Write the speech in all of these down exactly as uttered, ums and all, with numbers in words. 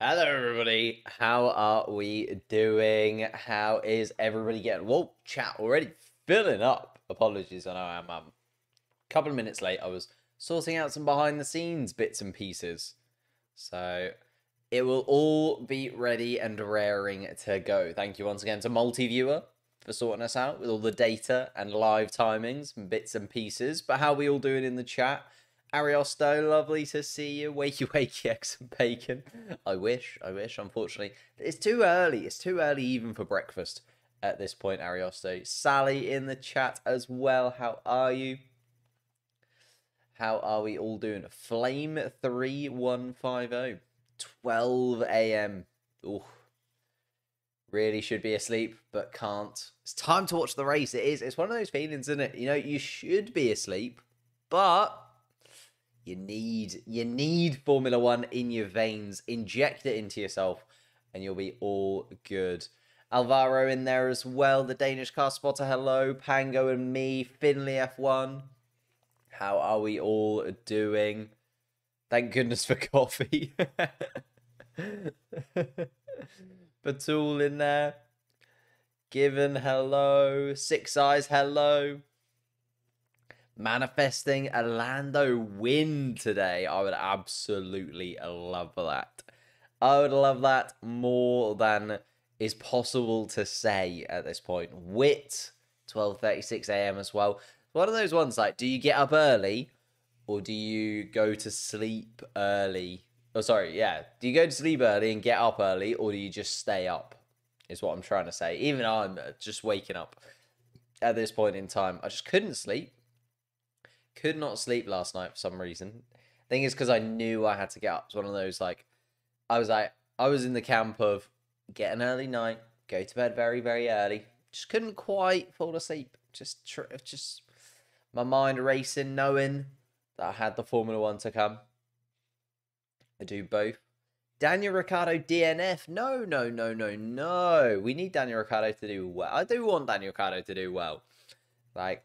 Hello everybody, how are we doing? How is everybody getting? Whoa, chat already filling up. Apologies, I know I'm um, a couple of minutes late. I was sorting out some behind the scenes bits and pieces. So it will all be ready and raring to go. Thank you once again to Multiviewer for sorting us out with all the data and live timings and bits and pieces. But how are we all doing in the chat? Ariosto, lovely to see you. Wakey wakey, eggs and bacon. I wish, I wish, unfortunately. It's too early. It's too early even for breakfast at this point, Ariosto. Sally in the chat as well. How are you? How are we all doing? Flame three one five zero. twelve A M Ooh. Really should be asleep, but can't. It's time to watch the race. It is. It's one of those feelings, isn't it? You know, you should be asleep, but... You need, you need Formula One in your veins. Inject it into yourself and you'll be all good. Alvaro in there as well. The Danish car spotter. Hello. Pango and me. Finley F one. How are we all doing? Thank goodness for coffee. Batul in there. Given. Hello. Six Eyes. Hello. Manifesting a Lando win today. I would absolutely love that. I would love that more than is possible to say at this point. Wit, twelve thirty-six A M as well. One of those ones like, do you get up early or do you go to sleep early? Oh, sorry, yeah. Do you go to sleep early and get up early or do you just stay up? Is what I'm trying to say. Even I'm just waking up at this point in time. I just couldn't sleep. Could not sleep last night for some reason. Thing is, because I knew I had to get up. It's one of those like, I was like, I was in the camp of get an early night, go to bed very, very early. Just couldn't quite fall asleep. Just, tr just my mind racing, knowing that I had the Formula One to come. I do both. Daniel Ricciardo D N F. No, no, no, no, no. We need Daniel Ricciardo to do well. I do want Daniel Ricciardo to do well. Like.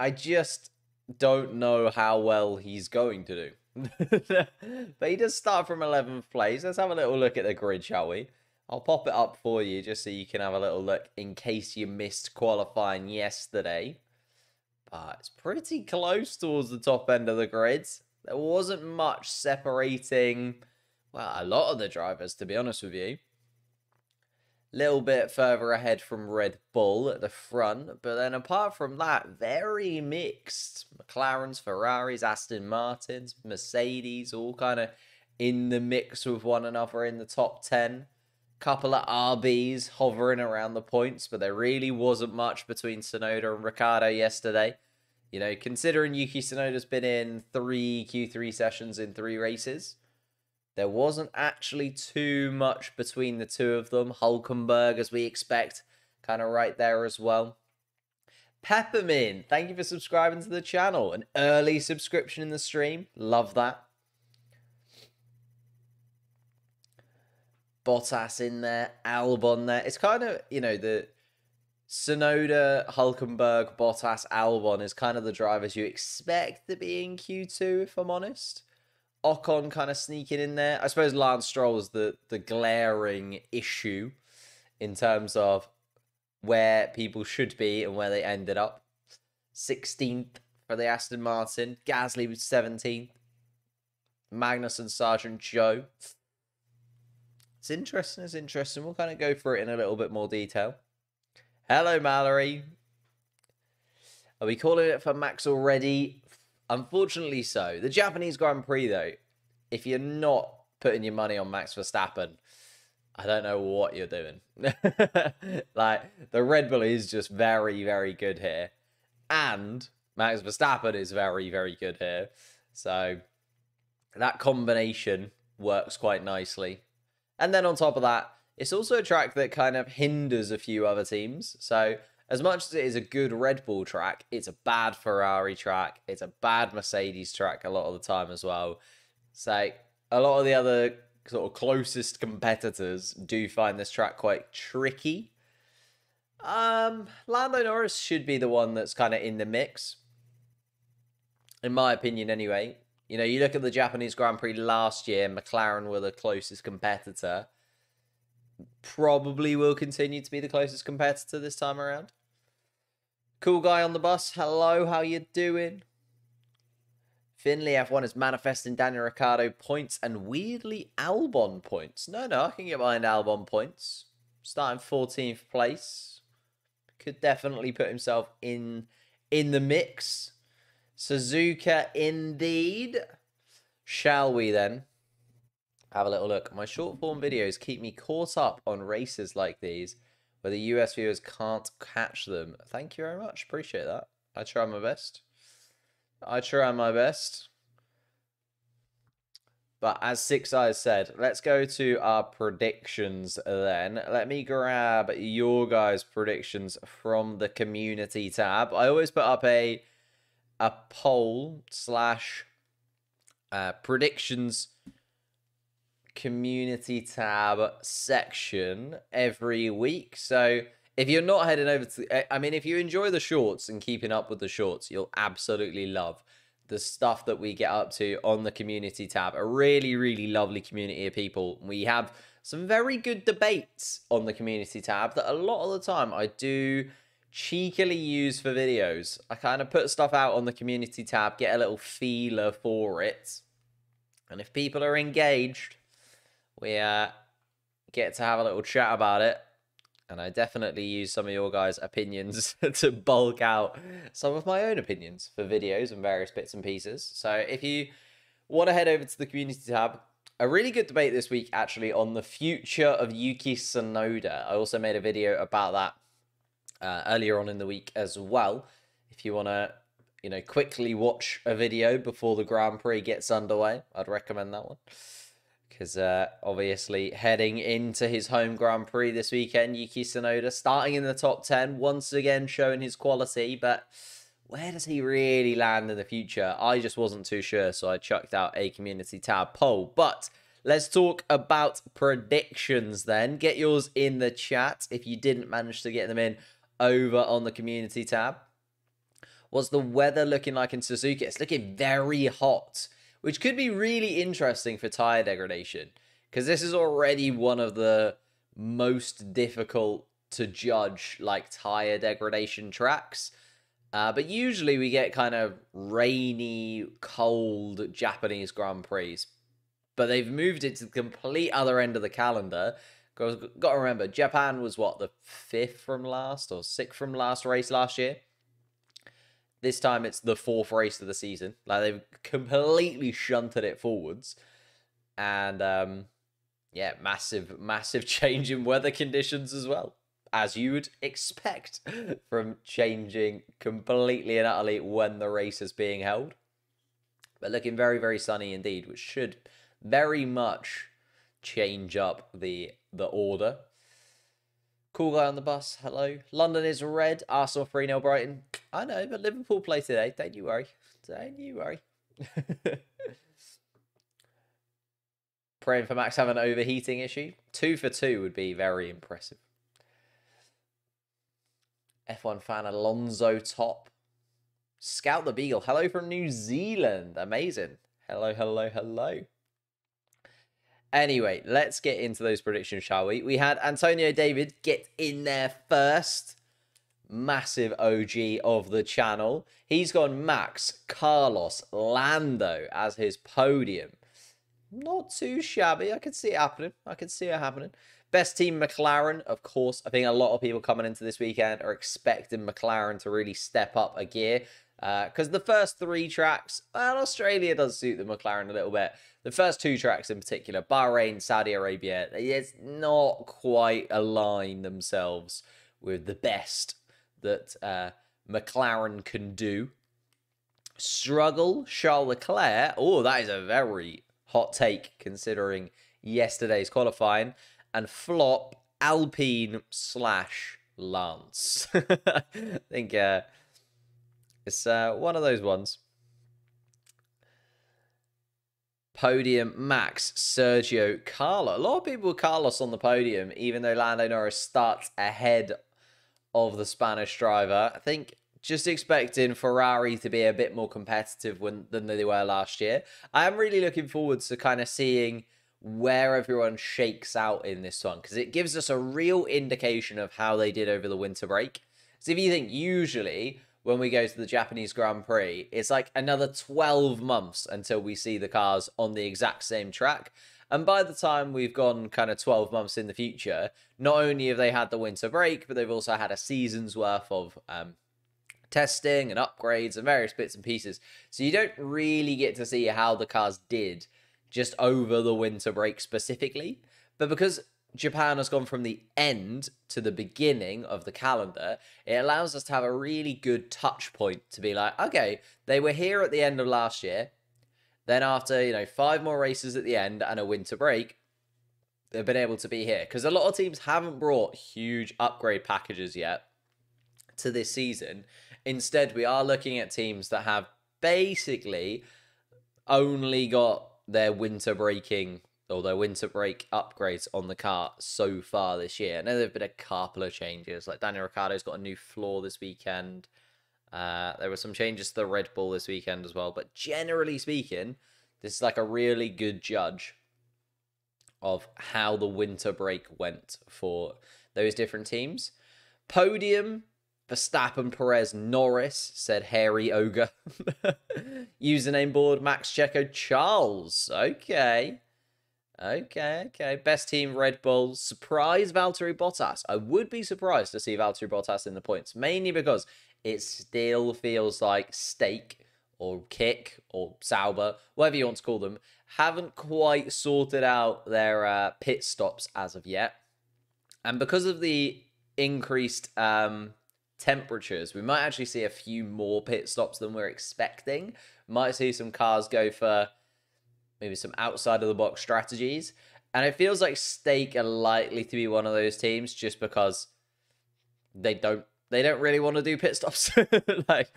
I just don't know how well he's going to do. But he does start from eleventh place. Let's have a little look at the grid, shall we? I'll pop it up for you just so you can have a little look in case you missed qualifying yesterday. But it's pretty close towards the top end of the grid. There wasn't much separating, well, a lot of the drivers, to be honest with you. Little bit further ahead from Red Bull at the front. But then apart from that, very mixed. McLaren's, Ferraris, Aston Martin's, Mercedes, all kind of in the mix with one another in the top ten. Couple of R Bs hovering around the points, but there really wasn't much between Tsunoda and Ricciardo yesterday. You know, considering Yuki Tsunoda's been in three Q three sessions in three races... There wasn't actually too much between the two of them. Hülkenberg, as we expect, kind of right there as well. Peppermint, thank you for subscribing to the channel. An early subscription in the stream. Love that. Bottas in there. Albon there. It's kind of, you know, the Tsunoda, Hülkenberg, Bottas, Albon is kind of the drivers you expect to be in Q two, if I'm honest. Ocon kind of sneaking in there. I suppose Lance Stroll is the, the glaring issue in terms of where people should be and where they ended up. sixteenth for the Aston Martin. Gasly was seventeenth. Magnussen, Sargeant, Zhou. It's interesting, it's interesting. We'll kind of go through it in a little bit more detail. Hello, Mallory. Are we calling it for Max already? Unfortunately so. The Japanese Grand Prix, though, if you're not putting your money on Max Verstappen, I don't know what you're doing. Like, the Red Bull is just very, very good here. And Max Verstappen is very, very good here. So that combination works quite nicely. And then on top of that, it's also a track that kind of hinders a few other teams. So... As much as it is a good Red Bull track, it's a bad Ferrari track. It's a bad Mercedes track a lot of the time as well. So a lot of the other sort of closest competitors do find this track quite tricky. Um, Lando Norris should be the one that's kind of in the mix. In my opinion anyway. You know, you look at the Japanese Grand Prix last year, McLaren were the closest competitor. Probably will continue to be the closest competitor this time around. Cool guy on the bus. Hello, how you doing? Finley F one is manifesting Daniel Ricciardo points and weirdly Albon points. No, no, I can get behind Albon points. Starting fourteenth place. Could definitely put himself in in the mix. Suzuka indeed. Shall we then have a little look? My short form videos keep me caught up on races like these where the U S viewers can't catch them. Thank you very much. Appreciate that. I try my best. I try my best. But as Six Eyes said, let's go to our predictions then. Let me grab your guys' predictions from the community tab. I always put up a a poll slash uh, predictions community tab section every week. So if you're not heading over to, I mean, if you enjoy the shorts and keeping up with the shorts, you'll absolutely love the stuff that we get up to on the community tab. A really, really lovely community of people. We have some very good debates on the community tab that a lot of the time I do cheekily use for videos. I kind of put stuff out on the community tab, get a little feeler for it. And if people are engaged, we uh, get to have a little chat about it. And I definitely use some of your guys' opinions to bulk out some of my own opinions for videos and various bits and pieces. So if you want to head over to the community tab, a really good debate this week actually on the future of Yuki Tsunoda. I also made a video about that uh, earlier on in the week as well. If you want to, you know, quickly watch a video before the Grand Prix gets underway, I'd recommend that one. Because uh, obviously heading into his home Grand Prix this weekend, Yuki Tsunoda starting in the top ten, once again showing his quality, but where does he really land in the future? I just wasn't too sure, so I chucked out a community tab poll. But let's talk about predictions then. Get yours in the chat if you didn't manage to get them in over on the community tab. What's the weather looking like in Suzuka? It's looking very hot, which could be really interesting for tyre degradation, because this is already one of the most difficult to judge, like, tyre degradation tracks. Uh, but usually we get kind of rainy, cold Japanese Grand Prix. But they've moved it to the complete other end of the calendar. Because got to remember, Japan was, what, the fifth from last or sixth from last race last year? This time it's the fourth race of the season. Like, they've completely shunted it forwards. And, um, yeah, massive, massive change in weather conditions as well. As you would expect from changing completely and utterly when the race is being held. But looking very, very sunny indeed, which should very much change up the, the order. Cool guy on the bus. Hello. London is red. Arsenal three nil Brighton. I know, but Liverpool play today. Don't you worry. Don't you worry. Praying for Max having an overheating issue. Two for two would be very impressive. F one fan Alonso Top. Scout the Beagle. Hello from New Zealand. Amazing. Hello, hello, hello. Anyway, let's get into those predictions, shall we? We had Antonio David get in there first. Massive O G of the channel. He's gone Max, Carlos, Lando as his podium. Not too shabby. I could see it happening. I could see it happening. Best team, McLaren, of course. I think a lot of people coming into this weekend are expecting McLaren to really step up a gear. Because uh, the first three tracks, well, Australia does suit the McLaren a little bit. The first two tracks in particular, Bahrain, Saudi Arabia, it's not quite aligned themselves with the best that uh, McLaren can do. Struggle, Charles Leclerc. Oh, that is a very hot take considering yesterday's qualifying. And flop, Alpine slash Lance. I think... Uh, It's uh, one of those ones. Podium, Max, Sergio, Carlos. A lot of people with Carlos on the podium, even though Lando Norris starts ahead of the Spanish driver. I think just expecting Ferrari to be a bit more competitive when, than they were last year. I am really looking forward to kind of seeing where everyone shakes out in this one, because it gives us a real indication of how they did over the winter break. So if you think usually when we go to the Japanese Grand Prix, it's like another twelve months until we see the cars on the exact same track. And by the time we've gone kind of twelve months in the future, not only have they had the winter break, but they've also had a season's worth of um, testing and upgrades and various bits and pieces. So you don't really get to see how the cars did just over the winter break specifically. But because Japan has gone from the end to the beginning of the calendar, it allows us to have a really good touch point to be like, okay, they were here at the end of last year. Then after, you know, five more races at the end and a winter break, they've been able to be here. Because a lot of teams haven't brought huge upgrade packages yet to this season. Instead, we are looking at teams that have basically only got their winter breaking or their winter break upgrades on the car so far this year. I know there have been a couple of changes. Like Daniel Ricciardo's got a new floor this weekend. Uh, there were some changes to the Red Bull this weekend as well. But generally speaking, this is like a really good judge of how the winter break went for those different teams. Podium, Verstappen, Perez, Norris, said Hairy Ogre. Username board, Max Checo, Charles. Okay. Okay, okay. Best team, Red Bull. Surprise, Valtteri Bottas. I would be surprised to see Valtteri Bottas in the points, mainly because it still feels like Stake or Kick or Sauber, whatever you want to call them, haven't quite sorted out their uh, pit stops as of yet. And because of the increased um, temperatures, we might actually see a few more pit stops than we're expecting. Might see some cars go for maybe some outside-of-the-box strategies. And it feels like Stake are likely to be one of those teams just because they don't They don't really want to do pit stops. Like,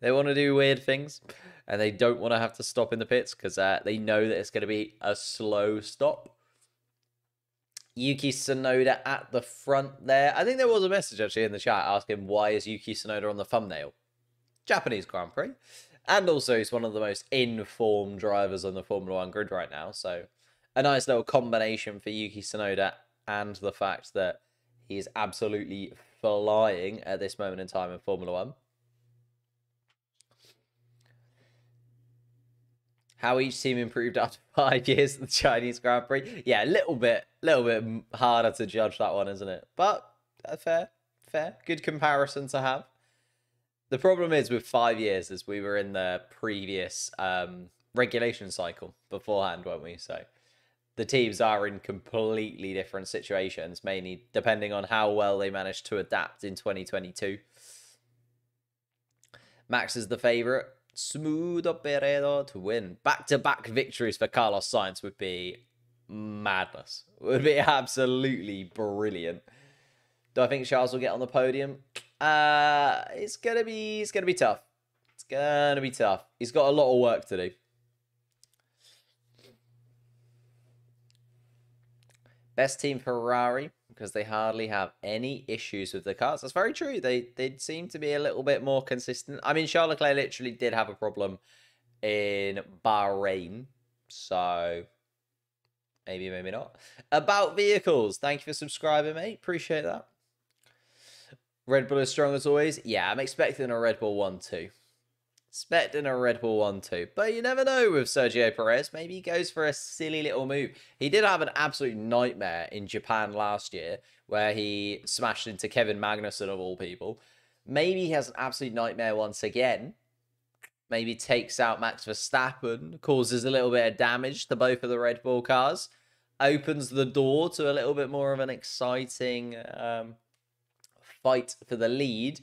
they want to do weird things, and they don't want to have to stop in the pits because uh, they know that it's going to be a slow stop. Yuki Tsunoda at the front there. I think there was a message actually in the chat asking why is Yuki Tsunoda on the thumbnail? Japanese Grand Prix. And also he's one of the most in-form drivers on the Formula One grid right now. So a nice little combination for Yuki Tsunoda and the fact that he is absolutely flying at this moment in time in Formula One. How each team improved after five years of the Chinese Grand Prix. Yeah, a little bit, little bit harder to judge that one, isn't it? But uh, fair, fair. Good comparison to have. The problem is with five years is we were in the previous um, regulation cycle beforehand, weren't we? So the teams are in completely different situations, mainly depending on how well they managed to adapt in twenty twenty-two. Max is the favourite. Smooth operator to win. Back-to-back victories for Carlos Sainz would be madness. Would be absolutely brilliant. Do I think Charles will get on the podium? Uh, it's gonna be, it's gonna be tough. It's gonna be tough. He's got a lot of work to do. Best team Ferrari, because they hardly have any issues with the cars. That's very true. They they seem to be a little bit more consistent. I mean, Charles Leclerc literally did have a problem in Bahrain. So maybe, maybe not. About vehicles. Thank you for subscribing, mate. Appreciate that. Red Bull is strong as always. Yeah, I'm expecting a Red Bull one two. Expecting a Red Bull one two. But you never know with Sergio Perez. Maybe he goes for a silly little move. He did have an absolute nightmare in Japan last year where he smashed into Kevin Magnussen of all people. Maybe he has an absolute nightmare once again. Maybe takes out Max Verstappen. Causes a little bit of damage to both of the Red Bull cars. Opens the door to a little bit more of an exciting um, fight for the lead.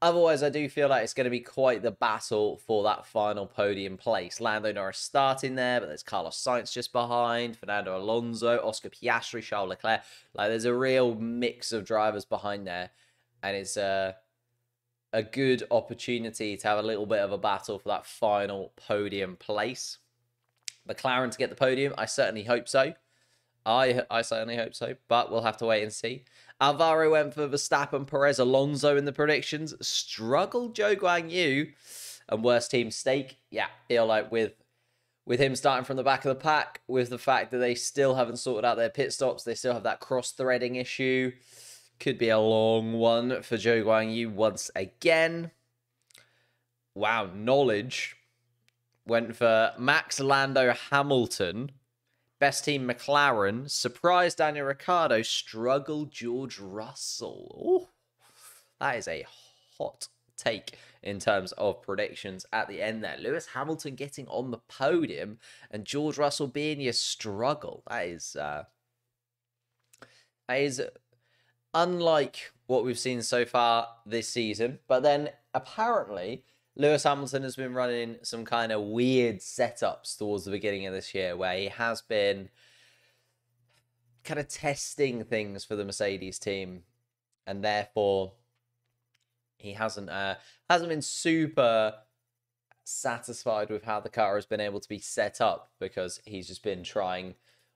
Otherwise, I do feel like it's going to be quite the battle for that final podium place. Lando Norris starting there, but there's Carlos Sainz just behind, Fernando Alonso, Oscar Piastri, Charles Leclerc. Like, there's a real mix of drivers behind there, and it's a, a good opportunity to have a little bit of a battle for that final podium place. McLaren to get the podium, I certainly hope so. I I certainly hope so, but we'll have to wait and see. Alvaro went for Verstappen, Perez, Alonso in the predictions. Struggled Zhou Guanyu, and worst team Stake. Yeah, feel like with with him starting from the back of the pack, with the fact that they still haven't sorted out their pit stops, they still have that cross-threading issue. Could be a long one for Zhou Guanyu once again. Wow, knowledge went for Max, Lando, Hamilton. Best team McLaren. Surprise Daniel Ricciardo. Struggle George Russell. Ooh, that is a hot take in terms of predictions at the end there. Lewis Hamilton getting on the podium and George Russell being your struggle. That is, uh, that is unlike what we've seen so far this season. But then apparently Lewis Hamilton has been running some kind of weird setups towards the beginning of this year where he has been kind of testing things for the Mercedes team, and therefore he hasn't uh, hasn't been super satisfied with how the car has been able to be set up, because he's just been trying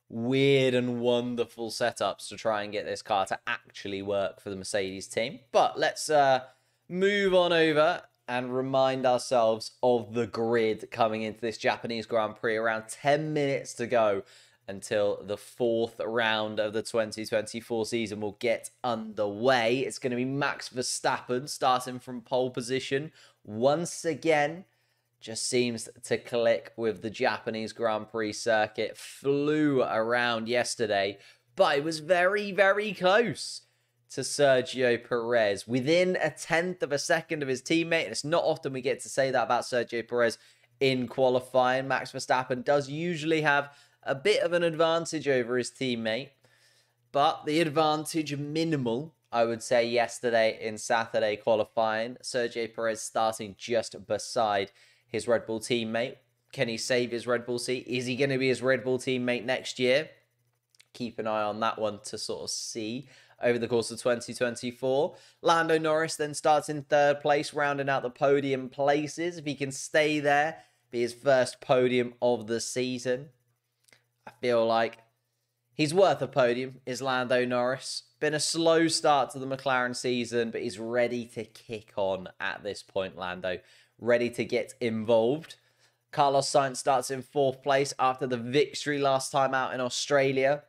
weird and wonderful setups to try and get this car to actually work for the Mercedes team. But let's uh, move on over and remind ourselves of the grid coming into this Japanese Grand Prix. Around ten minutes to go until the fourth round of the twenty twenty-four season will get underway. It's going to be Max Verstappen starting from pole position. Once again, just seems to click with the Japanese Grand Prix circuit. Flew around yesterday, but it was very, very close to Sergio Perez, within a tenth of a second of his teammate. And it's not often we get to say that about Sergio Perez in qualifying. Max Verstappen does usually have a bit of an advantage over his teammate, but the advantage minimal, I would say, yesterday in Saturday qualifying. Sergio Perez starting just beside his Red Bull teammate. Can he save his Red Bull seat? Is he going to be his Red Bull teammate next year? Keep an eye on that one to sort of see over the course of twenty twenty-four. Lando Norris then starts in third place, rounding out the podium places. If he can stay there, be his first podium of the season. I feel like he's worth a podium, is Lando Norris. Been a slow start to the McLaren season, but he's ready to kick on at this point, Lando. Ready to get involved. Carlos Sainz starts in fourth place after the victory last time out in Australia.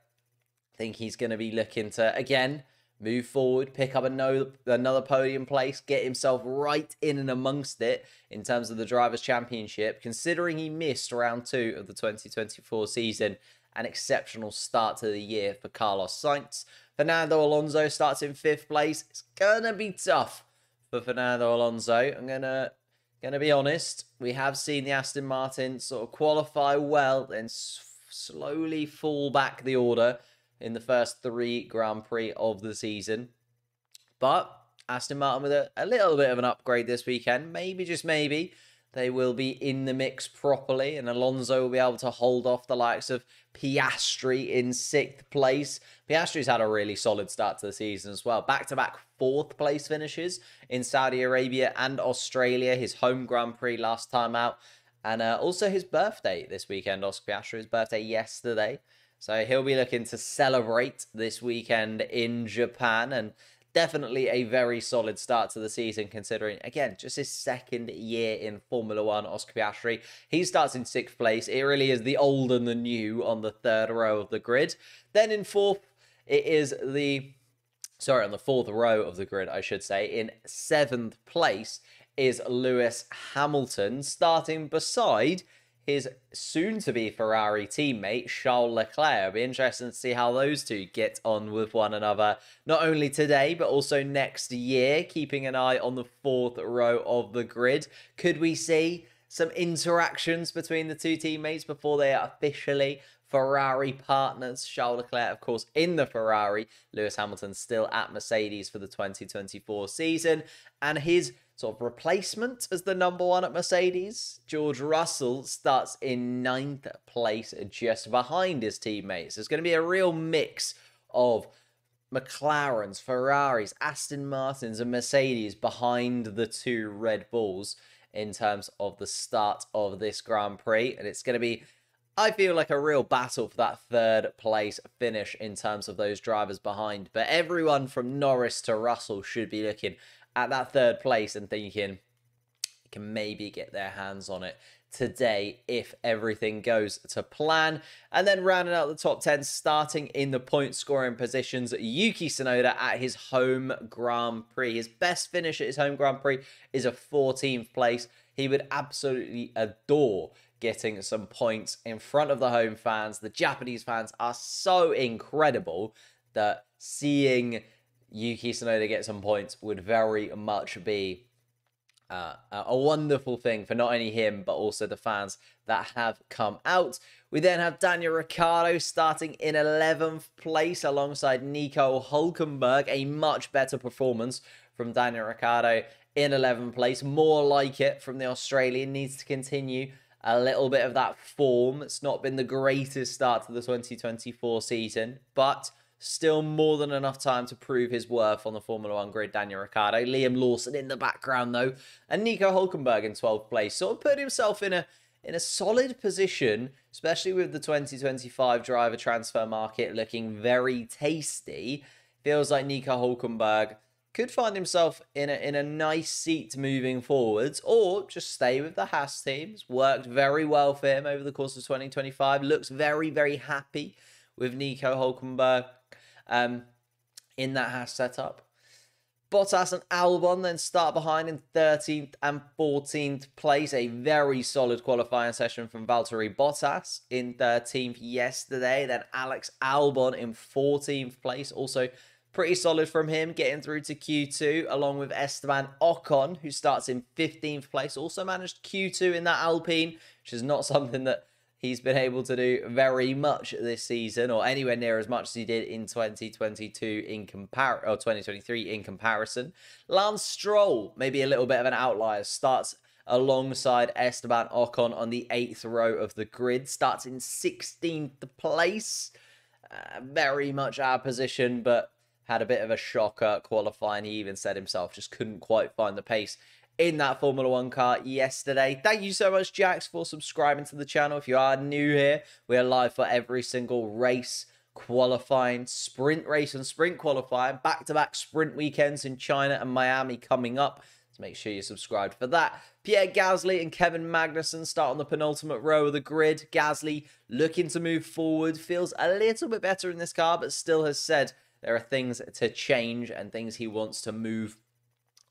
Think he's going to be looking to, again, move forward, pick up another, another podium place, get himself right in and amongst it in terms of the Drivers' Championship. Considering he missed round two of the twenty twenty-four season, an exceptional start to the year for Carlos Sainz. Fernando Alonso starts in fifth place. It's going to be tough for Fernando Alonso. I'm going to going to be honest. We have seen the Aston Martin sort of qualify well, then slowly fall back the order in the first three Grand Prix of the season. But Aston Martin with a, a little bit of an upgrade this weekend. Maybe, just maybe, they will be in the mix properly, and Alonso will be able to hold off the likes of Piastri in sixth place. Piastri's had a really solid start to the season as well. Back-to-back fourth place finishes in Saudi Arabia and Australia, his home Grand Prix last time out. And uh, also his birthday this weekend, Oscar Piastri, his birthday yesterday. So he'll be looking to celebrate this weekend in Japan, and definitely a very solid start to the season considering, again, just his second year in Formula One, Oscar Piastri. He starts in sixth place. It really is the old and the new on the third row of the grid. Then in fourth, it is the, sorry, on the fourth row of the grid, I should say, in seventh place is Lewis Hamilton, starting beside his soon-to-be Ferrari teammate, Charles Leclerc. It'll be interesting to see how those two get on with one another, not only today, but also next year, keeping an eye on the fourth row of the grid. Could we see some interactions between the two teammates before they are officially Ferrari partners? Charles Leclerc, of course, in the Ferrari. Lewis Hamilton still at Mercedes for the twenty twenty-four season. And his sort of replacement as the number one at Mercedes, George Russell, starts in ninth place just behind his teammates. It's going to be a real mix of McLarens, Ferraris, Aston Martins and Mercedes behind the two Red Bulls in terms of the start of this Grand Prix. And it's going to be I feel like a real battle for that third place finish in terms of those drivers behind. But everyone from Norris to Russell should be looking at that third place and thinking, can maybe get their hands on it today if everything goes to plan. And then rounding out the top ten, starting in the point scoring positions, Yuki Tsunoda at his home Grand Prix. His best finish at his home Grand Prix is a fourteenth place. He would absolutely adore getting some points in front of the home fans. The Japanese fans are so incredible that seeing Yuki Tsunoda get some points would very much be Uh, a wonderful thing for not only him, but also the fans that have come out. We then have Daniel Ricciardo starting in eleventh place alongside Nico Hülkenberg. A much better performance from Daniel Ricciardo in eleventh place. More like it from the Australian. Needs to continue a little bit of that form. It's not been the greatest start to the twenty twenty-four season, but still more than enough time to prove his worth on the Formula One grid, Daniel Ricciardo. Liam Lawson in the background, though. And Nico Hülkenberg in twelfth place. Sort of put himself in a, in a solid position, especially with the twenty twenty-five driver transfer market looking very tasty. Feels like Nico Hülkenberg could find himself in a, in a nice seat moving forwards, or just stay with the Haas teams. Worked very well for him over the course of twenty twenty-five. Looks very, very happy with Nico Hülkenberg Um, in that Haas setup. Bottas and Albon then start behind in thirteenth and fourteenth place. A very solid qualifying session from Valtteri Bottas in thirteenth yesterday. Then Alex Albon in fourteenth place. Also pretty solid from him, getting through to Q two, along with Esteban Ocon, who starts in fifteenth place. Also managed Q two in that Alpine, which is not something that he's been able to do very much this season, or anywhere near as much as he did in twenty twenty-two in compar or twenty twenty-three in comparison. Lance Stroll, maybe a little bit of an outlier, starts alongside Esteban Ocon on the eighth row of the grid, starts in sixteenth place. Uh, very much our position, but had a bit of a shocker qualifying. He even said himself, just couldn't quite find the pace in that Formula One car yesterday. Thank you so much, Jax, for subscribing to the channel. If you are new here, we are live for every single race, qualifying, sprint race and sprint qualifying, back-to-back sprint weekends in China and Miami coming up. So make sure you're subscribed for that. Pierre Gasly and Kevin Magnussen start on the penultimate row of the grid. Gasly looking to move forward, feels a little bit better in this car, but still has said there are things to change and things he wants to move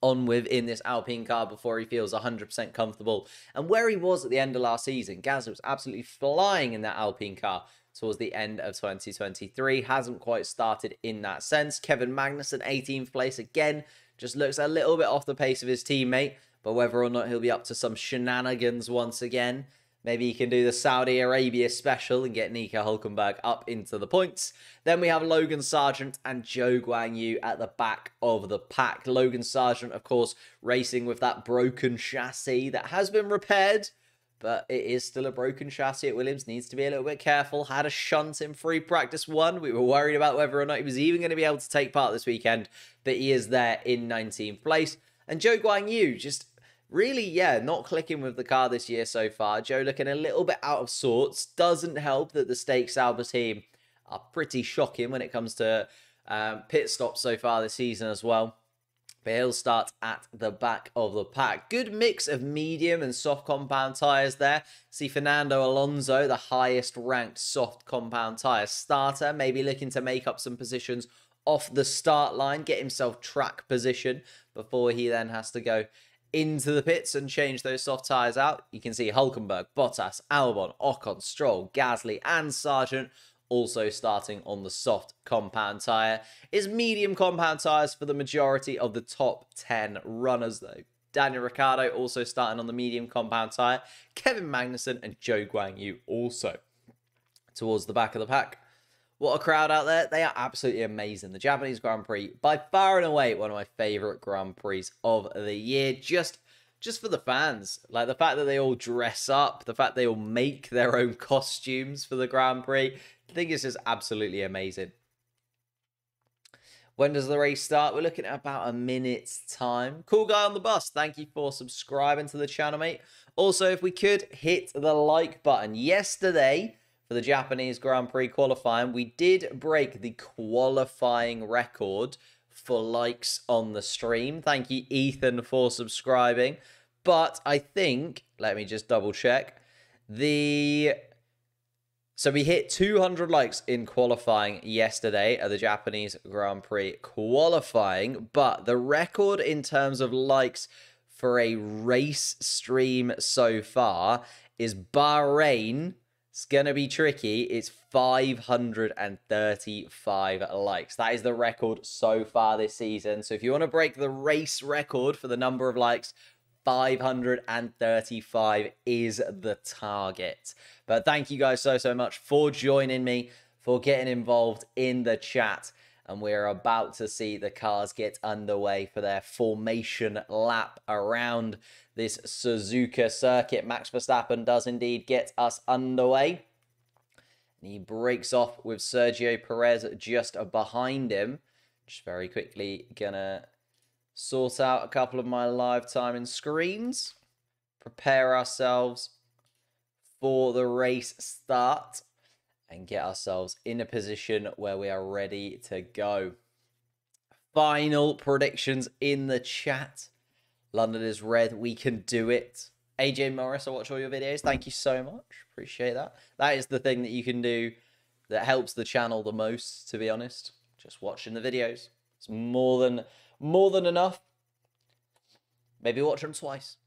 on with in this Alpine car before he feels one hundred percent comfortable. And where he was at the end of last season, Gasly was absolutely flying in that Alpine car towards the end of twenty twenty-three. Hasn't quite started in that sense. Kevin Magnussen, eighteenth place again. Just looks a little bit off the pace of his teammate. But whether or not he'll be up to some shenanigans once again, maybe he can do the Saudi Arabia special and get Nico Hülkenberg up into the points. Then we have Logan Sargeant and Zhou Guanyu at the back of the pack. Logan Sargeant, of course, racing with that broken chassis that has been repaired, but it is still a broken chassis at Williams. Needs to be a little bit careful. Had a shunt in free practice one. We were worried about whether or not he was even going to be able to take part this weekend, but he is there in nineteenth place. And Zhou Guanyu just really, yeah, not clicking with the car this year so far. Joe looking a little bit out of sorts. Doesn't help that the Stake Sauber team are pretty shocking when it comes to um, pit stops so far this season as well. But he'll start at the back of the pack. Good mix of medium and soft compound tyres there. See Fernando Alonso, the highest ranked soft compound tyre starter, maybe looking to make up some positions off the start line, get himself track position before he then has to go into the pits and change those soft tyres out. You can see Hülkenberg, Bottas, Albon, Ocon, Stroll, Gasly and Sargeant also starting on the soft compound tyre. It's medium compound tyres for the majority of the top ten runners though. Daniel Ricciardo also starting on the medium compound tyre. Kevin Magnussen and Zhou Guanyu also towards the back of the pack. What a crowd out there. They are absolutely amazing. The Japanese Grand Prix, by far and away, one of my favourite Grand Prix of the year. Just, just for the fans. Like, the fact that they all dress up, the fact they all make their own costumes for the Grand Prix, I think it's just absolutely amazing. When does the race start? We're looking at about a minute's time. Cool guy on the bus, thank you for subscribing to the channel, mate. Also, if we could hit the like button. Yesterday, for the Japanese Grand Prix qualifying, we did break the qualifying record for likes on the stream. Thank you, Ethan, for subscribing. But I think, let me just double check, the... So we hit two hundred likes in qualifying yesterday at the Japanese Grand Prix qualifying, but the record in terms of likes for a race stream so far is Bahrain. It's going to be tricky. It's five hundred thirty-five likes. That is the record so far this season. So if you want to break the race record for the number of likes, five hundred thirty-five is the target. But thank you guys so, so much for joining me, for getting involved in the chat. And we're about to see the cars get underway for their formation lap around this Suzuka circuit. Max Verstappen does indeed get us underway. And he breaks off with Sergio Perez just behind him. Just very quickly gonna sort out a couple of my live timing screens. Prepare ourselves for the race start and get ourselves in a position where we are ready to go. Final predictions in the chat. London is red. We can do it. A J Morris, I watch all your videos. Thank you so much. Appreciate that. That is the thing that you can do that helps the channel the most, to be honest. Just watching the videos. It's more than... More than enough. Maybe watch them twice.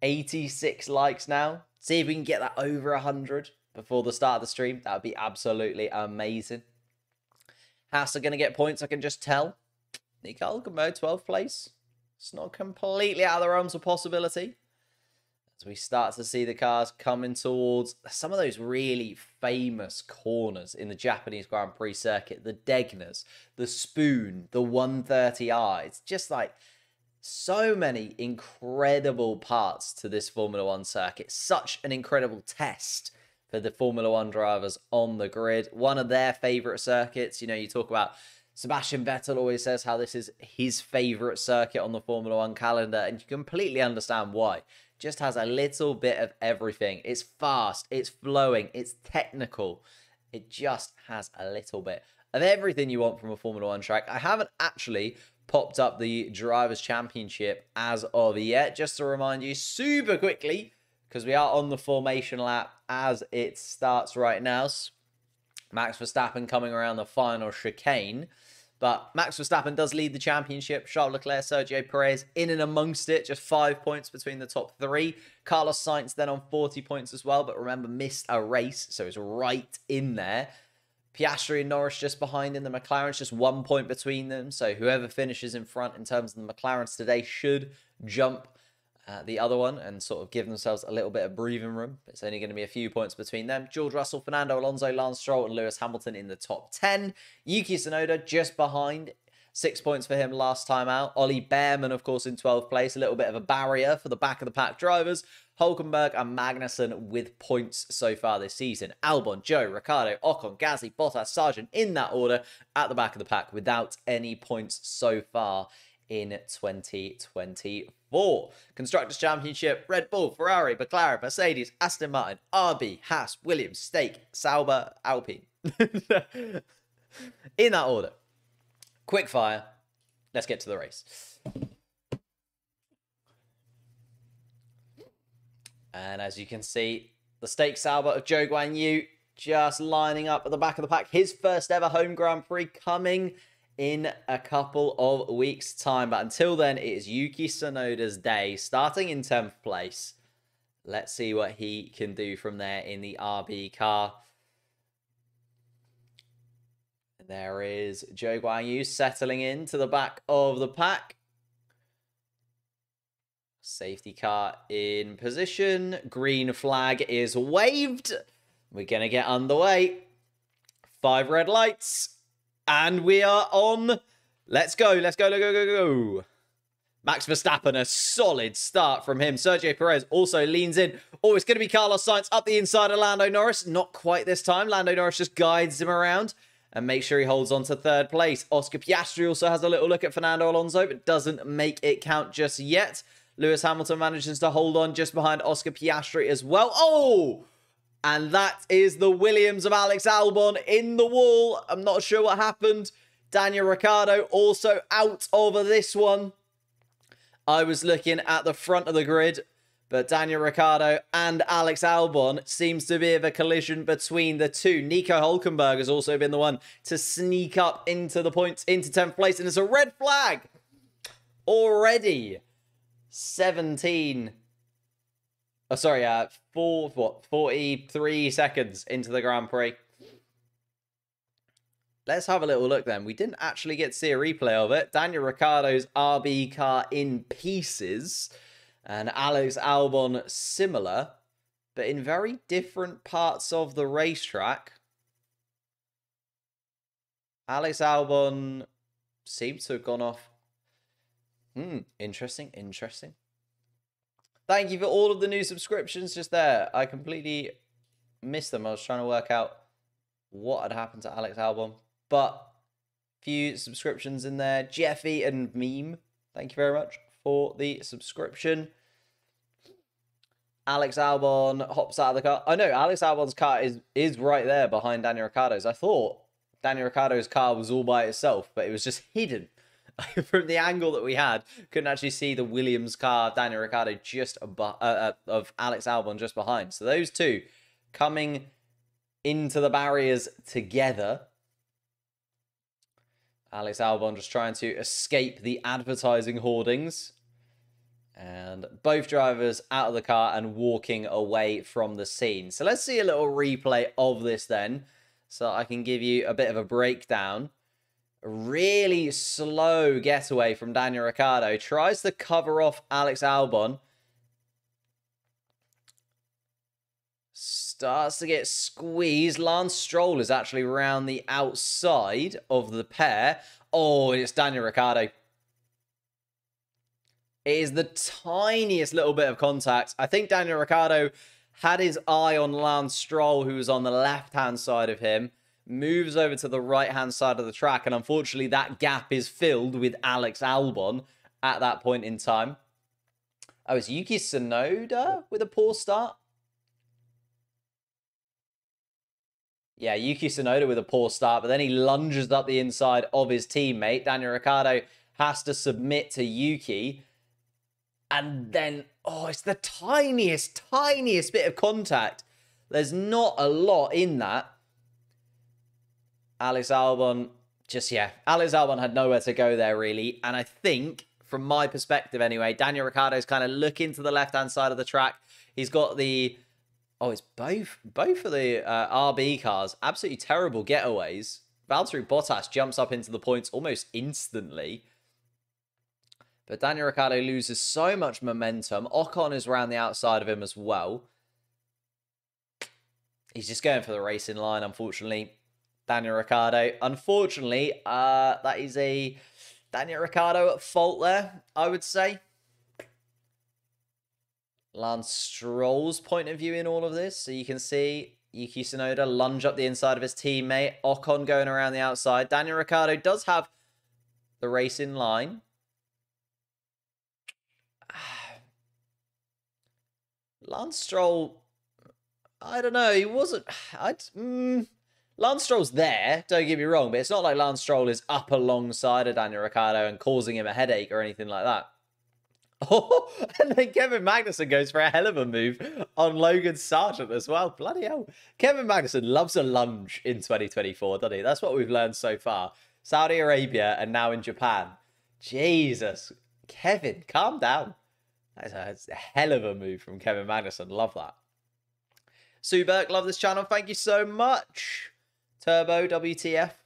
eighty-six likes now. See if we can get that over one hundred before the start of the stream. That would be absolutely amazing. Haas are going to get points, I can just tell. Nico Hülkenberg, twelfth place. It's not completely out of the realms of possibility. As we start to see the cars coming towards some of those really famous corners in the Japanese Grand Prix circuit. The Degners, the Spoon, the one thirty R. It's just like so many incredible parts to this Formula One circuit. Such an incredible test for the Formula One drivers on the grid. One of their favourite circuits. You know, you talk about... Sebastian Vettel always says how this is his favourite circuit on the Formula One calendar, and you completely understand why. Just has a little bit of everything. It's fast, it's flowing, it's technical. It just has a little bit of everything you want from a Formula One track. I haven't actually popped up the Drivers' Championship as of yet, just to remind you super quickly, because we are on the formation lap as it starts right now. Max Verstappen coming around the final chicane. But Max Verstappen does lead the championship. Charles Leclerc, Sergio Perez in and amongst it. Just five points between the top three. Carlos Sainz then on forty points as well. But remember, missed a race. So it's right in there. Piastri and Norris just behind in the McLarens. Just one point between them. So whoever finishes in front in terms of the McLarens today should jump Uh, the other one and sort of give themselves a little bit of breathing room. It's only going to be a few points between them. George Russell, Fernando Alonso, Lance Stroll and Lewis Hamilton in the top ten. Yuki Tsunoda just behind. Six points for him last time out. Ollie Bearman, of course, in twelfth place. A little bit of a barrier for the back of the pack drivers. Hülkenberg and Magnussen with points so far this season. Albon, Zhou, Ricciardo, Ocon, Gasly, Bottas, Sargeant in that order at the back of the pack without any points so far in twenty twenty-four. Constructors' Championship, Red Bull, Ferrari, McLaren, Mercedes, Aston Martin, R B, Haas, Williams, Stake, Sauber, Alpine. In that order. Quick fire. Let's get to the race. And as you can see, the Stake Sauber of Zhou Guanyu just lining up at the back of the pack. His first ever home Grand Prix coming in a couple of weeks' time. But until then, it is Yuki Tsunoda's day, starting in tenth place. Let's see what he can do from there in the R B car. There is Zhou Guanyu settling in to the back of the pack. Safety car in position. Green flag is waved. We're going to get underway. Five red lights. And we are on. Let's go. Let's go. Let's go, go, go, go. Max Verstappen, a solid start from him. Sergio Perez also leans in. Oh, it's going to be Carlos Sainz up the inside of Lando Norris. Not quite this time. Lando Norris just guides him around. and make sure he holds on to third place. Oscar Piastri also has a little look at Fernando Alonso, but doesn't make it count just yet. Lewis Hamilton manages to hold on just behind Oscar Piastri as well. Oh! And that is the Williams of Alex Albon in the wall. I'm not sure what happened. Daniel Ricciardo also out over this one. I was looking at the front of the grid, but Daniel Ricciardo and Alex Albon seems to be of a collision between the two. Nico Hülkenberg has also been the one to sneak up into the points, into tenth place, and it's a red flag already. seventeen, oh sorry, uh, four, what, forty-three seconds into the Grand Prix. Let's have a little look then. We didn't actually get to see a replay of it. Daniel Ricciardo's R B car in pieces, and Alex Albon similar, but in very different parts of the racetrack. Alex Albon seems to have gone off. Hmm, interesting, interesting. Thank you for all of the new subscriptions just there. I completely missed them. I was trying to work out what had happened to Alex Albon. But a few subscriptions in there. Jeffy and Meme, thank you very much for the subscription. Alex Albon hops out of the car. I know, Alex Albon's car is, is right there behind Daniel Ricciardo's. I thought Daniel Ricciardo's car was all by itself, but it was just hidden. From the angle that we had, couldn't actually see the Williams car of Daniel Ricciardo just above, uh, of Alex Albon just behind. So those two coming into the barriers together. Alex Albon just trying to escape the advertising hoardings. And both drivers out of the car and walking away from the scene. So let's see a little replay of this then, so I can give you a bit of a breakdown. Really slow getaway from Daniel Ricciardo. Tries to cover off Alex Albon. Starts to get squeezed. Lance Stroll is actually around the outside of the pair. Oh, it's Daniel Ricciardo. It is the tiniest little bit of contact. I think Daniel Ricciardo had his eye on Lance Stroll, who was on the left-hand side of him. Moves over to the right-hand side of the track, and unfortunately that gap is filled with Alex Albon at that point in time. Oh, it's Yuki Tsunoda with a poor start? Yeah, Yuki Tsunoda with a poor start, but then he lunges up the inside of his teammate. Daniel Ricciardo has to submit to Yuki, and then, oh, it's the tiniest, tiniest bit of contact. There's not a lot in that. Alex Albon, just, yeah, Alex Albon had nowhere to go there, really. And I think, from my perspective anyway, Daniel Ricciardo's kind of looking to the left-hand side of the track. He's got the, oh, it's both, both of the uh, R B cars. Absolutely terrible getaways. Valtteri Bottas jumps up into the points almost instantly. But Daniel Ricciardo loses so much momentum. Ocon is around the outside of him as well. He's just going for the racing line, unfortunately. Daniel Ricciardo, unfortunately, uh, that is a Daniel Ricciardo at fault there, I would say. Lance Stroll's point of view in all of this. So you can see Yuki Tsunoda lunge up the inside of his teammate. Ocon going around the outside. Daniel Ricciardo does have the race in line. Lance Stroll, I don't know, he wasn't... I'd... Mm, Lance Stroll's there, don't get me wrong, but it's not like Lance Stroll is up alongside of Daniel Ricciardo and causing him a headache or anything like that. Oh, and then Kevin Magnussen goes for a hell of a move on Logan Sargeant as well. Bloody hell. Kevin Magnussen loves a lunge in twenty twenty-four, doesn't he? That's what we've learned so far. Saudi Arabia and now in Japan. Jesus. Kevin, calm down. That's a, that's a hell of a move from Kevin Magnussen. Love that. Sue Burke, love this channel. Thank you so much. Turbo, W T F.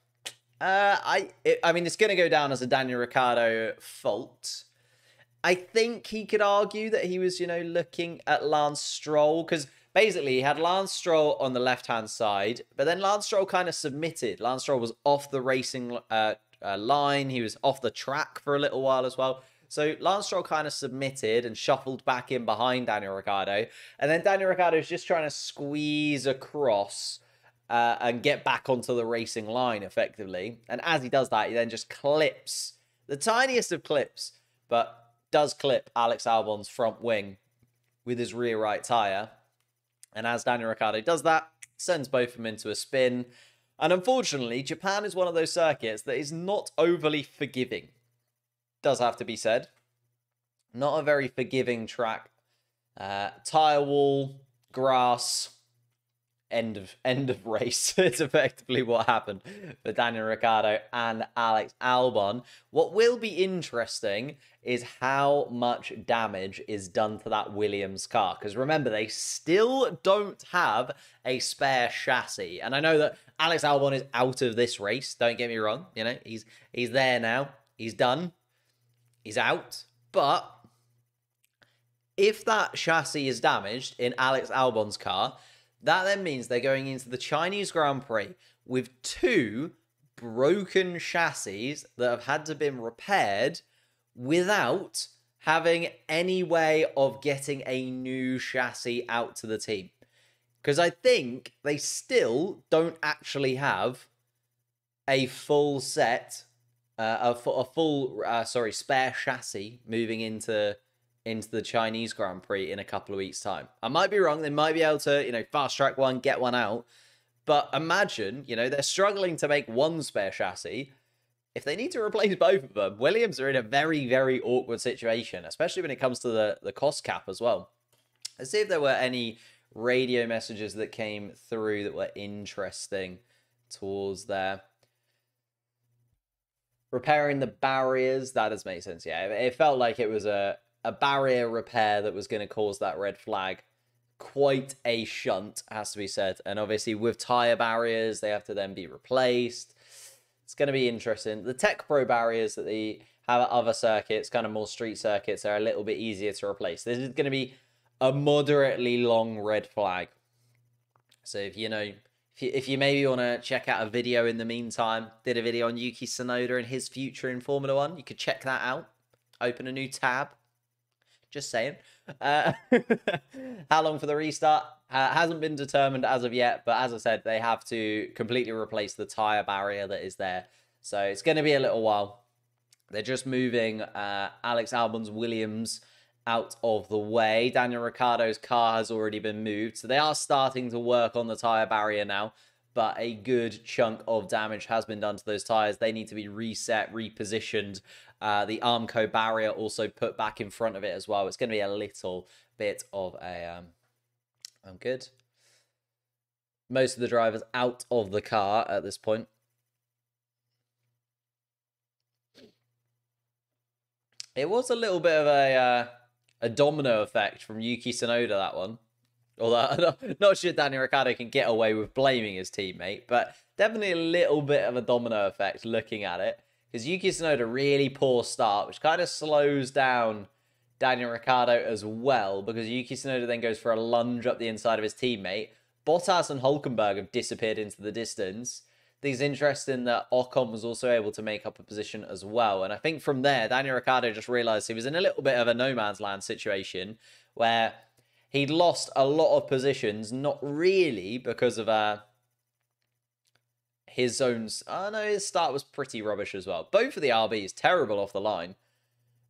Uh, I it, I mean, it's going to go down as a Daniel Ricciardo fault. I think he could argue that he was, you know, looking at Lance Stroll. Because basically, he had Lance Stroll on the left-hand side. But then Lance Stroll kind of submitted. Lance Stroll was off the racing uh, uh, line. He was off the track for a little while as well. So Lance Stroll kind of submitted and shuffled back in behind Daniel Ricciardo. And then Daniel Ricciardo is just trying to squeeze across uh, and get back onto the racing line effectively. And as he does that, he then just clips, the tiniest of clips, but does clip Alex Albon's front wing with his rear right tyre. And as Daniel Ricciardo does that, sends both of them into a spin. And unfortunately, Japan is one of those circuits that is not overly forgiving. Does have to be said. Not a very forgiving track. Uh, tire wall, grass, end of end of race. It's effectively what happened for Daniel Ricciardo and Alex Albon. What will be interesting is how much damage is done to that Williams car. Because remember, they still don't have a spare chassis. And I know that Alex Albon is out of this race. Don't get me wrong. You know, he's he's there now. He's done. He's out. But if that chassis is damaged in Alex Albon's car, that then means they're going into the Chinese Grand Prix with two broken chassis that have had to be repaired without having any way of getting a new chassis out to the team. Because I think they still don't actually have a full set, uh, a, a full, uh, sorry, spare chassis moving into... into the Chinese Grand Prix in a couple of weeks' time. I might be wrong. They might be able to, you know, fast-track one, get one out. But imagine, you know, they're struggling to make one spare chassis. If they need to replace both of them, Williams are in a very, very awkward situation, especially when it comes to the, the cost cap as well. Let's see if there were any radio messages that came through that were interesting towards there. Repairing the barriers, that does make sense, yeah. It felt like it was a... a barrier repair that was going to cause that red flag. Quite a shunt, has to be said. And obviously with tyre barriers, they have to then be replaced. It's going to be interesting. The Tech Pro barriers that they have at other circuits, kind of more street circuits, are a little bit easier to replace. This is going to be a moderately long red flag. So if you know, if you, if you maybe want to check out a video in the meantime, did a video on Yuki Tsunoda and his future in Formula One, you could check that out. Open a new tab. Just saying. Uh, how long for the restart? Uh, hasn't been determined as of yet, but as I said, they have to completely replace the tyre barrier that is there. So it's going to be a little while. They're just moving uh, Alex Albon's Williams out of the way. Daniel Ricciardo's car has already been moved. So they are starting to work on the tyre barrier now, but a good chunk of damage has been done to those tyres. They need to be reset, repositioned. Uh, the Armco barrier also put back in front of it as well. It's going to be a little bit of a... Um, I'm good. Most of the drivers out of the car at this point. It was a little bit of a, uh, a domino effect from Yuki Tsunoda, that one. Although I'm not sure Daniel Ricciardo can get away with blaming his teammate, but definitely a little bit of a domino effect looking at it. Because Yuki Tsunoda, really poor start, which kind of slows down Daniel Ricciardo as well, because Yuki Tsunoda then goes for a lunge up the inside of his teammate. Bottas and Hülkenberg have disappeared into the distance. I think it's interesting that Ocon was also able to make up a position as well. And I think from there, Daniel Ricciardo just realised he was in a little bit of a no-man's land situation where he'd lost a lot of positions, not really because of... a. His own... Oh, no, his start was pretty rubbish as well. Both of the R Bs, terrible off the line.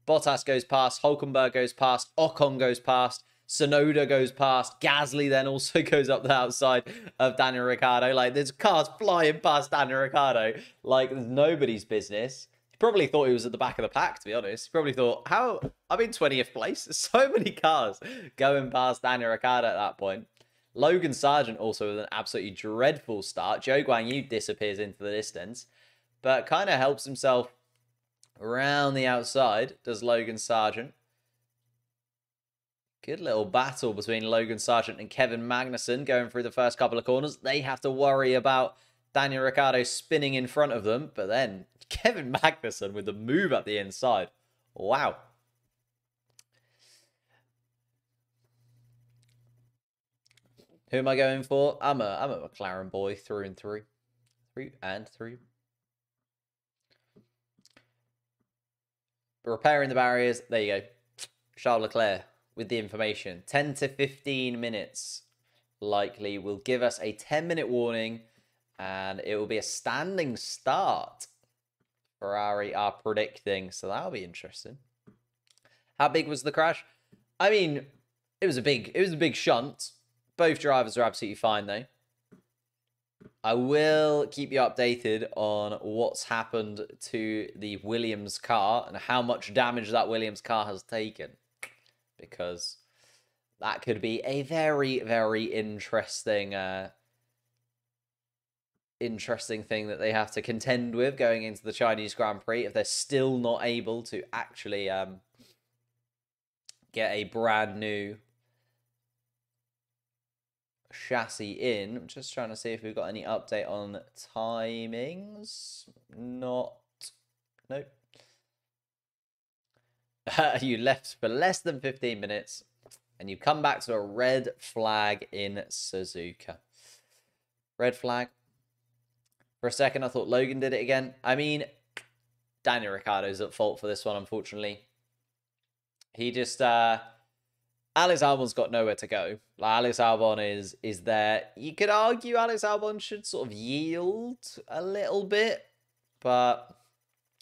Bottas goes past, Hülkenberg goes past, Ocon goes past, Tsunoda goes past, Gasly then also goes up the outside of Daniel Ricciardo. Like, there's cars flying past Daniel Ricciardo like there's nobody's business. He probably thought he was at the back of the pack, to be honest. He probably thought, how... I'm in twentieth place. There's so many cars going past Daniel Ricciardo at that point. Logan Sargeant also with an absolutely dreadful start. Zhou Guanyu disappears into the distance, but kind of helps himself around the outside, does Logan Sargeant. Good little battle between Logan Sargeant and Kevin Magnussen going through the first couple of corners. They have to worry about Daniel Ricciardo spinning in front of them, but then Kevin Magnussen with the move up the inside. Wow. Who am I going for? I'm a I'm a McLaren boy through and through. Through and through. Repairing the barriers. There you go. Charles Leclerc with the information. ten to fifteen minutes likely will give us a ten minute warning, and it will be a standing start. Ferrari are predicting, so that'll be interesting. How big was the crash? I mean, it was a big, it was a big shunt. Both drivers are absolutely fine, though. I will keep you updated on what's happened to the Williams car and how much damage that Williams car has taken, because that could be a very, very interesting, uh, interesting thing that they have to contend with going into the Chinese Grand Prix if they're still not able to actually um, get a brand new chassis in. I'm just trying to see if we've got any update on timings. Not, nope. You left for less than fifteen minutes and you come back to a red flag in Suzuka. Red flag. For a second, I thought Logan did it again. I mean, Daniel Ricciardo's at fault for this one, unfortunately. He just, uh, Alex Albon's got nowhere to go. Like, Alex Albon is is there. You could argue Alex Albon should sort of yield a little bit, but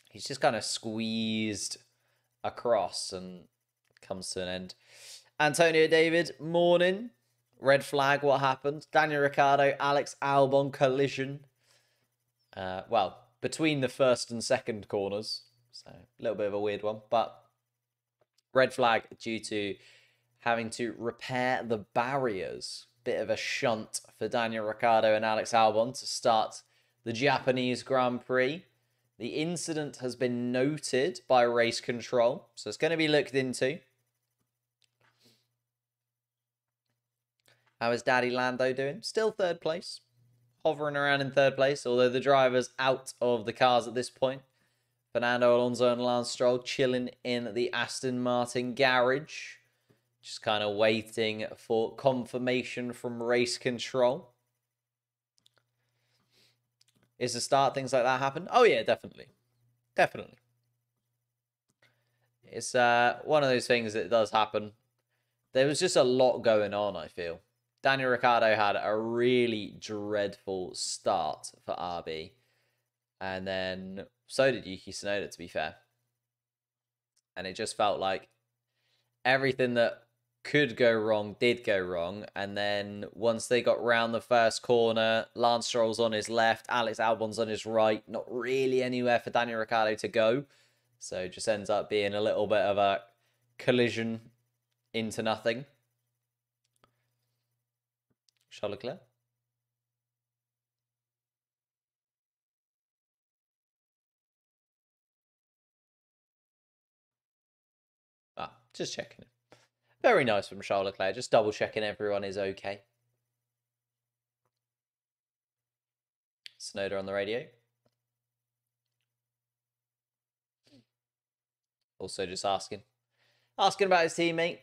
he's just kind of squeezed across and comes to an end. Antonio David, morning. Red flag, what happened? Daniel Ricciardo, Alex Albon collision. Uh, well, between the first and second corners. So, a little bit of a weird one, but red flag due to having to repair the barriers. Bit of a shunt for Daniel Ricciardo and Alex Albon to start the Japanese Grand Prix. The incident has been noted by race control, so it's going to be looked into. How is Daddy Lando doing? Still third place. Hovering around in third place, although the driver's out of the cars at this point. Fernando Alonso and Lance Stroll chilling in the Aston Martin garage. Just kind of waiting for confirmation from race control. Is the start, things like that happen? Oh yeah, definitely. Definitely. It's uh, one of those things that does happen. There was just a lot going on, I feel. Daniel Ricciardo had a really dreadful start for R B. And then so did Yuki Tsunoda, to be fair. And it just felt like everything that could go wrong did go wrong. And then once they got round the first corner, Lance Stroll's on his left, Alex Albon's on his right. Not really anywhere for Daniel Ricciardo to go. So it just ends up being a little bit of a collision into nothing. Charles Leclerc. Ah, just checking it. Very nice from Charles Leclerc. Just double checking everyone is okay. Tsunoda on the radio. Also just asking. Asking about his teammate.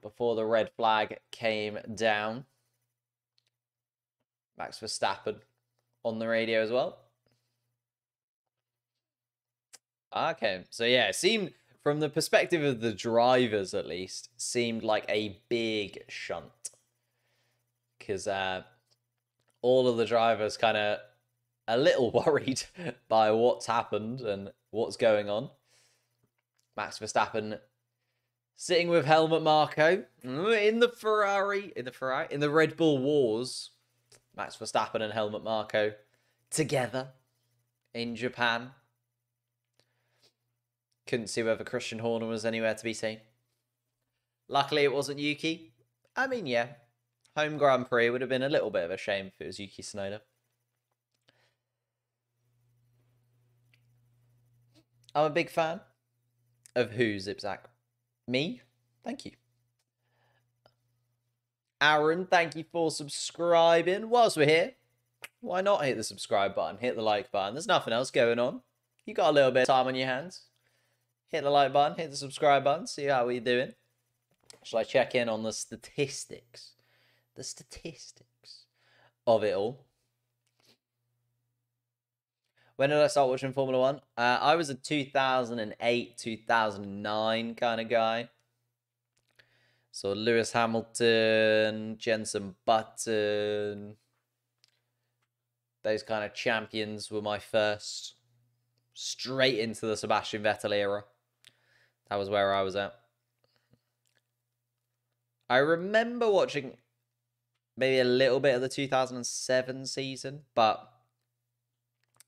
Before the red flag came down. Max Verstappen on the radio as well. Okay, so yeah, it seemed, from the perspective of the drivers at least, seemed like a big shunt. Because uh, all of the drivers kind of a little worried by what's happened and what's going on. Max Verstappen sitting with Helmut Marko in the Ferrari, in the Ferrari, in the Red Bull Wars. Max Verstappen and Helmut Marko together in Japan. Couldn't see whether Christian Horner was anywhere to be seen. Luckily, it wasn't Yuki. I mean, yeah, home Grand Prix would have been a little bit of a shame if it was Yuki Tsunoda. I'm a big fan of who, Zipzak? Me? Thank you. Aaron, thank you for subscribing. Whilst we're here, why not hit the subscribe button? Hit the like button. There's nothing else going on. You got a little bit of time on your hands. Hit the like button. Hit the subscribe button. See how we're doing. Shall I check in on the statistics? The statistics of it all. When did I start watching Formula One? Uh, I was a two thousand eight, two thousand nine kind of guy. So Lewis Hamilton, Jenson Button, those kind of champions were my first. Straight into the Sebastian Vettel era. That was where I was at. I remember watching maybe a little bit of the two thousand seven season, but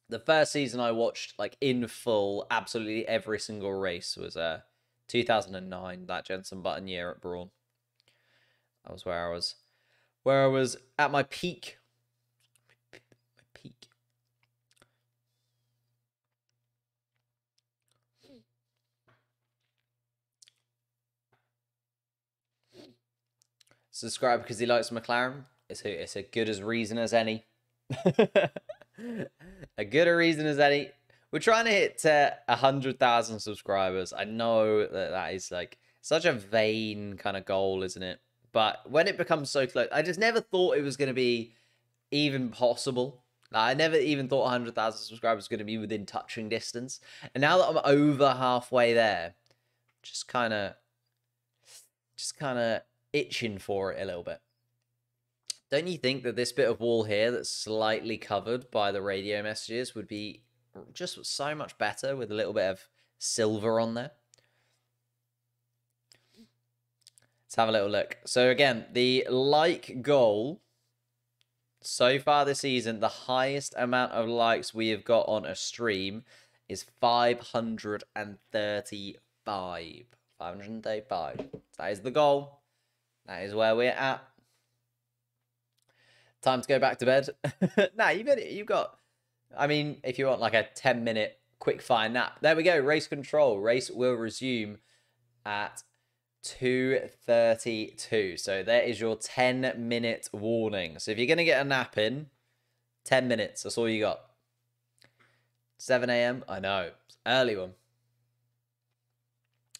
the first season I watched like in full, absolutely every single race was uh, two thousand nine, that Jenson Button year at Brawn. That was where I was, where I was at my peak. My peak. Subscribe because he likes McLaren. It's a, it's a good as reason as any. A good a reason as any. We're trying to hit uh, one hundred thousand subscribers. I know that that is like such a vain kind of goal, isn't it? But when it becomes so close, I just never thought it was going to be even possible. Like, I never even thought one hundred thousand subscribers was going to be within touching distance. And now that I'm over halfway there, just kind of, just kind of itching for it a little bit. Don't you think that this bit of wall here that's slightly covered by the radio messages would be just so much better with a little bit of silver on there? Let's have a little look. So again, the like goal so far this season, the highest amount of likes we have got on a stream is five hundred thirty-five. five hundred thirty-five. That is the goal. That is where we're at. Time to go back to bed. Nah, you've got, you've got, I mean, if you want like a ten minute quick fire nap, there we go. Race control. Race will resume at two thirty-two. So there is your ten minute warning. So if you're going to get a nap in, ten minutes, that's all you got. seven a m, I know, early one.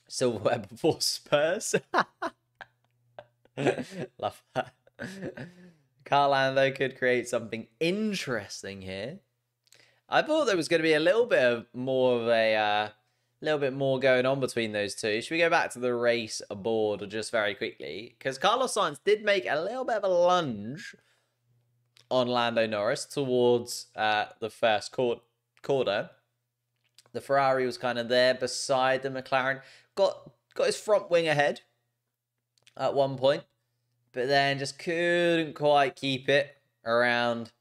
Silverware before Spurs. Love that. Carl Lando could create something interesting here. I thought there was going to be a little bit of more of a uh, little bit more going on between those two. Should we go back to the race board just very quickly? Because Carlos Sainz did make a little bit of a lunge on Lando Norris towards uh, the first quarter. quarter. The Ferrari was kind of there beside the McLaren. Got got his front wing ahead at one point, but then just couldn't quite keep it around.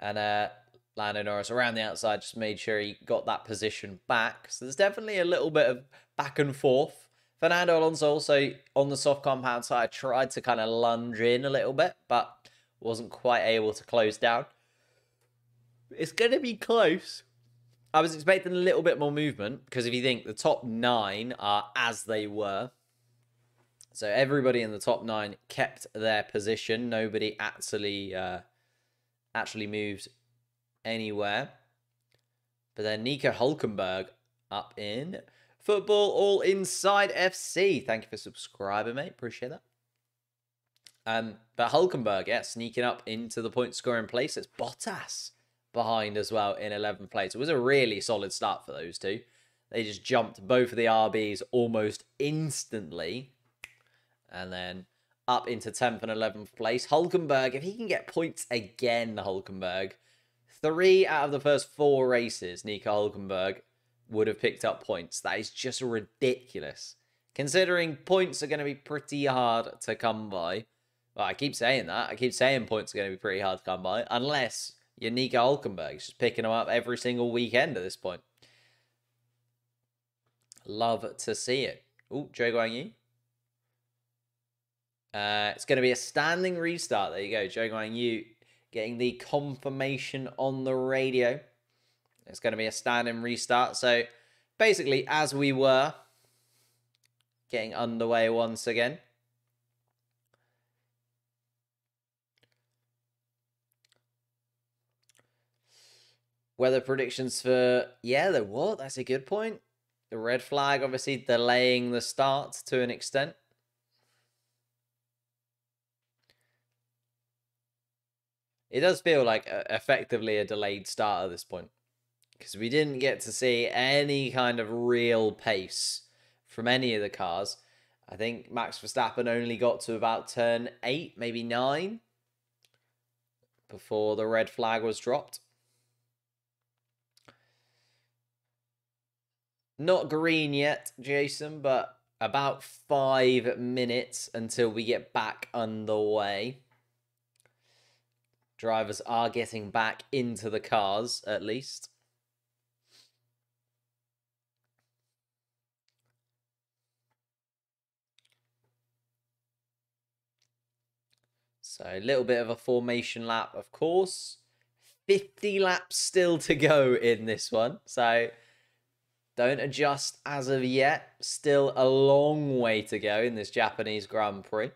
And uh, Lando Norris around the outside just made sure he got that position back. So there's definitely a little bit of back and forth. Fernando Alonso also on the soft compound side tried to kind of lunge in a little bit, but wasn't quite able to close down. It's going to be close. I was expecting a little bit more movement because if you think the top nine are as they were, so everybody in the top nine kept their position. Nobody actually uh, actually moved anywhere. But then Nico Hülkenberg up in Football All Inside F C. Thank you for subscribing, mate. Appreciate that. Um, but Hülkenberg, yeah, sneaking up into the point scoring place. It's Bottas behind as well in eleventh place. It was a really solid start for those two. They just jumped both of the R Bs almost instantly. And then up into tenth and eleventh place. Hülkenberg, if he can get points again, Hülkenberg. Three out of the first four races, Nico Hülkenberg would have picked up points. That is just ridiculous. Considering points are going to be pretty hard to come by. Well, I keep saying that. I keep saying points are going to be pretty hard to come by. Unless you're Nico Hülkenberg. He's just picking them up every single weekend at this point. Love to see it. Oh, Zhou Guanyu. Uh, it's going to be a standing restart. There you go. Zhou Guanyu getting the confirmation on the radio. It's going to be a standing restart. So basically, as we were getting underway once again. Weather predictions for... Yeah, there were. That's a good point. The red flag obviously delaying the start to an extent. It does feel like a, effectively a delayed start at this point. Because we didn't get to see any kind of real pace from any of the cars. I think Max Verstappen only got to about turn eight, maybe nine, before the red flag was dropped. Not green yet, Jason, but about five minutes until we get back underway. Drivers are getting back into the cars, at least. So a little bit of a formation lap, of course. fifty laps still to go in this one. So don't adjust as of yet. Still a long way to go in this Japanese Grand Prix.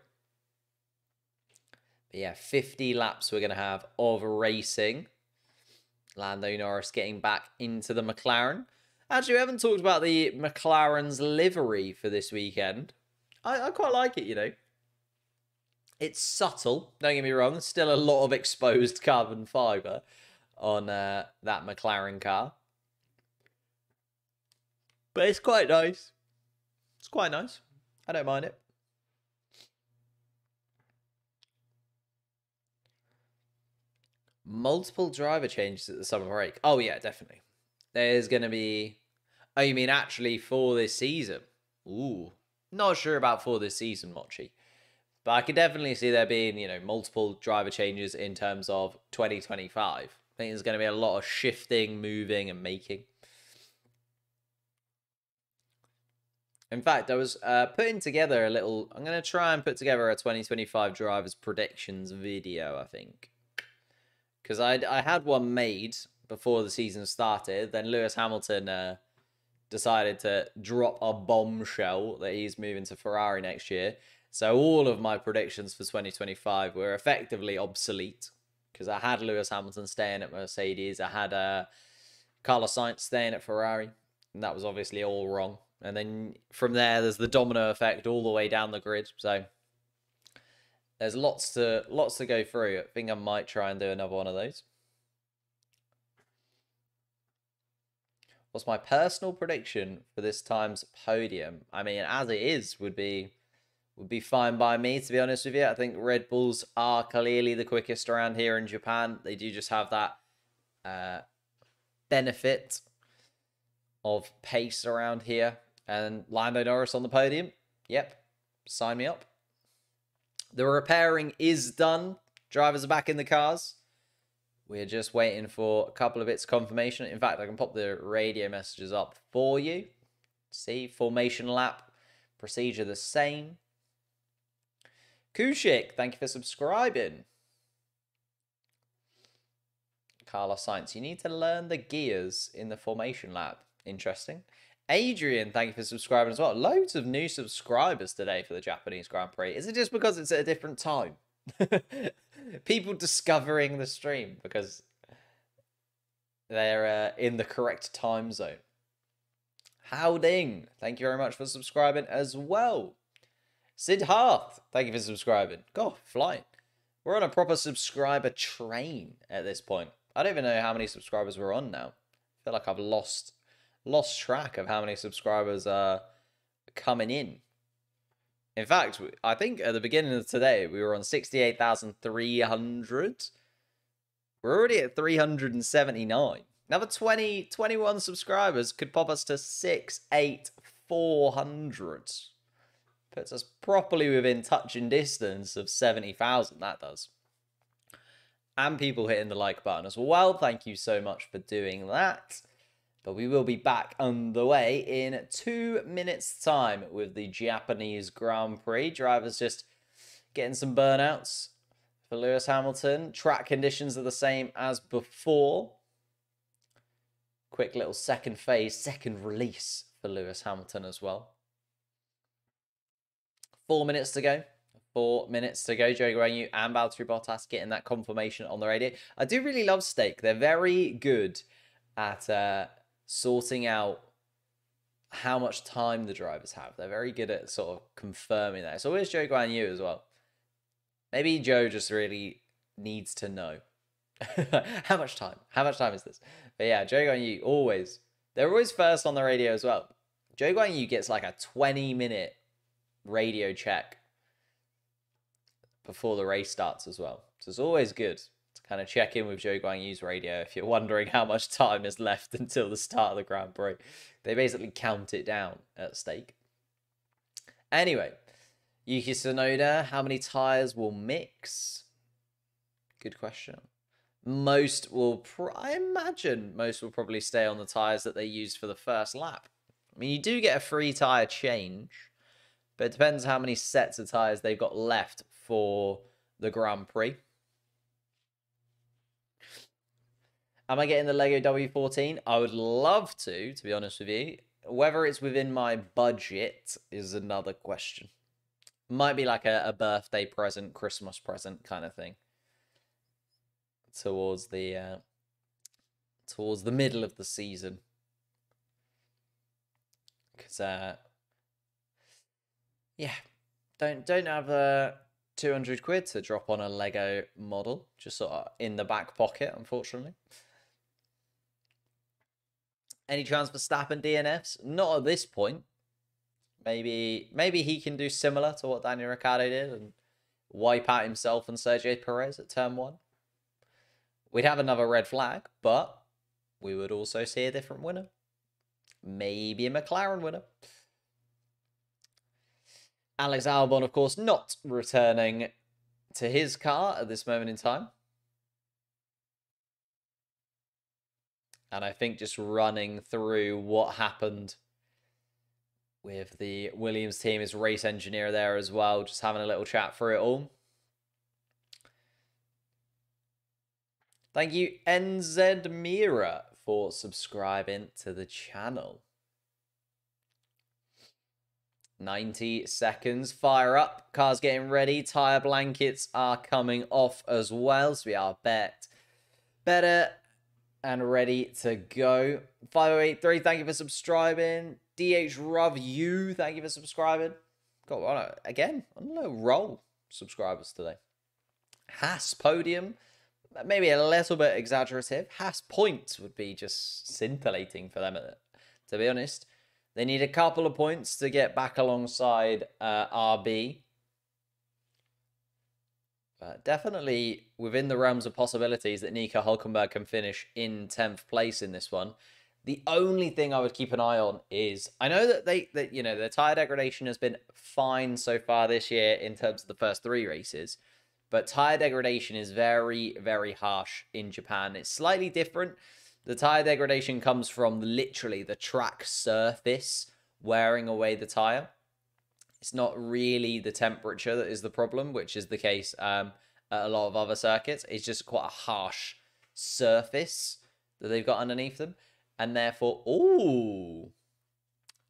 But yeah, fifty laps we're going to have of racing. Lando Norris getting back into the McLaren. Actually, we haven't talked about the McLaren's livery for this weekend. I, I quite like it, you know. It's subtle, don't get me wrong. There's still a lot of exposed carbon fibre on uh, that McLaren car. But it's quite nice. It's quite nice. I don't mind it. Multiple driver changes at the summer break. Oh, yeah, definitely. There's going to be... Oh, you mean actually for this season? Ooh. Not sure about for this season, Mochi. But I could definitely see there being, you know, multiple driver changes in terms of twenty twenty-five. I think there's going to be a lot of shifting, moving, and making. In fact, I was uh, putting together a little... I'm going to try and put together a twenty twenty-five drivers predictions video, I think. Because I I had one made before the season started. Then Lewis Hamilton uh, decided to drop a bombshell that he's moving to Ferrari next year. So all of my predictions for twenty twenty-five were effectively obsolete because I had Lewis Hamilton staying at Mercedes. I had uh, Carlos Sainz staying at Ferrari. And that was obviously all wrong. And then from there, there's the domino effect all the way down the grid. So there's lots to lots to go through. I think I might try and do another one of those. What's my personal prediction for this time's podium? I mean, as it is, would be... would be fine by me, to be honest with you. I think Red Bulls are clearly the quickest around here in Japan. They do just have that uh, benefit of pace around here. And Lando Norris on the podium. Yep, sign me up. The repairing is done. Drivers are back in the cars. We're just waiting for a couple of bits of confirmation. In fact, I can pop the radio messages up for you. See, formation lap, procedure the same. Kushik, thank you for subscribing. Carlos Sainz, you need to learn the gears in the formation lab. Interesting. Adrian, thank you for subscribing as well. Loads of new subscribers today for the Japanese Grand Prix. Is it just because it's at a different time? People discovering the stream because they're uh, in the correct time zone. Howding, thank you very much for subscribing as well. Siddharth, thank you for subscribing. God, flying. We're on a proper subscriber train at this point. I don't even know how many subscribers we're on now. I feel like I've lost lost track of how many subscribers are coming in. In fact, I think at the beginning of today, we were on sixty-eight thousand three hundred. We're already at three hundred seventy-nine. Another twenty, twenty-one subscribers could pop us to sixty-eight thousand four hundred. Puts us properly within touch and distance of seventy thousand, that does. And people hitting the like button as well. Thank you so much for doing that. But we will be back underway in two minutes' time with the Japanese Grand Prix. Drivers just getting some burnouts for Lewis Hamilton. Track conditions are the same as before. Quick little second phase, second release for Lewis Hamilton as well. Four minutes to go. Four minutes to go. Zhou Guanyu and Valtteri Bottas getting that confirmation on the radio. I do really love Stake. They're very good at uh, sorting out how much time the drivers have. They're very good at sort of confirming that. It's always Zhou Guanyu as well. Maybe Joe just really needs to know. How much time? How much time is this? But yeah, Zhou Guanyu always. They're always first on the radio as well. Zhou Guanyu gets like a twenty-minute radio check before the race starts as well. So it's always good to kind of check in with Zhou Guanyu's radio if you're wondering how much time is left until the start of the Grand Prix. They basically count it down at Stake. Anyway, Yuki Tsunoda, how many tyres will mix? Good question. Most will, pr I imagine, most will probably stay on the tyres that they used for the first lap. I mean, you do get a free tyre change, but it depends how many sets of tyres they've got left for the Grand Prix. Am I getting the Lego W fourteen? I would love to, to be honest with you. Whether it's within my budget is another question. Might be like a, a birthday present, Christmas present kind of thing. Towards the uh, towards the middle of the season, because uh, yeah, don't don't have a uh, two hundred quid to drop on a Lego model just sort of in the back pocket, unfortunately. Any chance for Verstappen D N Fs? Not at this point. Maybe maybe he can do similar to what Daniel Ricciardo did and wipe out himself and Sergio Perez at turn one. We'd have another red flag, but we would also see a different winner. Maybe a McLaren winner. Alex Albon, of course, not returning to his car at this moment in time. And I think just running through what happened with the Williams team, his race engineer there as well, just having a little chat through it all. Thank you, N Z Mira, for subscribing to the channel. ninety seconds, fire up. Car's getting ready. Tyre blankets are coming off as well, so we are bet better and ready to go. five oh eight three, thank you for subscribing. D H Ruv U, thank you for subscribing. Got on a, again, on a roll subscribers today. Haas Podium. Maybe a little bit exaggerative. Haas points would be just scintillating for them, to be honest. They need a couple of points to get back alongside uh, R B. But definitely within the realms of possibilities that Nico Hülkenberg can finish in tenth place in this one. The only thing I would keep an eye on is, I know that they that you know their tyre degradation has been fine so far this year in terms of the first three races. But tyre degradation is very, very harsh in Japan. It's slightly different. The tyre degradation comes from literally the track surface wearing away the tyre. It's not really the temperature that is the problem, which is the case um, at a lot of other circuits. It's just quite a harsh surface that they've got underneath them. And therefore, ooh,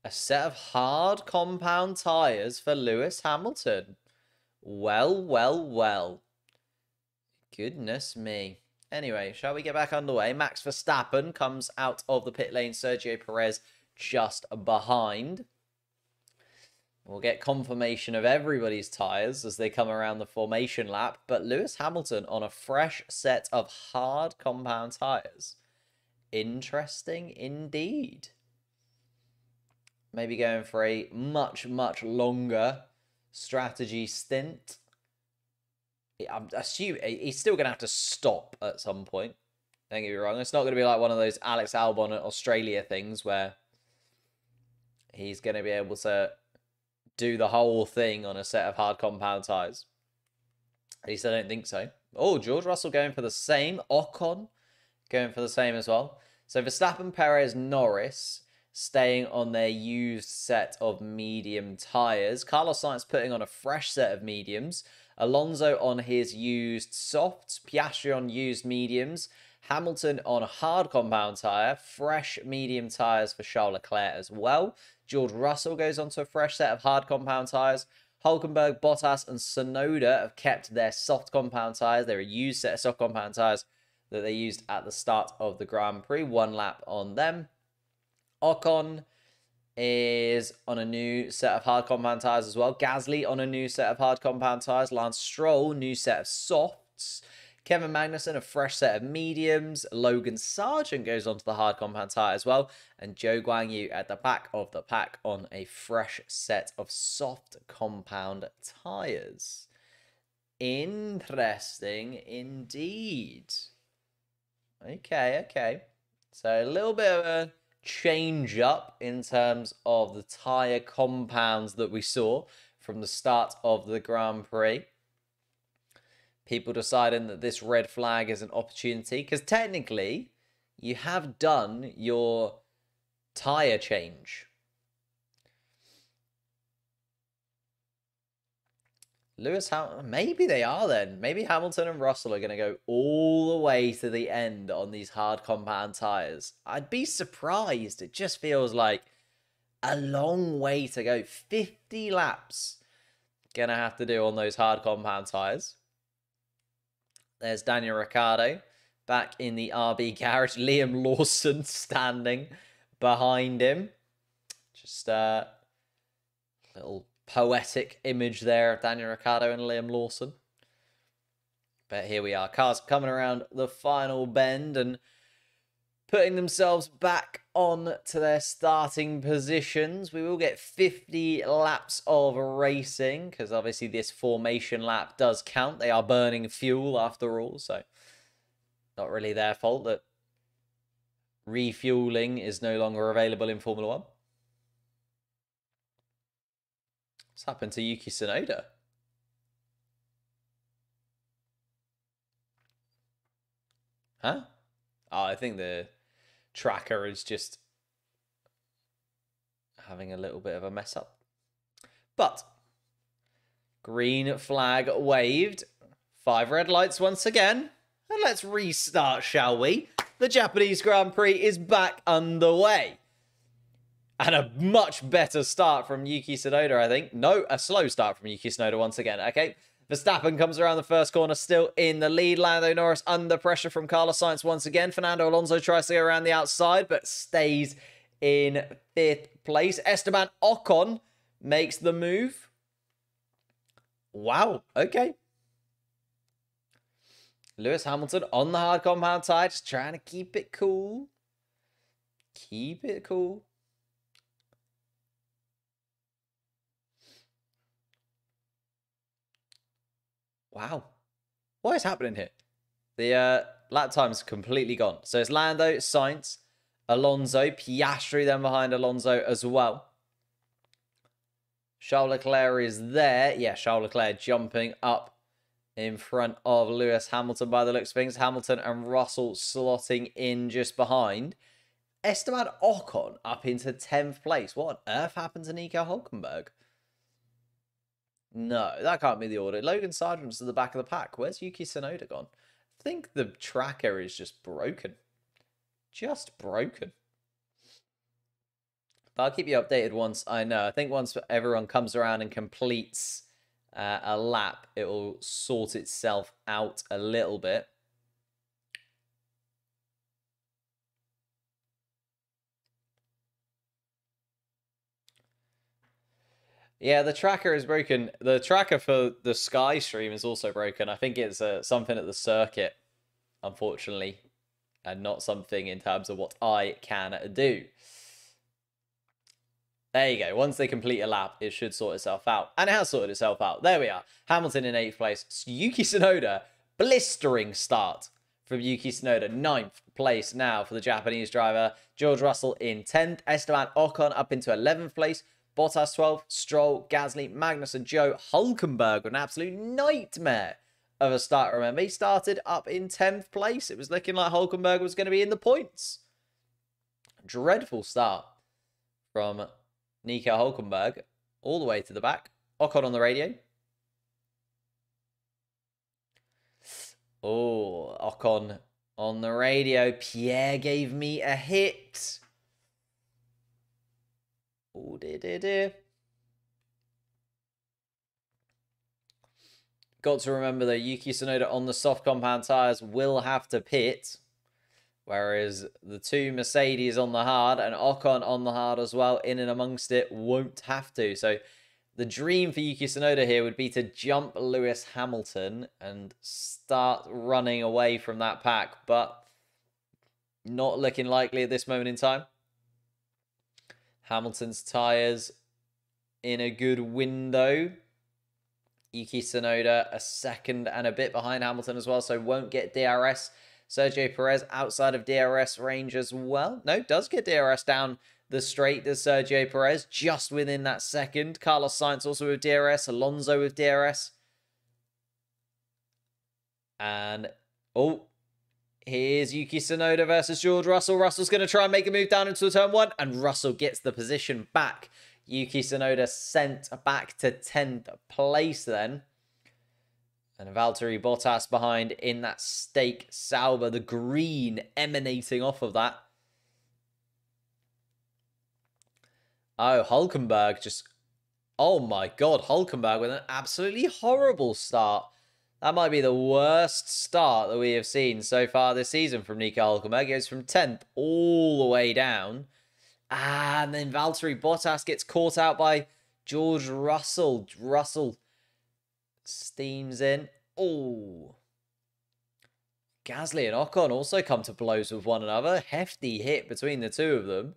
a set of hard compound tyres for Lewis Hamilton. Well, well, well. Goodness me. Anyway, shall we get back underway? Max Verstappen comes out of the pit lane. Sergio Perez just behind. We'll get confirmation of everybody's tyres as they come around the formation lap. But Lewis Hamilton on a fresh set of hard compound tyres. Interesting indeed. Maybe going for a much, much longer strategy stint. I'm assuming he's still going to have to stop at some point. Don't get me wrong. It's not going to be like one of those Alex Albon at Australia things where he's going to be able to do the whole thing on a set of hard compound tyres. At least I don't think so. Oh, George Russell going for the same. Ocon going for the same as well. So Verstappen, Perez, Norris staying on their used set of medium tyres. Carlos Sainz putting on a fresh set of mediums. Alonso on his used softs. Piastri on used mediums. Hamilton on a hard compound tyre. Fresh medium tyres for Charles Leclerc as well. George Russell goes on to a fresh set of hard compound tyres. Hülkenberg, Bottas and Tsunoda have kept their soft compound tyres. They're a used set of soft compound tyres that they used at the start of the Grand Prix. One lap on them. Ocon is on a new set of hard compound tyres as well. Gasly on a new set of hard compound tyres. Lance Stroll, new set of softs. Kevin Magnussen, a fresh set of mediums. Logan Sargeant goes on to the hard compound tyre as well. And Zhou Guanyu at the back of the pack on a fresh set of soft compound tyres. Interesting indeed. Okay, okay. So a little bit of a change up in terms of the tyre compounds that we saw from the start of the Grand Prix. People deciding that this red flag is an opportunity, because technically you have done your tyre change. Lewis Hamilton, maybe they are then. Maybe Hamilton and Russell are going to go all the way to the end on these hard compound tyres. I'd be surprised. It just feels like a long way to go. fifty laps going to have to do on those hard compound tyres. There's Daniel Ricciardo back in the R B garage. Liam Lawson standing behind him. Just a little poetic image there of Daniel Ricciardo and Liam Lawson. But here we are. Cars coming around the final bend and putting themselves back on to their starting positions. We will get fifty laps of racing, because obviously this formation lap does count. They are burning fuel after all, so not really their fault that refueling is no longer available in Formula One. What's happened to Yuki Tsunoda? Huh? Oh, I think the tracker is just having a little bit of a mess up. But green flag waved. Five red lights once again. And let's restart, shall we? The Japanese Grand Prix is back underway. And a much better start from Yuki Tsunoda, I think. No, a slow start from Yuki Tsunoda once again. Okay, Verstappen comes around the first corner, still in the lead. Lando Norris under pressure from Carlos Sainz once again. Fernando Alonso tries to go around the outside, but stays in fifth place. Esteban Ocon makes the move. Wow, okay. Lewis Hamilton on the hard compound tyre, just trying to keep it cool. Keep it cool. Wow. What is happening here? The uh, lap time's completely gone. So it's Lando, Sainz, Alonso, Piastri then behind Alonso as well. Charles Leclerc is there. Yeah, Charles Leclerc jumping up in front of Lewis Hamilton by the looks of things. Hamilton and Russell slotting in just behind. Esteban Ocon up into tenth place. What on earth happened to Nico Hülkenberg? No, that can't be the order. Logan Sargeant's at the back of the pack. Where's Yuki Tsunoda gone? I think the tracker is just broken. Just broken. But I'll keep you updated once I know. I think once everyone comes around and completes uh, a lap, it will sort itself out a little bit. Yeah, the tracker is broken. The tracker for the Sky stream is also broken. I think it's uh, something at the circuit, unfortunately, and not something in terms of what I can do. There you go. Once they complete a lap, it should sort itself out. And it has sorted itself out. There we are. Hamilton in eighth place. Yuki Tsunoda, blistering start from Yuki Tsunoda. Ninth place now for the Japanese driver. George Russell in tenth. Esteban Ocon up into eleventh place. Bottas twelfth, Stroll, Gasly, Magnussen, Zhou, Hülkenberg. An absolute nightmare of a start, remember. He started up in tenth place. It was looking like Hülkenberg was going to be in the points. Dreadful start from Nico Hülkenberg all the way to the back. Ocon on the radio. Oh, Ocon on the radio. Pierre gave me a hit. Oh, dear, dear, dear. Got to remember though, Yuki Tsunoda on the soft compound tyres will have to pit, whereas the two Mercedes on the hard and Ocon on the hard as well, in and amongst it, won't have to. So The dream for Yuki Tsunoda here would be to jump Lewis Hamilton and start running away from that pack, but not looking likely at this moment in time. Hamilton's tyres in a good window. Yuki Tsunoda a second and a bit behind Hamilton as well, so won't get D R S. Sergio Perez outside of D R S range as well. No, does get D R S down the straight to Sergio Perez, just within that second. Carlos Sainz also with D R S. Alonso with D R S. And, oh, here's Yuki Tsunoda versus George Russell. Russell's going to try and make a move down into turn one, and Russell gets the position back. Yuki Tsunoda sent back to tenth place then. And Valtteri Bottas behind in that Stake Sauber, the green emanating off of that. Oh, Hülkenberg just... Oh my god, Hülkenberg with an absolutely horrible start. That might be the worst start that we have seen so far this season from Nico Hülkenberg. He goes from tenth all the way down. And then Valtteri Bottas gets caught out by George Russell. Russell steams in. Oh. Gasly and Ocon also come to blows with one another. Hefty hit between the two of them.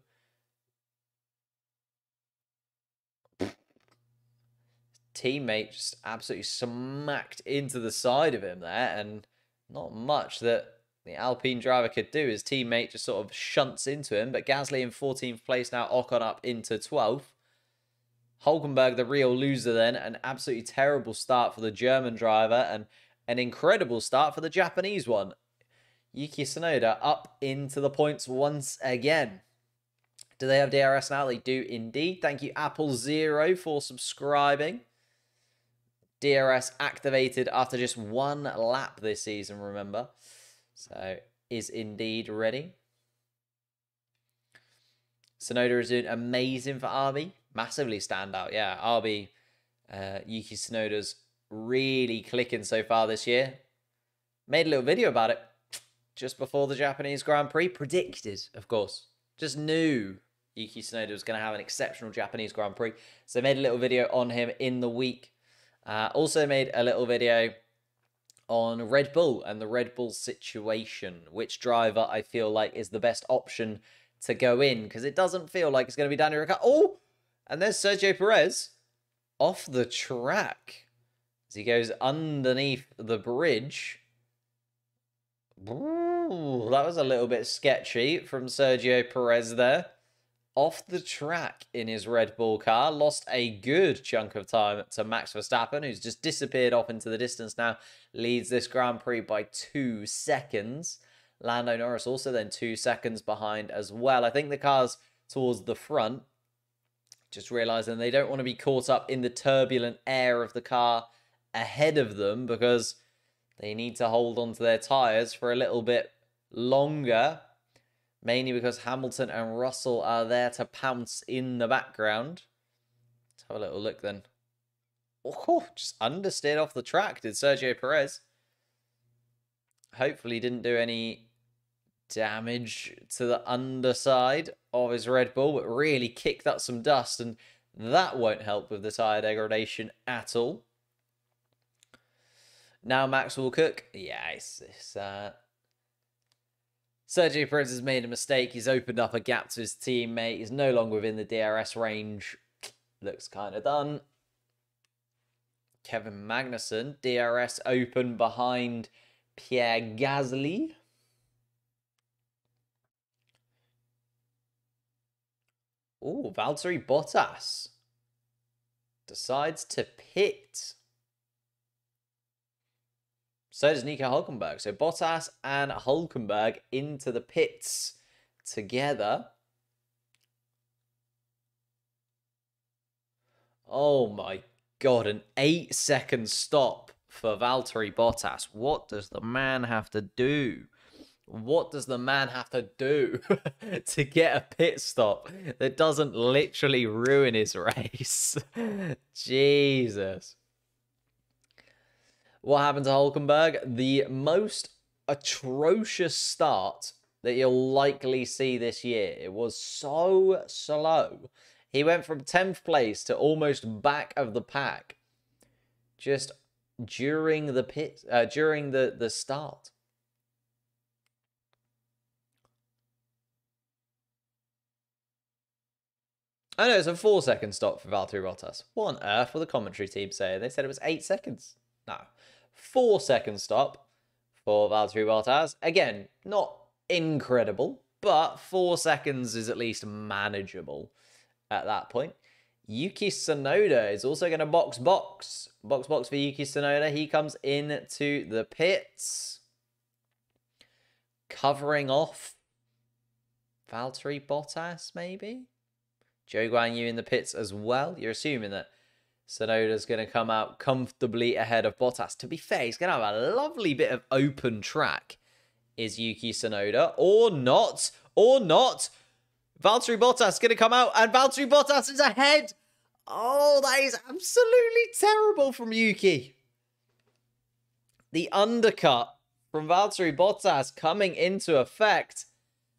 Teammate just absolutely smacked into the side of him there, and not much that the Alpine driver could do. His teammate just sort of shunts into him, but Gasly in fourteenth place now, Ocon up into twelfth. Hülkenberg, the real loser then, an absolutely terrible start for the German driver, and an incredible start for the Japanese one. Yuki Tsunoda up into the points once again. Do they have D R S now? They do indeed. Thank you, Apple Zero, for subscribing. D R S activated after just one lap this season, remember. So, is indeed ready. Tsunoda is doing amazing for R B. Massively standout, yeah. R B, uh, Yuki Tsunoda's really clicking so far this year. Made a little video about it just before the Japanese Grand Prix. Predicted, of course. Just knew Yuki Tsunoda was going to have an exceptional Japanese Grand Prix. So, made a little video on him in the week. Uh, also made a little video on Red Bull and the Red Bull situation. Which driver I feel like is the best option to go in. Because it doesn't feel like it's going to be Daniel Ricciardo. Oh! And there's Sergio Perez off the track. As he goes underneath the bridge. Ooh, that was a little bit sketchy from Sergio Perez there. Off the track in his Red Bull car. Lost a good chunk of time to Max Verstappen, who's just disappeared off into the distance now. Leads this Grand Prix by two seconds. Lando Norris also then two seconds behind as well. I think the car's towards the front. Just realising they don't want to be caught up in the turbulent air of the car ahead of them, because they need to hold on to their tyres for a little bit longer. Mainly because Hamilton and Russell are there to pounce in the background. Let's have a little look then. Oh, just understeered off the track, did Sergio Perez. Hopefully didn't do any damage to the underside of his Red Bull, but really kicked up some dust, and that won't help with the tyre degradation at all. Now Max will cook. Yeah, it's... it's uh... Sergio Perez has made a mistake. He's opened up a gap to his teammate. He's no longer within the D R S range. Looks kind of done. Kevin Magnussen, D R S open behind Pierre Gasly. Oh, Valtteri Bottas decides to pit. So does Nico Hülkenberg. So Bottas and Hülkenberg into the pits together. Oh my god, an eight second stop for Valtteri Bottas. What does the man have to do? What does the man have to do to get a pit stop that doesn't literally ruin his race? Jesus. What happened to Hülkenberg? The most atrocious start that you'll likely see this year. It was so slow. He went from tenth place to almost back of the pack just during the pit, uh, during the, the start. I know it's a four second stop for Valtteri Bottas. What on earth will the commentary team say? They said it was eight seconds. No, four second stop for Valtteri Bottas. Again, not incredible, but four seconds is at least manageable at that point. Yuki Tsunoda is also going to box box. Box box for Yuki Tsunoda. He comes into the pits, covering off Valtteri Bottas, maybe? Zhou Guanyu in the pits as well. You're assuming that Tsunoda's going to come out comfortably ahead of Bottas. To be fair, he's going to have a lovely bit of open track, is Yuki Tsunoda. Or not. Or not. Valtteri Bottas is going to come out, and Valtteri Bottas is ahead. Oh, that is absolutely terrible from Yuki. The undercut from Valtteri Bottas coming into effect.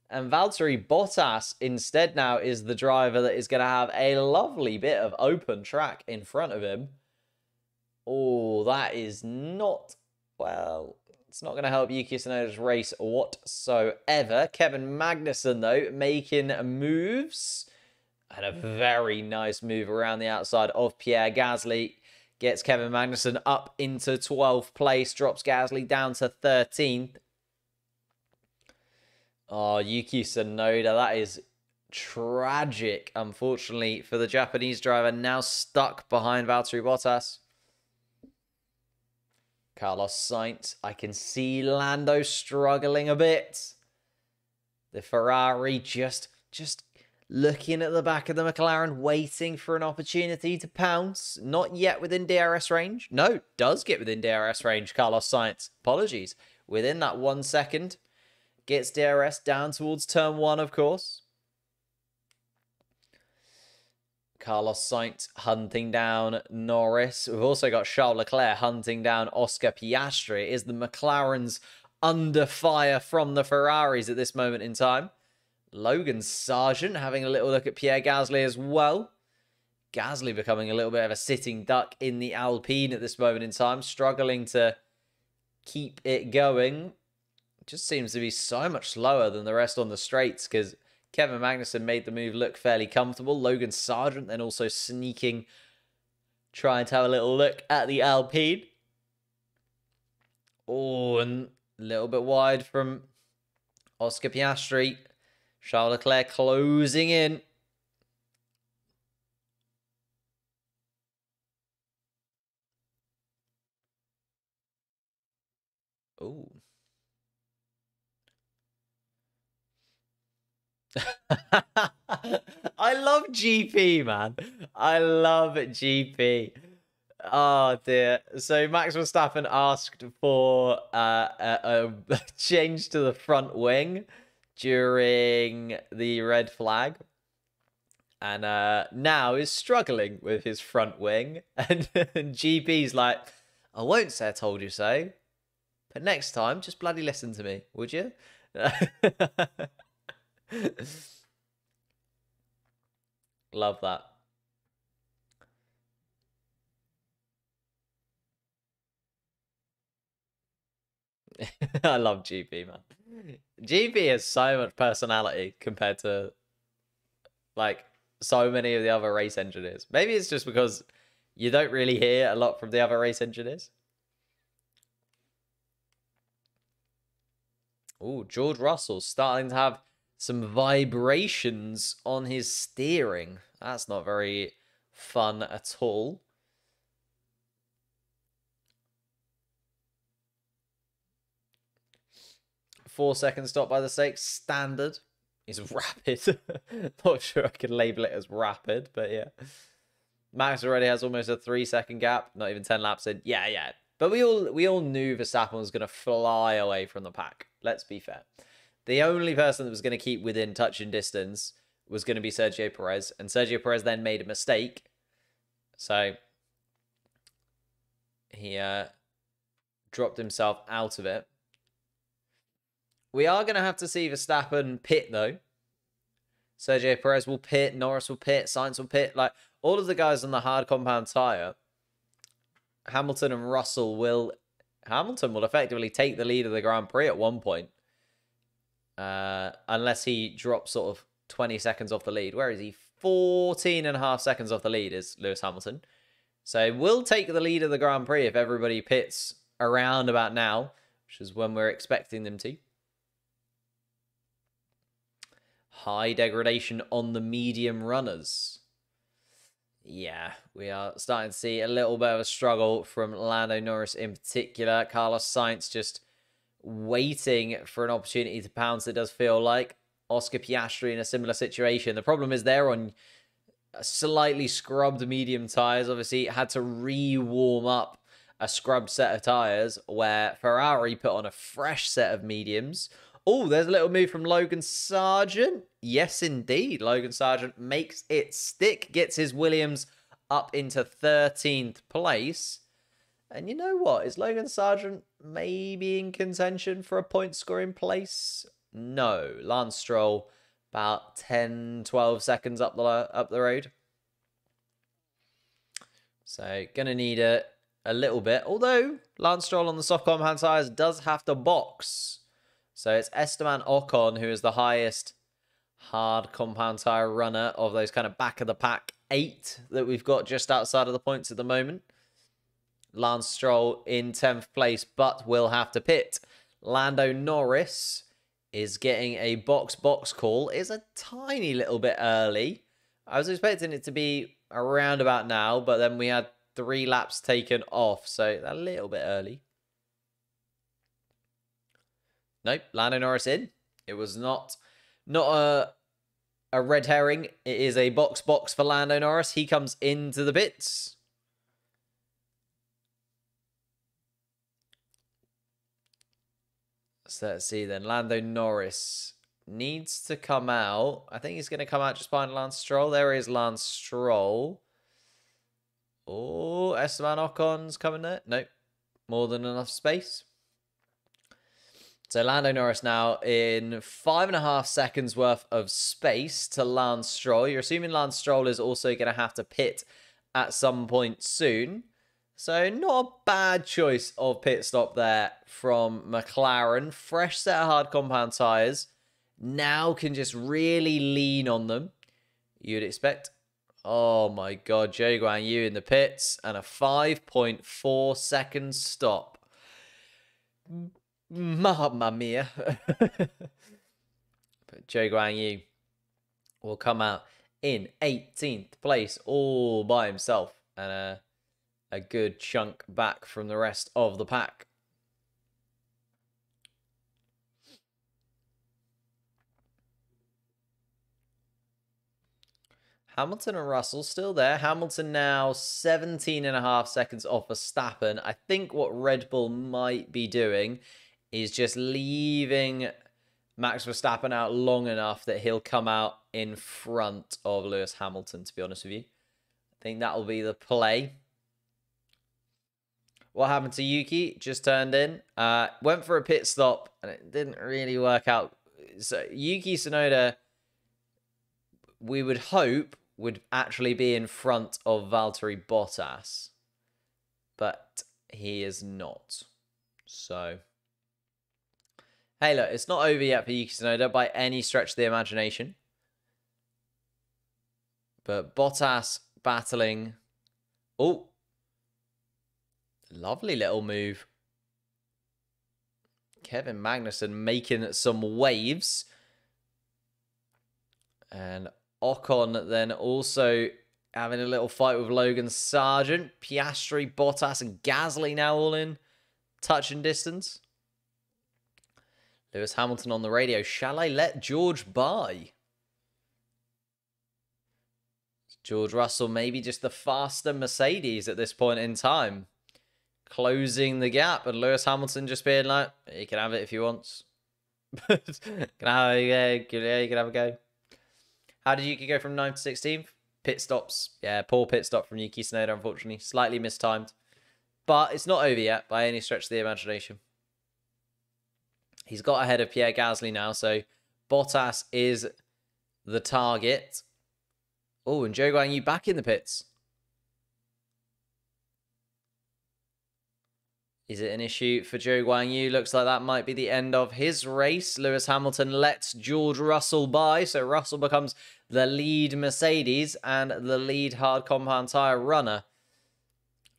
And Valtteri Bottas instead now is the driver that is going to have a lovely bit of open track in front of him. Oh, that is not, well, it's not going to help Yuki Tsunoda's race whatsoever. Kevin Magnussen, though, making moves. And a very nice move around the outside of Pierre Gasly. Gets Kevin Magnussen up into twelfth place. Drops Gasly down to thirteenth. Oh, Yuki Tsunoda, that is tragic, unfortunately, for the Japanese driver, now stuck behind Valtteri Bottas. Carlos Sainz, I can see Lando struggling a bit. The Ferrari just, just looking at the back of the McLaren, waiting for an opportunity to pounce. Not yet within D R S range. No, does get within D R S range, Carlos Sainz. Apologies. Within that one second. Gets D R S down towards turn one, of course. Carlos Sainz hunting down Norris. We've also got Charles Leclerc hunting down Oscar Piastri. Is the McLaren's under fire from the Ferraris at this moment in time? Logan Sargeant having a little look at Pierre Gasly as well. Gasly becoming a little bit of a sitting duck in the Alpine at this moment in time, struggling to keep it going. Just seems to be so much slower than the rest on the straights, because Kevin Magnussen made the move look fairly comfortable. Logan Sargeant then also sneaking, trying to have a little look at the Alpine. Oh, and a little bit wide from Oscar Piastri. Charles Leclerc closing in. Oh. I love G P, man. I love G P. Oh dear. So Max Verstappen asked for uh, a, a change to the front wing during the red flag, and uh, now is struggling with his front wing. And, and G P's like, I won't say I told you so, but next time just bloody listen to me, would you? Love that. I love G P, man. G P has so much personality compared to like so many of the other race engineers. Maybe it's just because you don't really hear a lot from the other race engineers. Oh, George Russell starting to have some vibrations on his steering. That's not very fun at all. Four second stop by the sake. Standard is rapid. Not sure I could label it as rapid, but yeah. Max already has almost a three second gap. Not even ten laps in. Yeah, yeah. But we all we all knew Verstappen was going to fly away from the pack. Let's be fair. The only person that was going to keep within touch and distance was going to be Sergio Perez. And Sergio Perez then made a mistake. So he uh, dropped himself out of it. We are going to have to see Verstappen pit, though. Sergio Perez will pit, Norris will pit, Sainz will pit. Like, all of the guys on the hard compound tyre, Hamilton and Russell will... Hamilton will effectively take the lead of the Grand Prix at one point. Uh, unless he drops sort of twenty seconds off the lead. Where is he? fourteen and a half seconds off the lead is Lewis Hamilton. So we'll take the lead of the Grand Prix if everybody pits around about now, which is when we're expecting them to. High degradation on the medium runners. Yeah, we are starting to see a little bit of a struggle from Lando Norris in particular. Carlos Sainz just waiting for an opportunity to pounce, it does feel like. Oscar Piastri in a similar situation. The problem is they're on slightly scrubbed medium tyres. Obviously, had to re-warm up a scrubbed set of tyres where Ferrari put on a fresh set of mediums. Oh, there's a little move from Logan Sargeant. Yes, indeed. Logan Sargeant makes it stick, gets his Williams up into thirteenth place. And you know what? Is Logan Sargeant maybe in contention for a point-scoring place? No. Lance Stroll, about ten, twelve seconds up the, up the road. So, going to need a, a little bit. Although, Lance Stroll on the soft compound tyres does have to box. So it's Esteban Ocon, who is the highest hard compound tyre runner of those kind of back-of-the-pack eight that we've got just outside of the points at the moment. Lance Stroll in tenth place, but will have to pit. Lando Norris is getting a box-box call. It's a tiny little bit early. I was expecting it to be around about now, but then we had three laps taken off, so a little bit early. Nope, Lando Norris in. It was not not a, a red herring. It is a box box for Lando Norris. He comes into the pits. So let's see then. Lando Norris needs to come out. I think he's going to come out just behind Lance Stroll. There is Lance Stroll. Oh, Esteban Ocon's coming there. Nope, more than enough space. So Lando Norris now in five and a half seconds worth of space to Lance Stroll. You're assuming Lance Stroll is also going to have to pit at some point soon. So not a bad choice of pit stop there from McLaren. Fresh set of hard compound tyres. Now can just really lean on them. You'd expect. Oh my God, Zhou Guanyu in the pits and a five point four second stop. Mamma mia. But Zhou Guanyu will come out in eighteenth place all by himself. And a, a good chunk back from the rest of the pack. Hamilton and Russell still there. Hamilton now seventeen and a half seconds off Verstappen. I think what Red Bull might be doing is just leaving Max Verstappen out long enough that he'll come out in front of Lewis Hamilton, to be honest with you. I think that will be the play. What happened to Yuki? Just turned in. Uh, went for a pit stop, and it didn't really work out. So Yuki Tsunoda, we would hope, would actually be in front of Valtteri Bottas. But he is not. So... hey, look, it's not over yet for Yuki Tsunoda by any stretch of the imagination. But Bottas battling. Oh. Lovely little move. Kevin Magnussen making some waves. And Ocon then also having a little fight with Logan Sargeant. Piastri, Bottas and Gasly now all in touch and distance. Lewis Hamilton on the radio. Shall I let George by? George Russell, maybe just the faster Mercedes at this point in time. Closing the gap. And Lewis Hamilton just being like, you can have it if you want. Can I have a go? Yeah, you can have a go. How did Yuki go from ninth to sixteenth? Pit stops. Yeah, poor pit stop from Yuki Tsunoda, unfortunately. Slightly mistimed. But it's not over yet by any stretch of the imagination. He's got ahead of Pierre Gasly now, so Bottas is the target. Oh, and Zhou Guanyu back in the pits. Is it an issue for Zhou Guanyu? Looks like that might be the end of his race. Lewis Hamilton lets George Russell by, so Russell becomes the lead Mercedes and the lead hard compound tyre runner.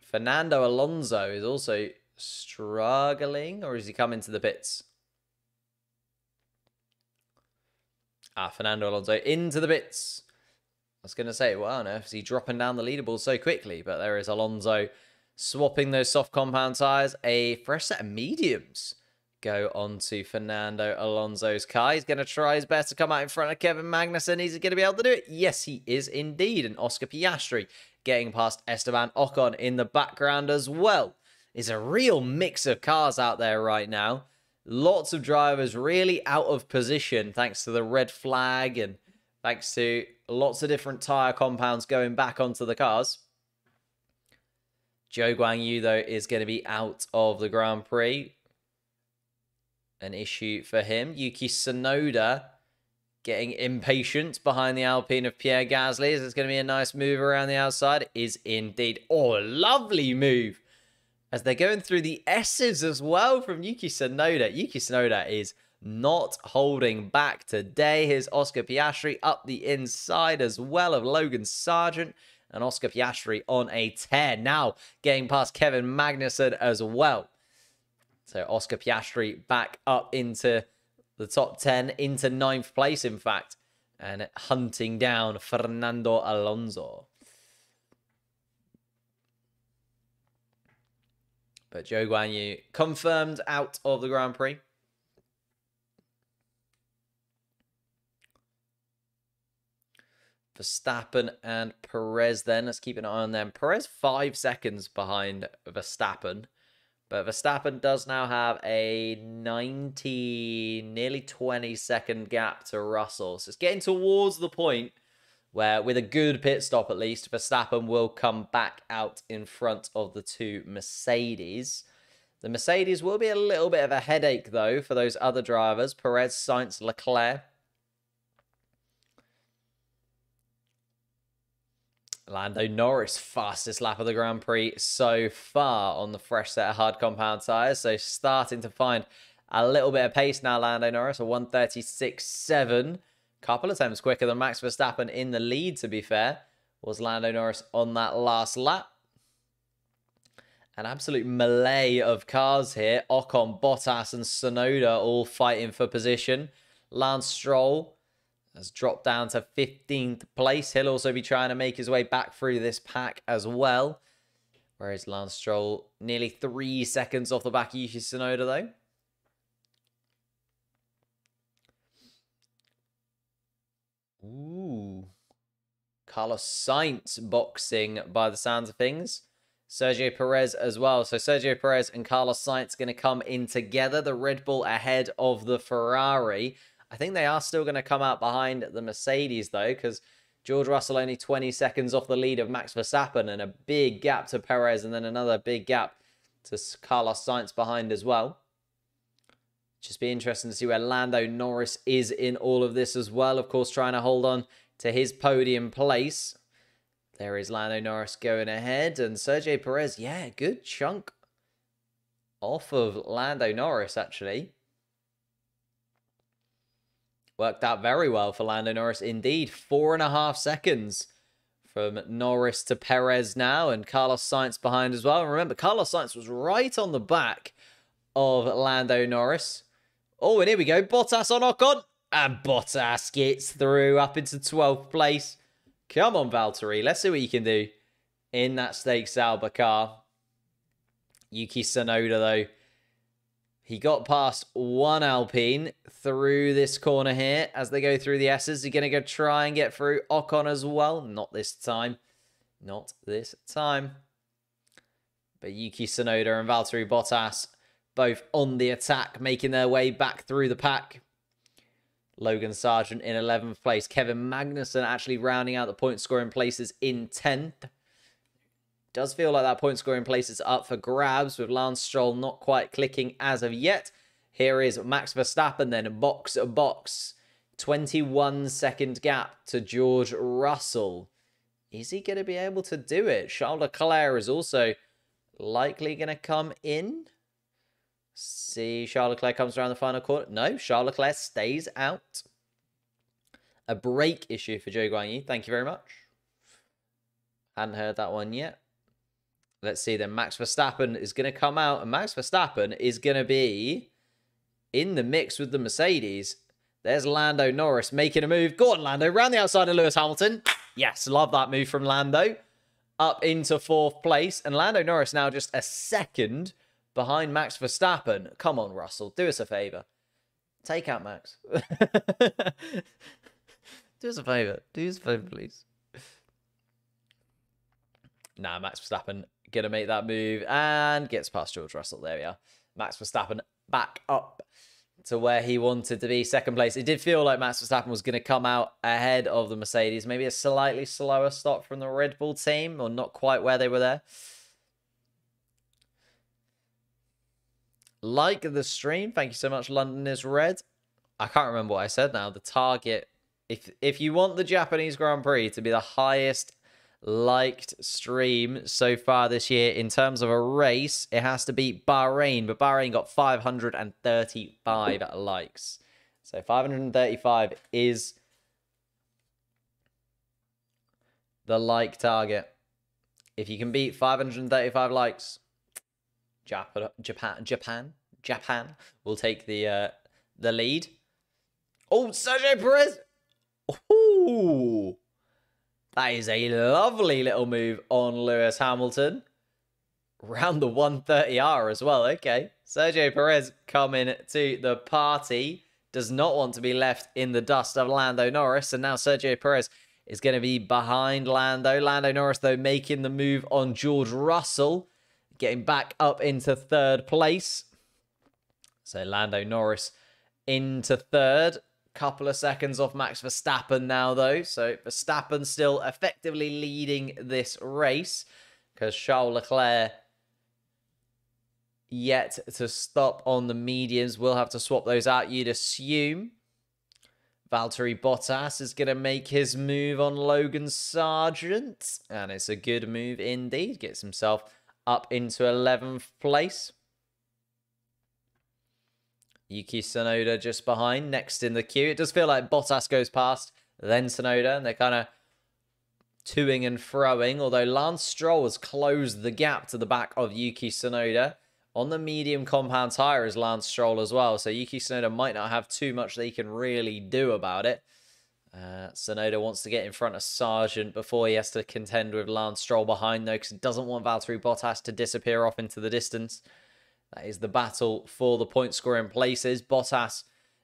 Fernando Alonso is also struggling, or is he coming to the pits? Ah, Fernando Alonso into the pits. I was going to say, well, on earth is he dropping down the leaderboard so quickly? But there is Alonso swapping those soft compound tyres. A fresh set of mediums go on to Fernando Alonso's car. He's going to try his best to come out in front of Kevin Magnussen. Is he going to be able to do it? Yes, he is indeed. And Oscar Piastri getting past Esteban Ocon in the background as well. It's a real mix of cars out there right now. Lots of drivers really out of position thanks to the red flag and thanks to lots of different tyre compounds going back onto the cars. Zhou Guanyu, though, is going to be out of the Grand Prix. An issue for him. Yuki Tsunoda getting impatient behind the Alpine of Pierre Gasly. Is it going to be a nice move around the outside? It is indeed. Oh, lovely move. As they're going through the S's as well from Yuki Tsunoda. Yuki Tsunoda is not holding back today. Here's Oscar Piastri up the inside as well of Logan Sargeant. And Oscar Piastri on a tear now, getting past Kevin Magnussen as well. So Oscar Piastri back up into the top ten, into ninth place, in fact. And hunting down Fernando Alonso. But Zhou Guanyu confirmed out of the Grand Prix. Verstappen and Perez then. Let's keep an eye on them. Perez five seconds behind Verstappen. But Verstappen does now have a nineteen, nearly twenty second gap to Russell. So it's getting towards the point where, with a good pit stop at least, Verstappen will come back out in front of the two Mercedes. The Mercedes will be a little bit of a headache, though, for those other drivers. Perez, Sainz, Leclerc. Lando Norris, fastest lap of the Grand Prix so far on the fresh set of hard compound tyres. So starting to find a little bit of pace now, Lando Norris, a one thirty-six point seven. Couple of times quicker than Max Verstappen in the lead, to be fair, was Lando Norris on that last lap. An absolute melee of cars here. Ocon, Bottas and Tsunoda all fighting for position. Lance Stroll has dropped down to fifteenth place. He'll also be trying to make his way back through this pack as well. Whereas Lance Stroll nearly three seconds off the back of Yuki Tsunoda, though. Ooh. Carlos Sainz boxing by the sounds of things. Sergio Perez as well. So Sergio Perez and Carlos Sainz going to come in together. The Red Bull ahead of the Ferrari. I think they are still going to come out behind the Mercedes, though, because George Russell only twenty seconds off the lead of Max Verstappen and a big gap to Perez and then another big gap to Carlos Sainz behind as well. Just be interesting to see where Lando Norris is in all of this as well. Of course, trying to hold on to his podium place. There is Lando Norris going ahead. And Sergio Perez, yeah, good chunk off of Lando Norris, actually. Worked out very well for Lando Norris, indeed. Four and a half seconds from Norris to Perez now. And Carlos Sainz behind as well. And remember, Carlos Sainz was right on the back of Lando Norris. Oh, and here we go. Bottas on Ocon. And Bottas gets through up into twelfth place. Come on, Valtteri. Let's see what you can do in that Stake Sauber car. Yuki Tsunoda, though. He got past one Alpine through this corner here. As they go through the S's, he's going to go try and get through Ocon as well. Not this time. Not this time. But Yuki Tsunoda and Valtteri Bottas both on the attack, making their way back through the pack. Logan Sargeant in eleventh place. Kevin Magnussen actually rounding out the point-scoring places in tenth. Does feel like that point-scoring place is up for grabs, with Lance Stroll not quite clicking as of yet. Here is Max Verstappen then, box-to-box. twenty-one second gap to George Russell. Is he going to be able to do it? Charles Leclerc is also likely going to come in. See, Charles Leclerc comes around the final corner. No, Charles Leclerc stays out. A brake issue for Zhou Guanyu. Thank you very much. Hadn't heard that one yet. Let's see then. Max Verstappen is going to come out. And Max Verstappen is going to be in the mix with the Mercedes. There's Lando Norris making a move. Gordon Lando round the outside of Lewis Hamilton. Yes, love that move from Lando. Up into fourth place. And Lando Norris now just a second behind Max Verstappen. Come on, Russell. Do us a favour. Take out Max. Do us a favour. Do us a favour, please. Nah, Max Verstappen going to make that move and gets past George Russell. There we are. Max Verstappen back up to where he wanted to be, second place. It did feel like Max Verstappen was going to come out ahead of the Mercedes. Maybe a slightly slower stop from the Red Bull team, or not quite where they were there. Like the stream. Thank you so much, London is Red. I can't remember what I said now. The target, if if you want the Japanese Grand Prix to be the highest liked stream so far this year in terms of a race, it has to beat Bahrain, but Bahrain got five hundred thirty-five likes. So five hundred thirty-five is the like target. If you can beat five hundred thirty-five likes, Japan Japan Japan, Japan will take the uh, the lead. Oh, Sergio Perez. Ooh. That is a lovely little move on Lewis Hamilton. Round the one thirty R as well. Okay. Sergio Perez coming to the party. Does not want to be left in the dust of Lando Norris. And now Sergio Perez is going to be behind Lando. Lando Norris, though, making the move on George Russell. Getting back up into third place. So Lando Norris into third. Couple of seconds off Max Verstappen now, though. So Verstappen still effectively leading this race because Charles Leclerc yet to stop on the mediums. We'll have to swap those out, you'd assume. Valtteri Bottas is going to make his move on Logan Sargeant. And it's a good move indeed. Gets himself up into eleventh place. Yuki Tsunoda just behind, next in the queue. It does feel like Bottas goes past, then Tsunoda, and they're kind of toing and froing, although Lance Stroll has closed the gap to the back of Yuki Tsunoda. On the medium compound tyre is Lance Stroll as well, so Yuki Tsunoda might not have too much that he can really do about it. Uh, Tsunoda wants to get in front of Sargeant before he has to contend with Lance Stroll behind, though, because he doesn't want Valtteri Bottas to disappear off into the distance. That is the battle for the point-scoring places. Bottas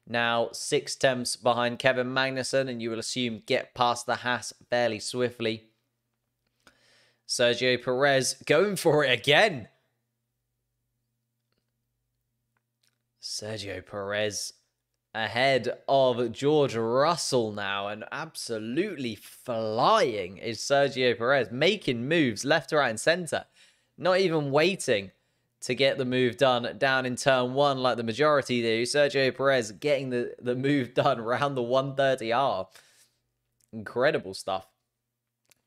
now six tenths behind Kevin Magnussen, and you will assume get past the Haas fairly swiftly. Sergio Perez going for it again. Sergio Perez ahead of George Russell now, and absolutely flying is Sergio Perez, making moves left, right, and centre. Not even waiting to get the move done down in turn one like the majority do. Sergio Perez getting the, the move done round the one thirty R. Incredible stuff.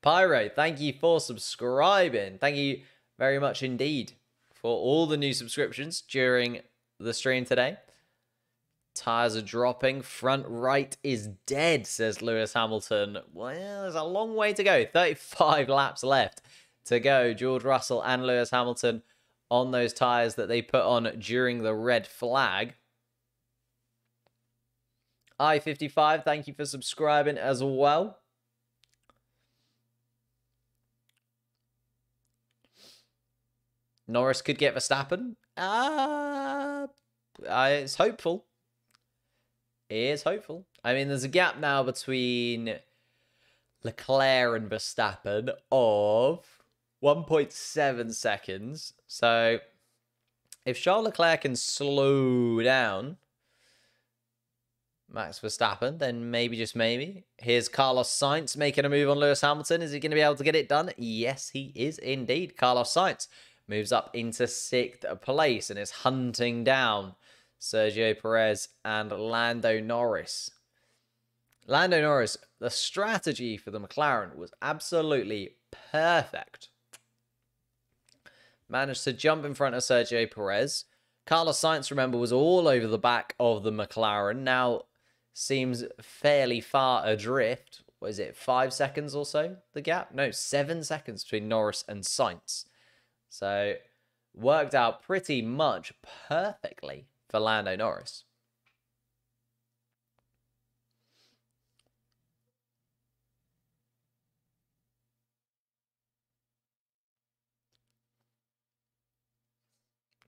Pyro, thank you for subscribing. Thank you very much indeed for all the new subscriptions during the stream today. Tires are dropping. Front right is dead, says Lewis Hamilton. Well, there's a long way to go. thirty-five laps left to go. George Russell and Lewis Hamilton on those tyres that they put on during the red flag. I fifty-five, thank you for subscribing as well. Norris could get Verstappen. Uh, it's hopeful. It is hopeful. I mean, there's a gap now between Leclerc and Verstappen of one point seven seconds. So if Charles Leclerc can slow down Max Verstappen, then maybe, just maybe. Here's Carlos Sainz making a move on Lewis Hamilton. Is he going to be able to get it done? Yes, he is indeed. Carlos Sainz moves up into sixth place and is hunting down Sergio Perez and Lando Norris. Lando Norris, the strategy for the McLaren was absolutely perfect. Managed to jump in front of Sergio Perez. Carlos Sainz, remember, was all over the back of the McLaren. Now seems fairly far adrift. What is it, five seconds or so, the gap? No, seven seconds between Norris and Sainz. So worked out pretty much perfectly for Lando Norris.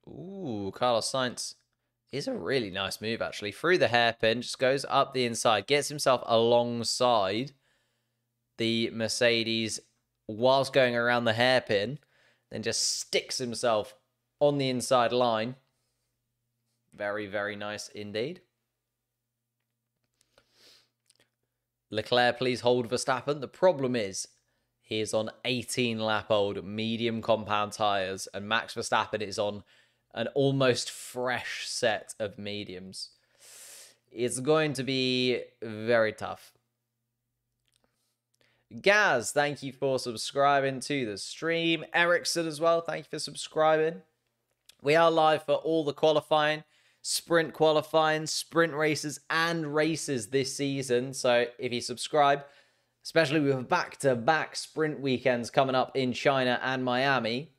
Ooh, Carlos Sainz is a really nice move, actually. Through the hairpin, just goes up the inside, gets himself alongside the Mercedes whilst going around the hairpin, then just sticks himself on the inside line. Very, very nice indeed. Leclerc, please hold Verstappen. The problem is, he is on eighteen lap old medium compound tyres, and Max Verstappen is on an almost fresh set of mediums. It's going to be very tough. Gaz, thank you for subscribing to the stream. Ericsson as well, thank you for subscribing. We are live for all the qualifying, sprint qualifying, sprint races, and races this season. So if you subscribe, especially we have back-to-back sprint weekends coming up in China and Miami,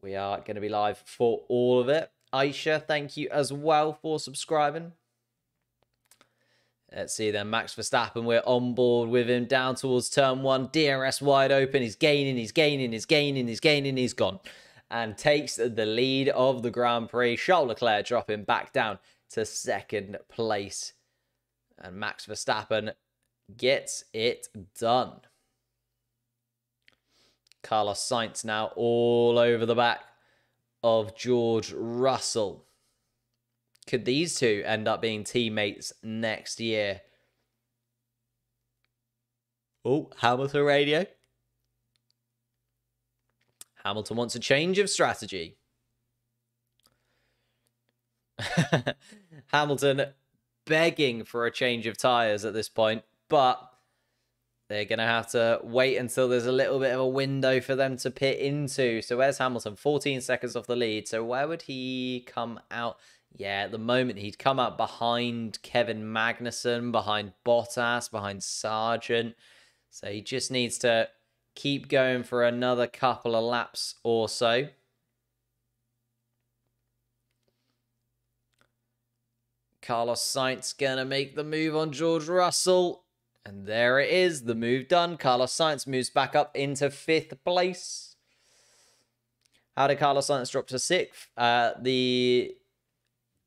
we are going to be live for all of it. Aisha, thank you as well for subscribing. Let's see then, Max Verstappen, we're on board with him down towards turn one. D R S wide open, he's gaining, he's gaining, he's gaining, he's gaining, he's gone. And takes the lead of the Grand Prix. Charles Leclerc dropping back down to second place. And Max Verstappen gets it done. Carlos Sainz now all over the back of George Russell. Could these two end up being teammates next year? Oh, Hamilton radio. Hamilton wants a change of strategy. Hamilton begging for a change of tyres at this point, but they're going to have to wait until there's a little bit of a window for them to pit into. So where's Hamilton? fourteen seconds off the lead. So where would he come out? Yeah, at the moment, he'd come out behind Kevin Magnussen, behind Bottas, behind Sargeant. So he just needs to keep going for another couple of laps or so. Carlos Sainz going to make the move on George Russell. And there it is, the move done. Carlos Sainz moves back up into fifth place. How did Carlos Sainz drop to sixth? Uh, the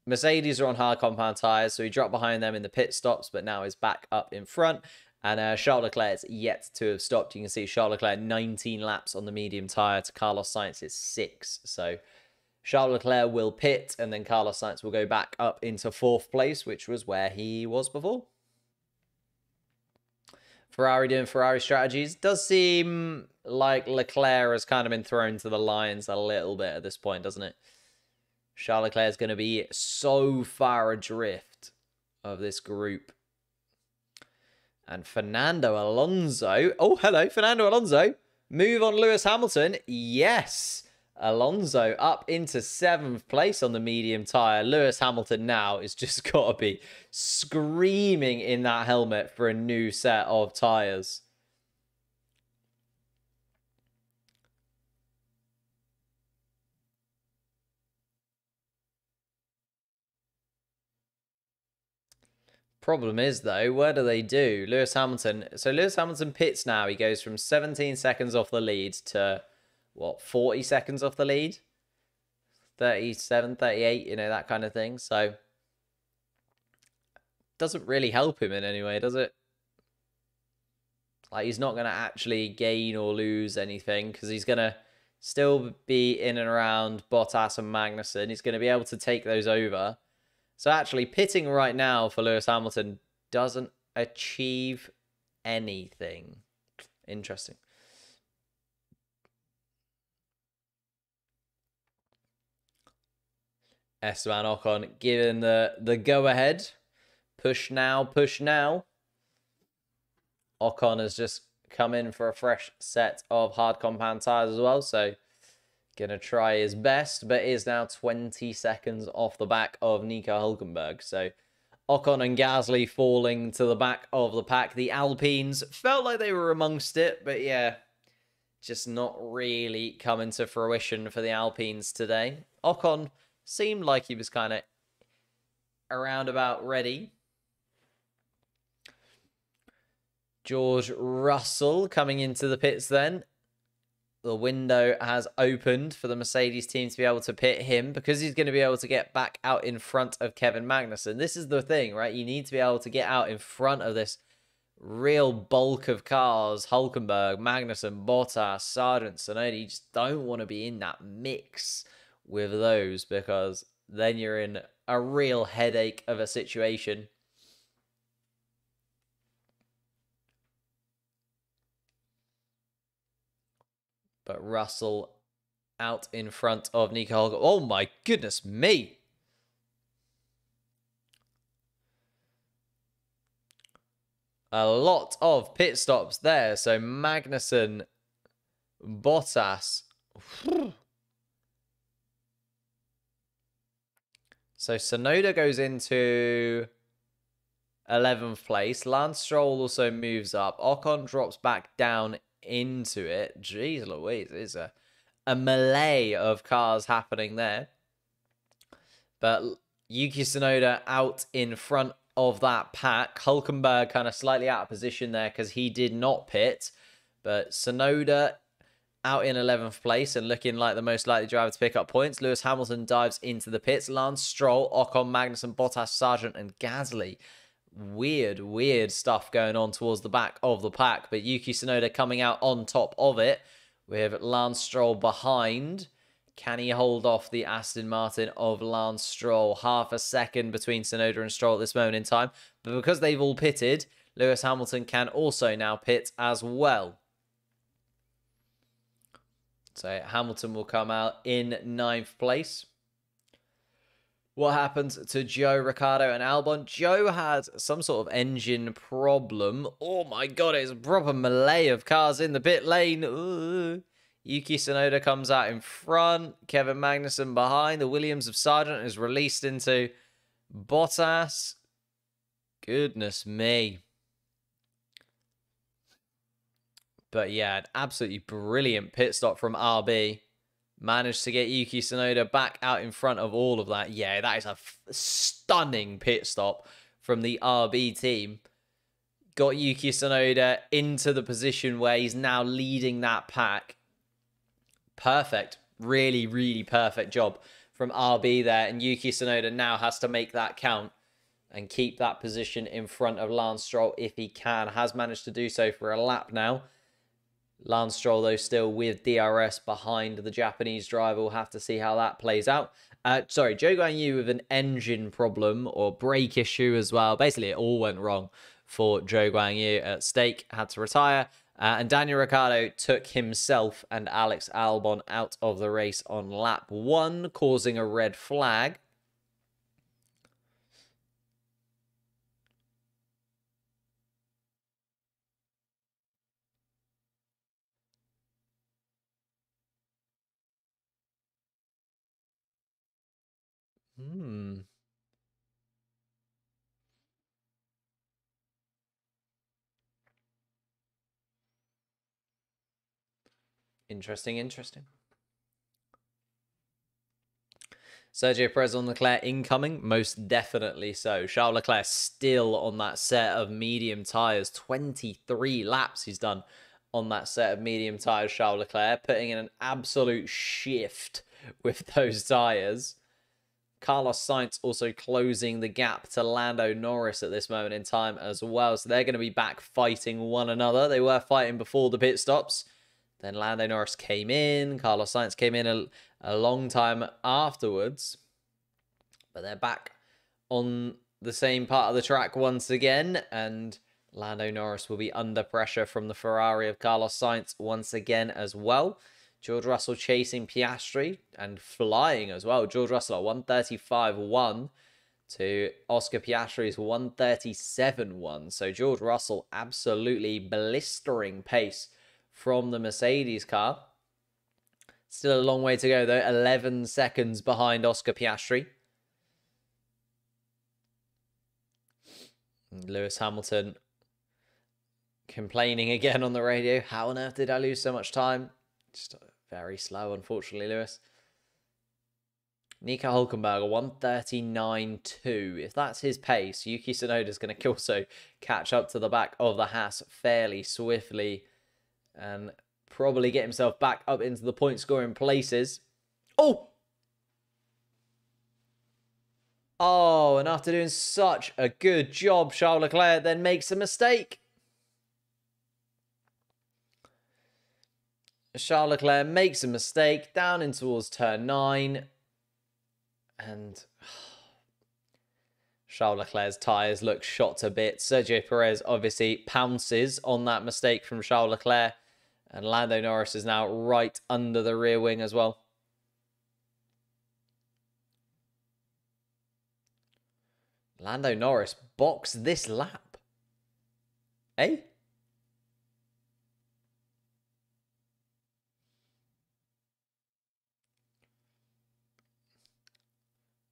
Mercedes are on hard compound tyres, so he dropped behind them in the pit stops, but now is back up in front. And uh, Charles Leclerc is yet to have stopped. You can see Charles Leclerc nineteen laps on the medium tyre to Carlos Sainz is six. So Charles Leclerc will pit, and then Carlos Sainz will go back up into fourth place, which was where he was before. Ferrari doing Ferrari strategies. Does seem like Leclerc has kind of been thrown to the lions a little bit at this point, doesn't it? Charles Leclerc is going to be so far adrift of this group. And Fernando Alonso. Oh, hello, Fernando Alonso. Move on Lewis Hamilton. Yes. Alonso up into seventh place on the medium tyre. Lewis Hamilton now is just got to be screaming in that helmet for a new set of tyres. Problem is, though, what do they do? Lewis Hamilton. So Lewis Hamilton pits now. He goes from seventeen seconds off the lead to what, forty seconds off the lead? thirty-seven, thirty-eight, you know, that kind of thing. So, doesn't really help him in any way, does it? Like, he's not going to actually gain or lose anything, because he's going to still be in and around Bottas and Magnussen. He's going to be able to take those over. So, actually, pitting right now for Lewis Hamilton doesn't achieve anything. Interesting. Esteban Ocon given the, the go-ahead. Push now, push now. Ocon has just come in for a fresh set of hard compound tyres as well, so going to try his best, but is now twenty seconds off the back of Nico Hülkenberg. So Ocon and Gasly falling to the back of the pack. The Alpines felt like they were amongst it, but yeah, just not really coming to fruition for the Alpines today. Ocon seemed like he was kind of around about ready. George Russell coming into the pits then. The window has opened for the Mercedes team to be able to pit him because he's going to be able to get back out in front of Kevin Magnussen. This is the thing, right? You need to be able to get out in front of this real bulk of cars. Hülkenberg, Magnussen, Bottas, Sargeant, Tsunoda. You just don't want to be in that mix with those because then you're in a real headache of a situation. But Russell out in front of Nico Hülkenberg. Oh my goodness me. A lot of pit stops there. So Magnussen, Bottas. So Tsunoda goes into eleventh place. Lance Stroll also moves up. Ocon drops back down into it. Jeez Louise, it's a, a melee of cars happening there. But Yuki Tsunoda out in front of that pack. Hülkenberg kind of slightly out of position there because he did not pit. But Tsunoda out in eleventh place and looking like the most likely driver to pick up points. Lewis Hamilton dives into the pits. Lance Stroll, Ocon, Magnussen, Bottas, Sargeant and Gasly. Weird, weird stuff going on towards the back of the pack. But Yuki Tsunoda coming out on top of it with Lance Stroll behind. Can he hold off the Aston Martin of Lance Stroll? Half a second between Tsunoda and Stroll at this moment in time. But because they've all pitted, Lewis Hamilton can also now pit as well. So Hamilton will come out in ninth place. What happened to Joe, Ricciardo and Albon? Joe had some sort of engine problem. Oh my god, it's a proper melee of cars in the pit lane. Ooh. Yuki Tsunoda comes out in front. Kevin Magnussen behind. The Williams of Sargeant is released into Bottas. Goodness me. But yeah, an absolutely brilliant pit stop from R B. Managed to get Yuki Tsunoda back out in front of all of that. Yeah, that is a stunning pit stop from the R B team. Got Yuki Tsunoda into the position where he's now leading that pack. Perfect. Really, really perfect job from R B there. And Yuki Tsunoda now has to make that count and keep that position in front of Lance Stroll if he can. Has managed to do so for a lap now. Lance Stroll, though, still with D R S behind the Japanese driver. We'll have to see how that plays out. Uh, sorry, Zhou Guanyu with an engine problem or brake issue as well. Basically, it all went wrong for Zhou Guanyu at Stake. Had to retire. Uh, and Daniel Ricciardo took himself and Alex Albon out of the race on lap one, causing a red flag. Hmm. Interesting, interesting. Sergio Perez on Leclerc incoming, most definitely so. Charles Leclerc still on that set of medium tyres. twenty-three laps he's done on that set of medium tyres, Charles Leclerc, putting in an absolute shift with those tyres. Carlos Sainz also closing the gap to Lando Norris at this moment in time as well. So they're going to be back fighting one another. They were fighting before the pit stops. Then Lando Norris came in. Carlos Sainz came in a, a long time afterwards. But they're back on the same part of the track once again. And Lando Norris will be under pressure from the Ferrari of Carlos Sainz once again as well. George Russell chasing Piastri and flying as well. George Russell at one thirty-five one to Oscar Piastri's one thirty-seven one. So George Russell, absolutely blistering pace from the Mercedes car. Still a long way to go though, eleven seconds behind Oscar Piastri. Lewis Hamilton complaining again on the radio. How on earth did I lose so much time? Just very slow, unfortunately, Lewis. Nico Hülkenberg, one thirty-nine two. If that's his pace, Yuki Tsunoda's going to also catch up to the back of the Haas fairly swiftly and probably get himself back up into the point-scoring places. Oh! Oh, and after doing such a good job, Charles Leclerc then makes a mistake. Charles Leclerc makes a mistake down in towards turn nine. And Charles Leclerc's tyres look shot a bit. Sergio Perez obviously pounces on that mistake from Charles Leclerc. And Lando Norris is now right under the rear wing as well. Lando Norris box this lap. Eh?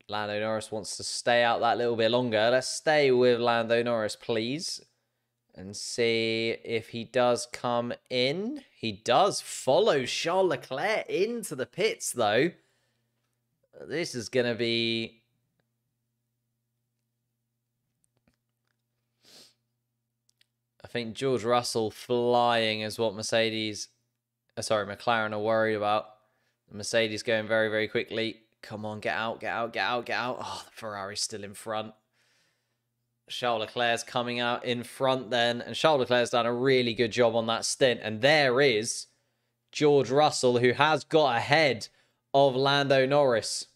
Lando Norris wants to stay out that little bit longer. Let's stay with Lando Norris, please. And see if he does come in. He does follow Charles Leclerc into the pits, though. This is going to be... I think George Russell flying is what Mercedes... Uh, sorry, McLaren are worried about. Mercedes going very, very quickly. Come on, get out, get out, get out, get out. Oh, the Ferrari's still in front. Charles Leclerc's coming out in front then. And Charles Leclerc's done a really good job on that stint. And there is George Russell, who has got ahead of Lando Norris.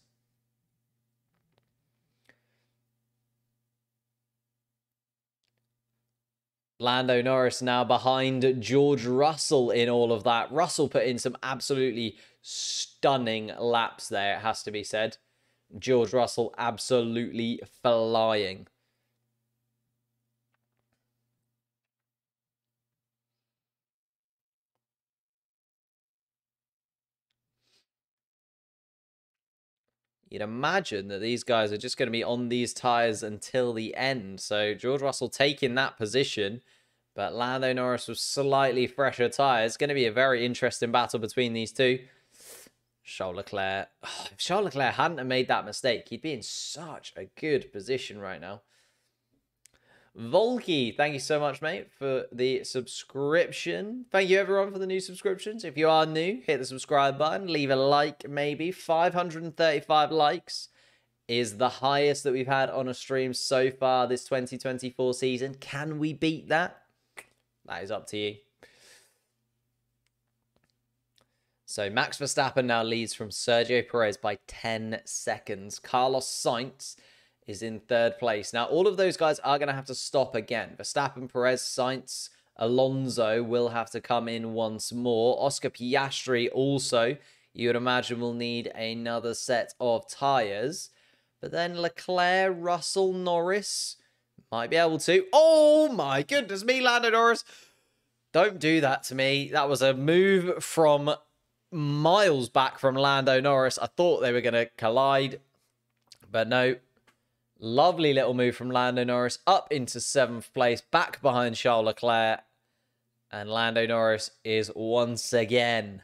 Lando Norris now behind George Russell in all of that. Russell put in some absolutely stunning laps there, it has to be said. George Russell absolutely flying. You'd imagine that these guys are just going to be on these tyres until the end. So George Russell taking that position, but Lando Norris with slightly fresher tyres. It's going to be a very interesting battle between these two. Charles Leclerc. Oh, if Charles Leclerc hadn't made that mistake, he'd be in such a good position right now. Volky, thank you so much, mate, for the subscription. Thank you, everyone, for the new subscriptions. If you are new, hit the subscribe button. Leave a like, maybe. five hundred thirty-five likes is the highest that we've had on a stream so far this twenty twenty-four season. Can we beat that? That is up to you. So Max Verstappen now leads from Sergio Perez by ten seconds. Carlos Sainz is in third place. Now, all of those guys are going to have to stop again. Verstappen, Perez, Sainz, Alonso will have to come in once more. Oscar Piastri also, you would imagine, will need another set of tyres. But then Leclerc, Russell, Norris might be able to. Oh my goodness me, Lando Norris. Don't do that to me. That was a move from... miles back from Lando Norris. I thought they were going to collide, but no. Lovely little move from Lando Norris up into seventh place, back behind Charles Leclerc. And Lando Norris is once again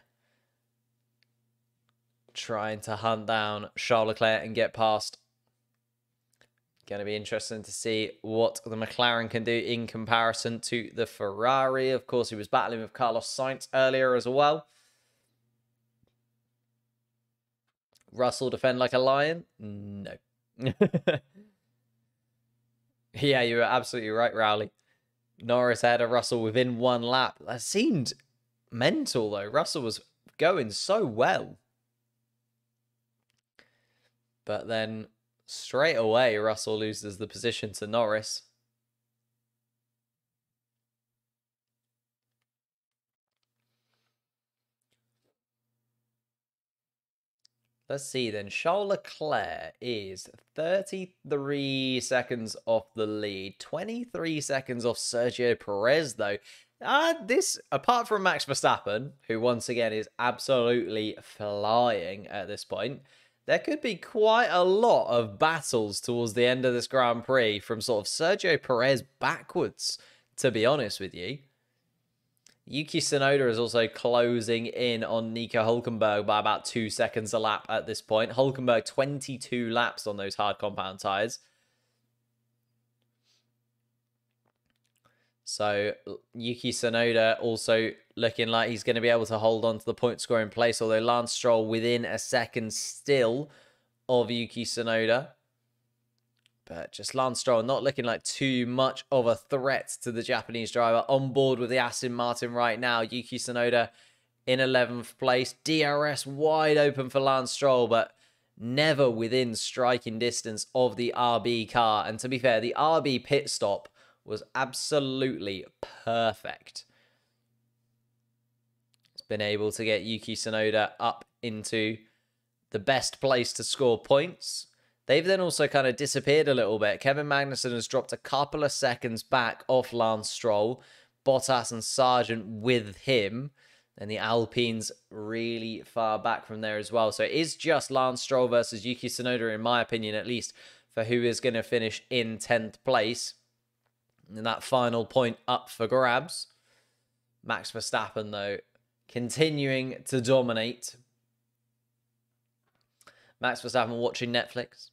trying to hunt down Charles Leclerc and get past. Going to be interesting to see what the McLaren can do in comparison to the Ferrari. Of course, he was battling with Carlos Sainz earlier as well. Russell defend like a lion? No. Yeah, you were absolutely right, Rowley. Norris ahead of Russell within one lap. That seemed mental, though. Russell was going so well. But then, straight away, Russell loses the position to Norris. Let's see then. Charles Leclerc is thirty-three seconds off the lead. twenty-three seconds off Sergio Perez, though. Uh, this, apart from Max Verstappen, who once again is absolutely flying at this point, there could be quite a lot of battles towards the end of this Grand Prix from sort of Sergio Perez backwards, to be honest with you. Yuki Tsunoda is also closing in on Nico Hülkenberg by about two seconds a lap at this point. Hülkenberg twenty-two laps on those hard compound tyres. So Yuki Tsunoda also looking like he's going to be able to hold on to the point scoring place, although Lance Stroll within a second still of Yuki Tsunoda. But just Lance Stroll not looking like too much of a threat to the Japanese driver. On board with the Aston Martin right now. Yuki Tsunoda in eleventh place. D R S wide open for Lance Stroll, but never within striking distance of the R B car. And to be fair, the R B pit stop was absolutely perfect. It's been able to get Yuki Tsunoda up into the best place to score points. They've then also kind of disappeared a little bit. Kevin Magnussen has dropped a couple of seconds back off Lance Stroll. Bottas and Sargeant with him. And the Alpines really far back from there as well. So it is just Lance Stroll versus Yuki Tsunoda, in my opinion at least, for who is going to finish in tenth place. And that final point up for grabs. Max Verstappen, though, continuing to dominate. Max Verstappen watching Netflix.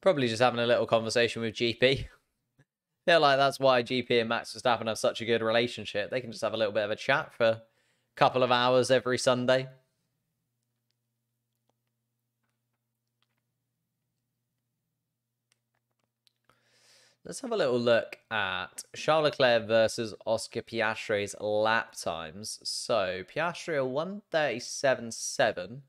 Probably just having a little conversation with G P. I feel like that's why G P and Max Verstappen have such a good relationship. They can just have a little bit of a chat for a couple of hours every Sunday. Let's have a little look at Charles Leclerc versus Oscar Piastri's lap times. So, Piastri are one thirty-seven point seven.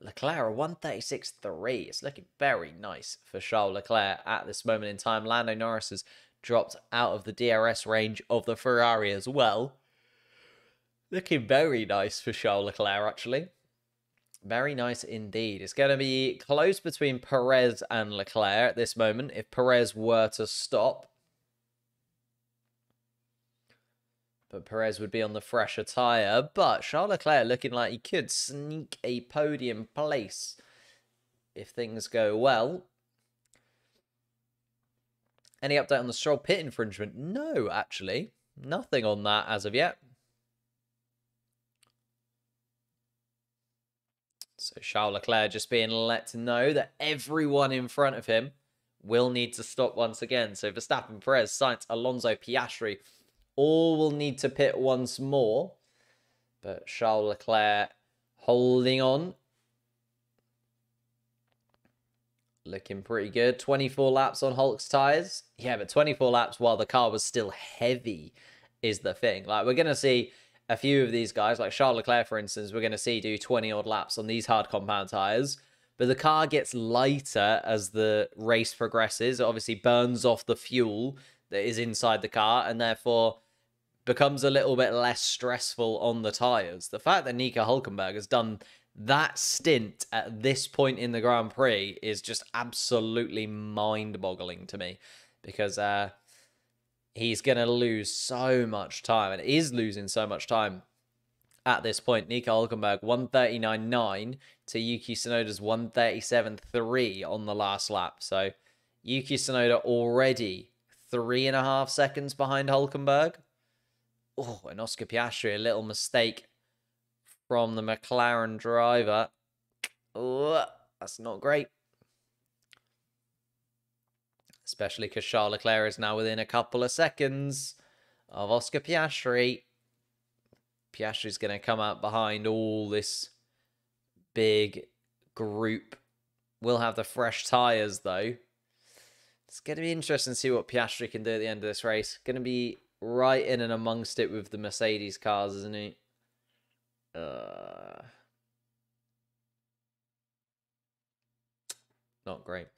Leclerc are one thirty-six point three. It's looking very nice for Charles Leclerc at this moment in time. Lando Norris has dropped out of the D R S range of the Ferrari as well. Looking very nice for Charles Leclerc, actually. Very nice indeed. It's going to be close between Perez and Leclerc at this moment, if Perez were to stop. But Perez would be on the fresher tyre. But Charles Leclerc looking like he could sneak a podium place if things go well. Any update on the Stroll pit infringement? No, actually. Nothing on that as of yet. So Charles Leclerc just being let know that everyone in front of him will need to stop once again. So Verstappen, Perez, Sainz, Alonso, Piastri all will need to pit once more. But Charles Leclerc holding on. Looking pretty good. twenty-four laps on Hulk's tyres. Yeah, but twenty-four laps while the car was still heavy is the thing. Like, we're going to see a few of these guys, like Charles Leclerc, for instance, we're going to see do twenty-odd laps on these hard compound tyres. But the car gets lighter as the race progresses. It obviously burns off the fuel that is inside the car and therefore becomes a little bit less stressful on the tyres. The fact that Nico Hülkenberg has done that stint at this point in the Grand Prix is just absolutely mind-boggling to me. Because Uh, he's going to lose so much time, and is losing so much time at this point. Nico Hülkenberg, one thirty-nine point nine to Yuki Tsunoda's one thirty-seven point three on the last lap. So Yuki Tsunoda already three and a half seconds behind Hülkenberg. Oh, and Oscar Piastri, a little mistake from the McLaren driver. Oh, that's not great. Especially because Charles Leclerc is now within a couple of seconds of Oscar Piastri. Piastri's going to come out behind all this big group. We'll have the fresh tyres, though. It's going to be interesting to see what Piastri can do at the end of this race. Going to be right in and amongst it with the Mercedes cars, isn't he? Uh, not great.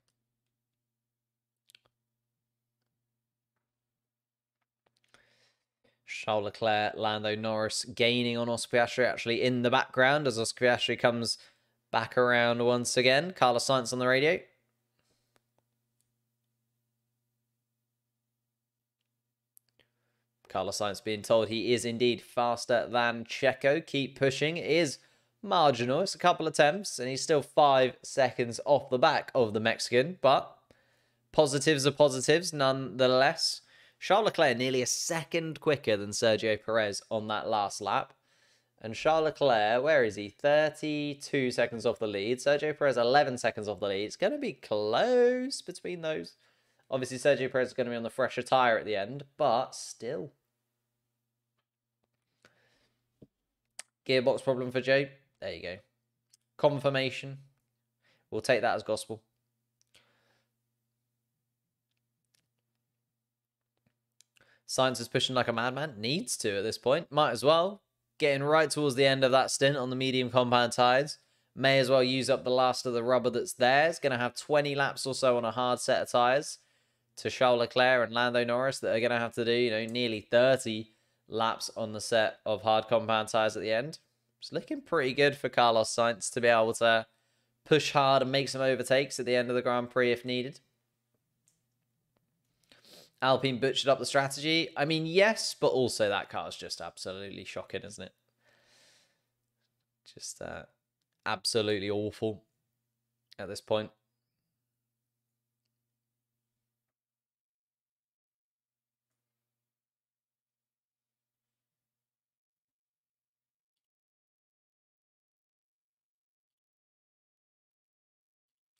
Charles Leclerc, Lando Norris gaining on Oscar Piastri actually in the background as Oscar Piastri comes Back around once again. Carlos Sainz on the radio. Carlos Sainz being told he is indeed faster than Checo. Keep pushing. It is marginal. It's a couple attempts, and he's still five seconds off the back of the Mexican, but positives are positives nonetheless. Charles Leclerc nearly a second quicker than Sergio Perez on that last lap. And Charles Leclerc, where is he? thirty-two seconds off the lead. Sergio Perez, eleven seconds off the lead. It's going to be close between those. Obviously, Sergio Perez is going to be on the fresher tyre at the end, but still. Gearbox problem for Joe. There you go. Confirmation. We'll take that as gospel. Sainz is pushing like a madman. Needs to at this point. Might as well. Getting right towards the end of that stint on the medium compound tyres. May as well use up the last of the rubber that's there. It's going to have twenty laps or so on a hard set of tyres to Charles Leclerc and Lando Norris that are going to have to do, you know, nearly thirty laps on the set of hard compound tyres at the end. It's looking pretty good for Carlos Sainz to be able to push hard and make some overtakes at the end of the Grand Prix if needed. Alpine butchered up the strategy. I mean, yes, but also that car's just absolutely shocking, isn't it? Just uh, absolutely awful at this point.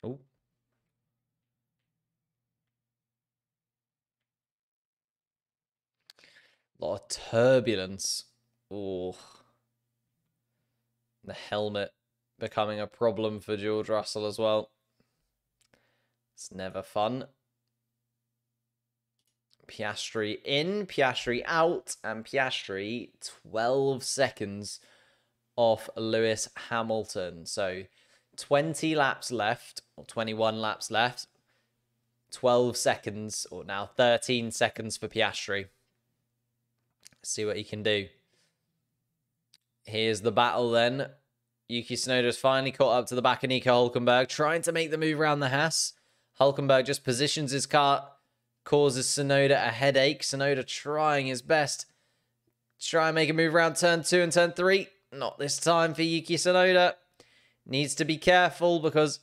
Oh. A lot of turbulence. Oh. The helmet becoming a problem for George Russell as well. It's never fun. Piastri in, Piastri out, and Piastri twelve seconds off Lewis Hamilton. So twenty laps left, or twenty-one laps left. twelve seconds, or now thirteen seconds for Piastri. See what he can do. Here's the battle then. Yuki Tsunoda's finally caught up to the back of Nico Hülkenberg, trying to make the move around the Haas. Hülkenberg just positions his car, causes Tsunoda a headache. Tsunoda trying his best. Try and make a move around turn two and turn three. Not this time for Yuki Tsunoda. Needs to be careful because...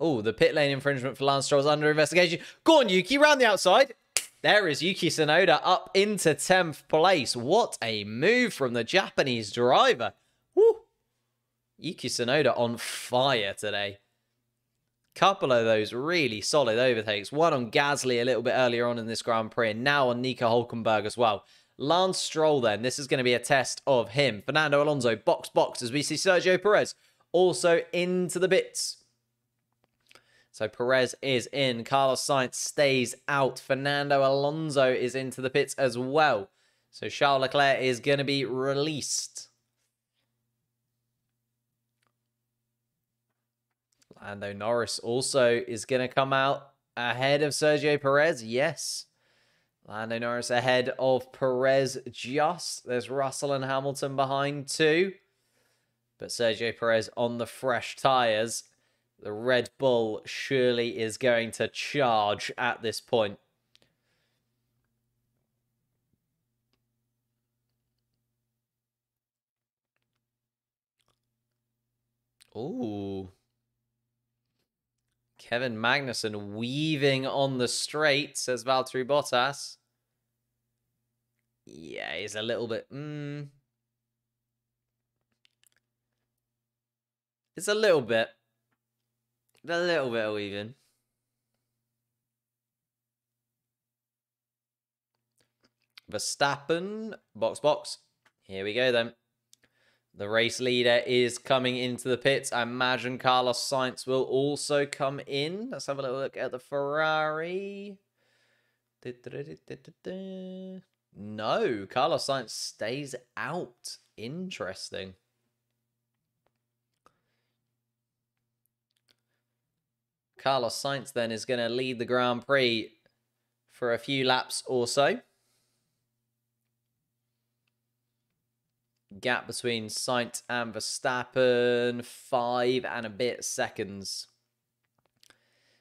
oh, the pit lane infringement for Lance Stroll is under investigation. Go on, Yuki, round the outside. There is Yuki Tsunoda up into tenth place. What a move from the Japanese driver. Woo! Yuki Tsunoda on fire today. Couple of those really solid overtakes. One on Gasly a little bit earlier on in this Grand Prix, and now on Nico Hülkenberg as well. Lance Stroll then. This is going to be a test of him. Fernando Alonso, box, box, as we see Sergio Perez also into the bits. So Perez is in. Carlos Sainz stays out. Fernando Alonso is into the pits as well. So Charles Leclerc is going to be released. Lando Norris also is going to come out ahead of Sergio Perez. Yes. Lando Norris ahead of Perez just. There's Russell and Hamilton behind too. But Sergio Perez on the fresh tyres. The Red Bull surely is going to charge at this point. Ooh. Kevin Magnussen weaving on the straight, says Valtteri Bottas. Yeah, he's a little bit... Mm, it's a little bit... a little bit of even. Verstappen. Box, box. Here we go then. The race leader is coming into the pits. I imagine Carlos Sainz will also come in. Let's have a little look at the Ferrari. No, Carlos Sainz stays out. Interesting. Carlos Sainz then is going to lead the Grand Prix for a few laps or so. Gap between Sainz and Verstappen, five and a bit seconds.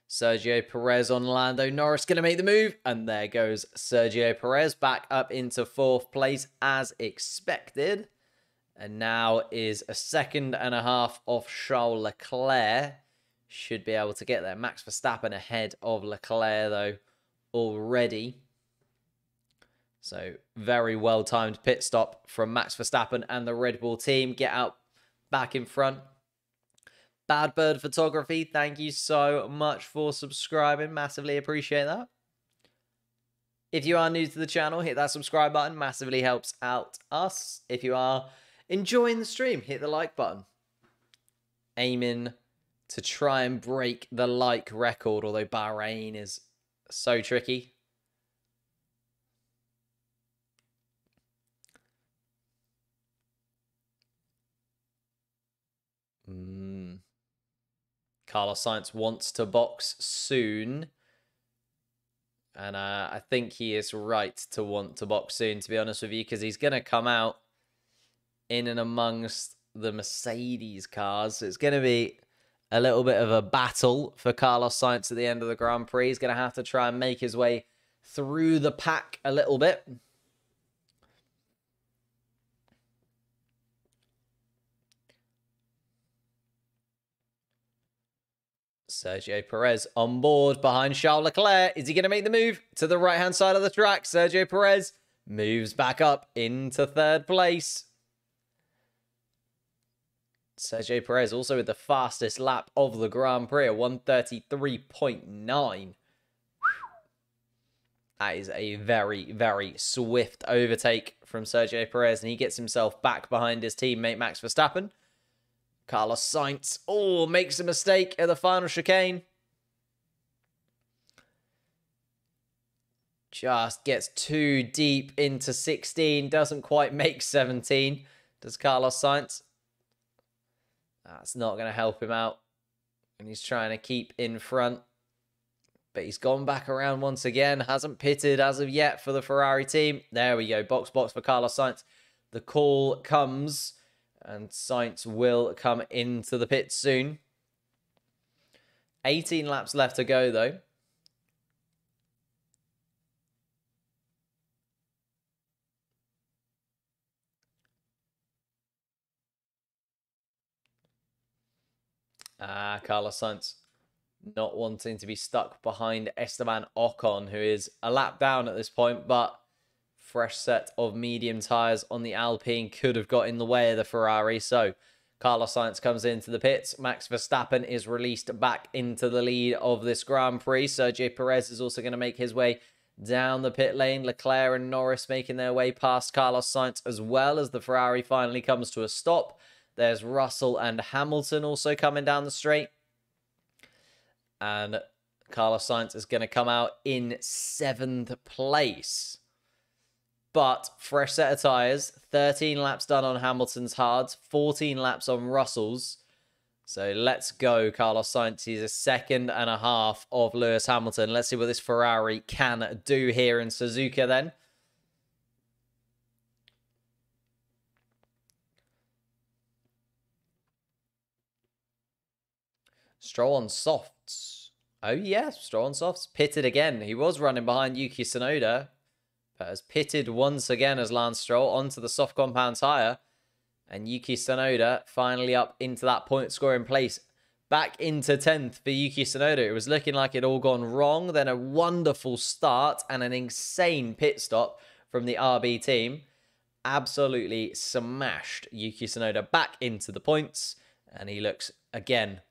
Sergio Perez on Lando Norris, going to make the move. And there goes Sergio Perez back up into fourth place as expected. And now is a second and a half off Charles Leclerc. Should be able to get there. Max Verstappen ahead of Leclerc, though, already. So, very well-timed pit stop from Max Verstappen and the Red Bull team. Get out back in front. Bad Bird Photography, thank you so much for subscribing. Massively appreciate that. If you are new to the channel, hit that subscribe button. Massively helps out us. If you are enjoying the stream, hit the like button. Aiming to try and break the like record, although Bahrain is so tricky. Mm. Carlos Sainz wants to box soon. And uh, I think he is right to want to box soon, to be honest with you, because he's going to come out in and amongst the Mercedes cars. So it's going to be a little bit of a battle for Carlos Sainz at the end of the Grand Prix. He's going to have to try and make his way through the pack a little bit. Sergio Perez on board behind Charles Leclerc. Is he going to make the move to the right-hand side of the track? Sergio Perez moves back up into third place. Sergio Perez also with the fastest lap of the Grand Prix, one thirty-three point nine. That is a very, very swift overtake from Sergio Perez, and he gets himself back behind his teammate Max Verstappen. Carlos Sainz, oh, makes a mistake at the final chicane. Just gets too deep into sixteen, doesn't quite make seventeen. Does Carlos Sainz? That's not going to help him out. And he's trying to keep in front. But he's gone back around once again, hasn't pitted as of yet for the Ferrari team. There we go, box, box for Carlos Sainz. The call comes. And Sainz will come into the pit soon. eighteen laps left to go, though. Ah, Carlos Sainz not wanting to be stuck behind Esteban Ocon, who is a lap down at this point, but fresh set of medium tyres on the Alpine could have got in the way of the Ferrari. So Carlos Sainz comes into the pits. Max Verstappen is released back into the lead of this Grand Prix. Sergio Perez is also going to make his way down the pit lane. Leclerc and Norris making their way past Carlos Sainz as well, as the Ferrari finally comes to a stop. There's Russell and Hamilton also coming down the straight. And Carlos Sainz is going to come out in seventh place. But fresh set of tyres, thirteen laps done on Hamilton's hards, fourteen laps on Russell's. So let's go, Carlos Sainz. He's a second and a half of Lewis Hamilton. Let's see what this Ferrari can do here in Suzuka then. Stroll on softs. Oh, yeah, Stroll on softs. Pitted again. He was running behind Yuki Tsunoda. Has pitted once again as Lance Stroll onto the soft compound tyre. And Yuki Tsunoda finally up into that point scoring place. Back into tenth for Yuki Tsunoda. It was looking like it all gone wrong. Then a wonderful start and an insane pit stop from the R B team. Absolutely smashed Yuki Tsunoda back into the points. And he looks again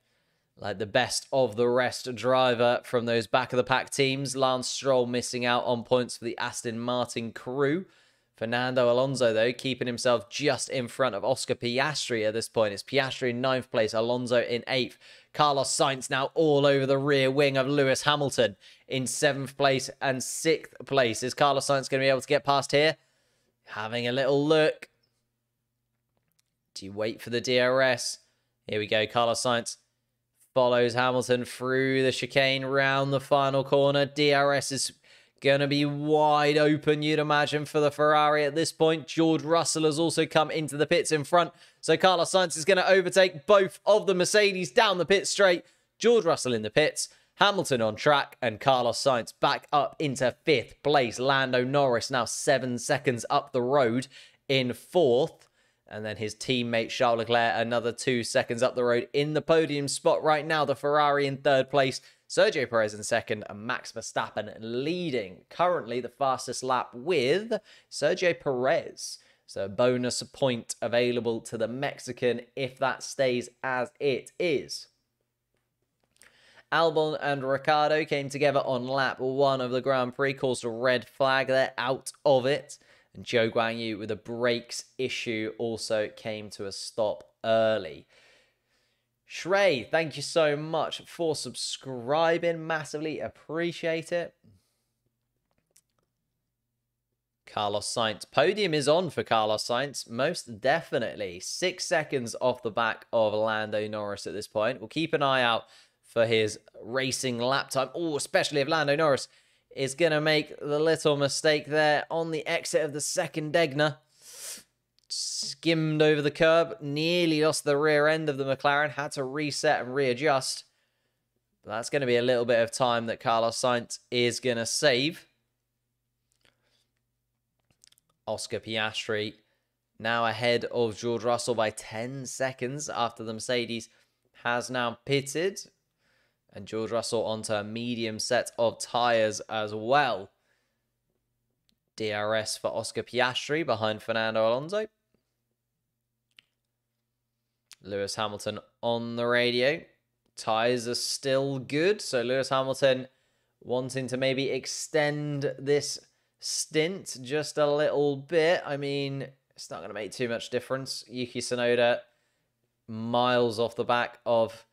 like the best of the rest driver from those back-of-the-pack teams. Lance Stroll missing out on points for the Aston Martin crew. Fernando Alonso, though, keeping himself just in front of Oscar Piastri at this point. It's Piastri in ninth place, Alonso in eighth. Carlos Sainz now all over the rear wing of Lewis Hamilton in seventh place and sixth place. Is Carlos Sainz going to be able to get past here? Having a little look. Do you wait for the D R S? Here we go, Carlos Sainz. Follows Hamilton through the chicane, round the final corner. D R S is going to be wide open, you'd imagine, for the Ferrari at this point. George Russell has also come into the pits in front. So Carlos Sainz is going to overtake both of the Mercedes down the pit straight. George Russell in the pits, Hamilton on track, and Carlos Sainz back up into fifth place. Lando Norris now seven seconds up the road in fourth. And then his teammate Charles Leclerc another two seconds up the road in the podium spot right now. The Ferrari in third place, Sergio Perez in second, and Max Verstappen leading. Currently the fastest lap with Sergio Perez. So bonus point available to the Mexican if that stays as it is. Albon and Ricciardo came together on lap one of the Grand Prix, caused a red flag. They're out of it. And Zhou Guanyu with a brakes issue also came to a stop early. Shrey, thank you so much for subscribing. Massively appreciate it. Carlos Sainz. Podium is on for Carlos Sainz, most definitely. Six seconds off the back of Lando Norris at this point. We'll keep an eye out for his racing lap time. Oh, especially if Lando Norris is going to make the little mistake there on the exit of the second Degna. Skimmed over the curb, nearly lost the rear end of the McLaren, had to reset and readjust. But that's going to be a little bit of time that Carlos Sainz is going to save. Oscar Piastri now ahead of George Russell by ten seconds after the Mercedes has now pitted. And George Russell onto a medium set of tyres as well. D R S for Oscar Piastri behind Fernando Alonso. Lewis Hamilton on the radio. Tyres are still good. So Lewis Hamilton wanting to maybe extend this stint just a little bit. I mean, it's not going to make too much difference. Yuki Tsunoda miles off the back of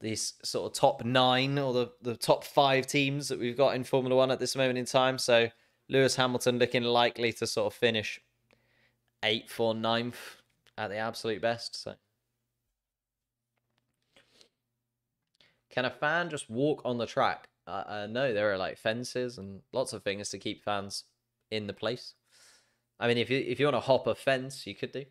these sort of top nine or the, the top five teams that we've got in Formula One at this moment in time. So Lewis Hamilton looking likely to sort of finish eighth or ninth at the absolute best. So can a fan just walk on the track? Uh, uh, no, there are like fences and lots of things to keep fans in the place. I mean, if you, if you want to hop a fence, you could do.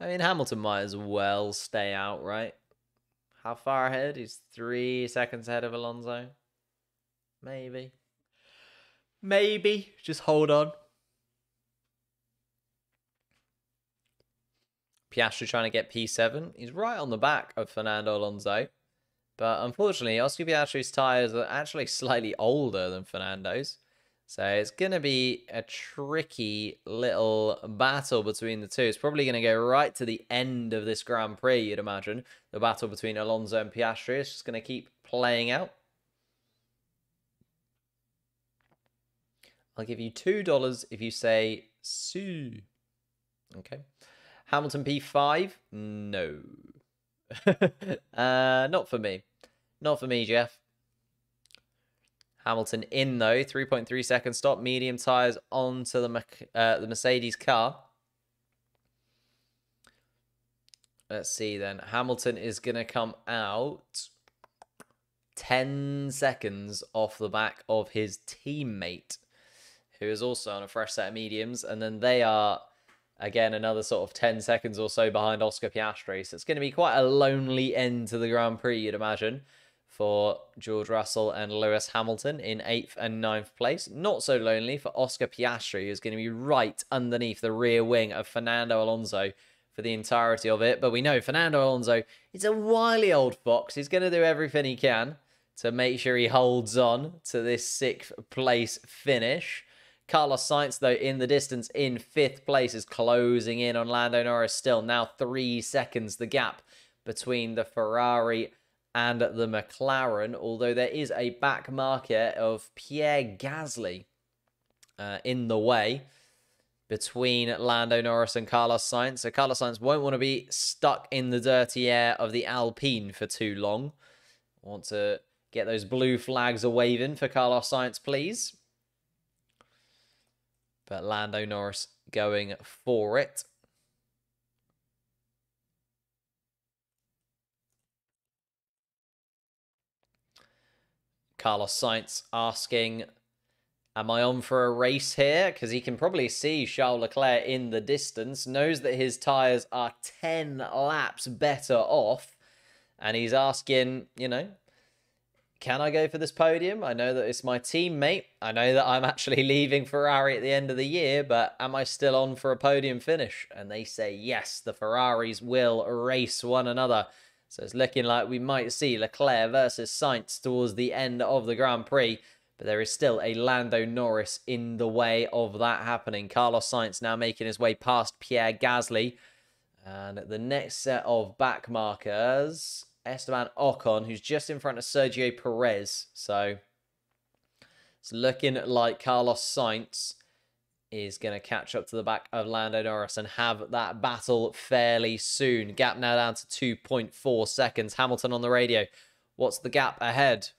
I mean, Hamilton might as well stay out, right? How far ahead? He's three seconds ahead of Alonso. Maybe. Maybe. Just hold on. Piastri trying to get P seven. He's right on the back of Fernando Alonso. But unfortunately, Oscar Piastri's tyres are actually slightly older than Fernando's. So it's going to be a tricky little battle between the two. It's probably going to go right to the end of this Grand Prix, you'd imagine. The battle between Alonso and Piastri is just going to keep playing out. I'll give you two dollars if you say Sue. Okay. Hamilton P five? No. uh, not for me. Not for me, Jeff. Hamilton in, though. three point three second stop. Medium tyres onto the, uh, the Mercedes car. Let's see, then. Hamilton is going to come out ten seconds off the back of his teammate, who is also on a fresh set of mediums. And then they are, again, another sort of ten seconds or so behind Oscar Piastri. So it's going to be quite a lonely end to the Grand Prix, you'd imagine, for George Russell and Lewis Hamilton in eighth and ninth place. Not so lonely for Oscar Piastri, who's going to be right underneath the rear wing of Fernando Alonso for the entirety of it. But we know Fernando Alonso is a wily old fox. He's going to do everything he can to make sure he holds on to this sixth place finish. Carlos Sainz, though, in the distance in fifth place, is closing in on Lando Norris still. Now three seconds the gap between the Ferrari and the McLaren, although there is a back marker of Pierre Gasly uh, in the way between Lando Norris and Carlos Sainz. So Carlos Sainz won't want to be stuck in the dirty air of the Alpine for too long. Want to get those blue flags a-waving for Carlos Sainz, please. But Lando Norris going for it. Carlos Sainz asking, am I on for a race here? Because he can probably see Charles Leclerc in the distance, knows that his tyres are ten laps better off, and he's asking, you know, can I go for this podium? I know that it's my teammate. I know that I'm actually leaving Ferrari at the end of the year, but am I still on for a podium finish? And they say, yes, the Ferraris will race one another. So it's looking like we might see Leclerc versus Sainz towards the end of the Grand Prix. But there is still a Lando Norris in the way of that happening. Carlos Sainz now making his way past Pierre Gasly. And the next set of back markers, Esteban Ocon, who's just in front of Sergio Perez. So it's looking like Carlos Sainz is going to catch up to the back of Lando Norris and have that battle fairly soon. Gap now down to two point four seconds. Hamilton on the radio. What's the gap ahead?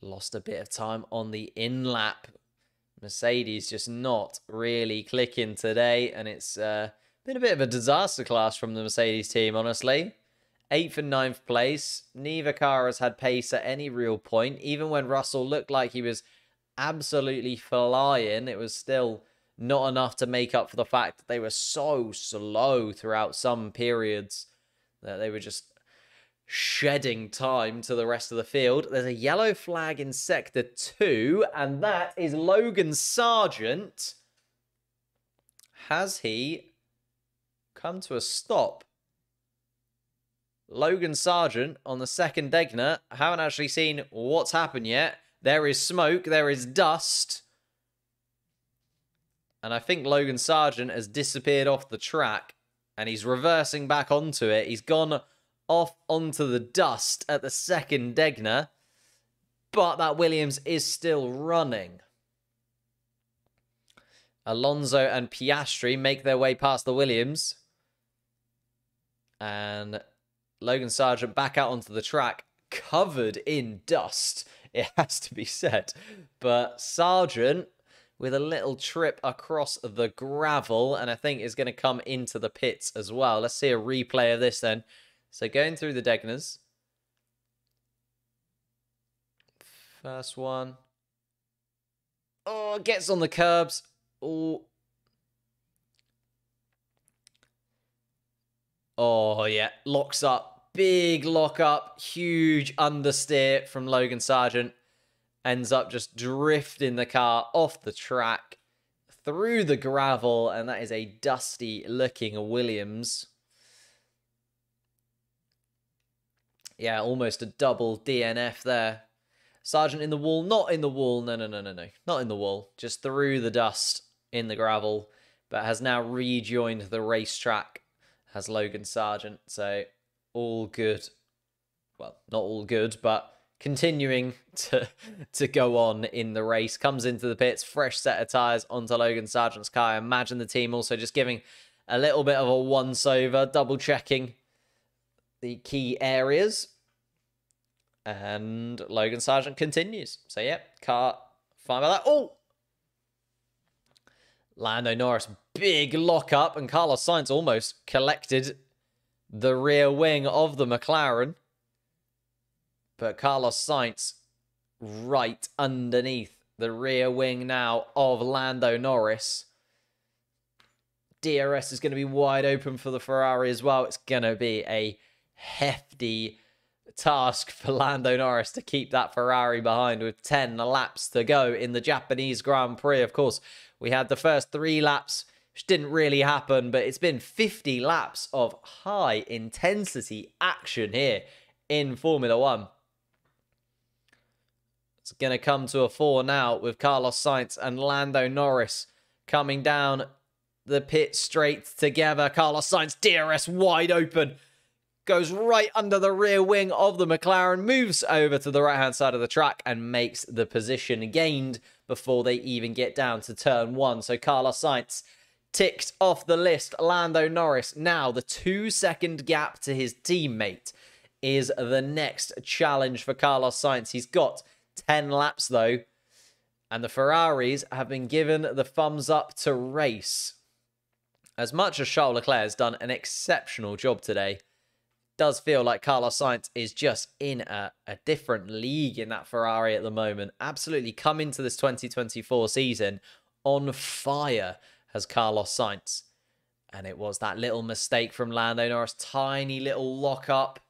Lost a bit of time on the in-lap. Mercedes just not really clicking today. And it's uh, been a bit of a disaster class from the Mercedes team, honestly. Eighth and ninth place. Neither car has had pace at any real point. Even when Russell looked like he was absolutely flying, it was still not enough to make up for the fact that they were so slow throughout some periods that they were just shedding time to the rest of the field. There's a yellow flag in sector two, and that is Logan Sargeant. Has he come to a stop? Logan Sargeant on the second Degner. I haven't actually seen what's happened yet. There is smoke, there is dust. And I think Logan Sargeant has disappeared off the track, and he's reversing back onto it. He's gone off onto the dust at the second Degner, but that Williams is still running. Alonso and Piastri make their way past the Williams, and Logan Sargeant back out onto the track, covered in dust, it has to be said. But Sargeant with a little trip across the gravel, and I think is going to come into the pits as well. Let's see a replay of this then. So going through the Degners. First one. Oh, gets on the curbs. Oh. Oh, yeah. Locks up. Big lock up. Huge understeer from Logan Sargeant. Ends up just drifting the car off the track, through the gravel. And that is a dusty looking Williams. Yeah, almost a double D N F there. Sargeant in the wall, not in the wall. No, no, no, no, no. Not in the wall. Just through the dust in the gravel. But has now rejoined the racetrack, has Logan Sargeant. So all good. Well, not all good, but continuing to, to go on in the race. Comes into the pits, fresh set of tyres onto Logan Sargeant's car. I imagine the team also just giving a little bit of a once-over, double-checking the key areas, and Logan Sargeant continues. So, yeah, car fine by that. Oh! Lando Norris, big lockup, and Carlos Sainz almost collected the rear wing of the McLaren. But Carlos Sainz right underneath the rear wing now of Lando Norris. D R S is going to be wide open for the Ferrari as well. It's going to be a hefty task for Lando Norris to keep that Ferrari behind with ten laps to go in the Japanese Grand Prix. Of course, we had the first three laps, which didn't really happen, but it's been fifty laps of high intensity action here in Formula One. It's going to come to a four now with Carlos Sainz and Lando Norris coming down the pit straight together. Carlos Sainz, D R S wide open. Goes right under the rear wing of the McLaren, moves over to the right-hand side of the track and makes the position gained before they even get down to turn one. So Carlos Sainz ticked off the list. Lando Norris, now the two-second gap to his teammate, is the next challenge for Carlos Sainz. He's got ten laps, though, and the Ferraris have been given the thumbs up to race. As much as Charles Leclerc has done an exceptional job today, it does feel like Carlos Sainz is just in a, a different league in that Ferrari at the moment. Absolutely come into this twenty twenty-four season on fire has Carlos Sainz. And it was that little mistake from Lando Norris, tiny little lock-up.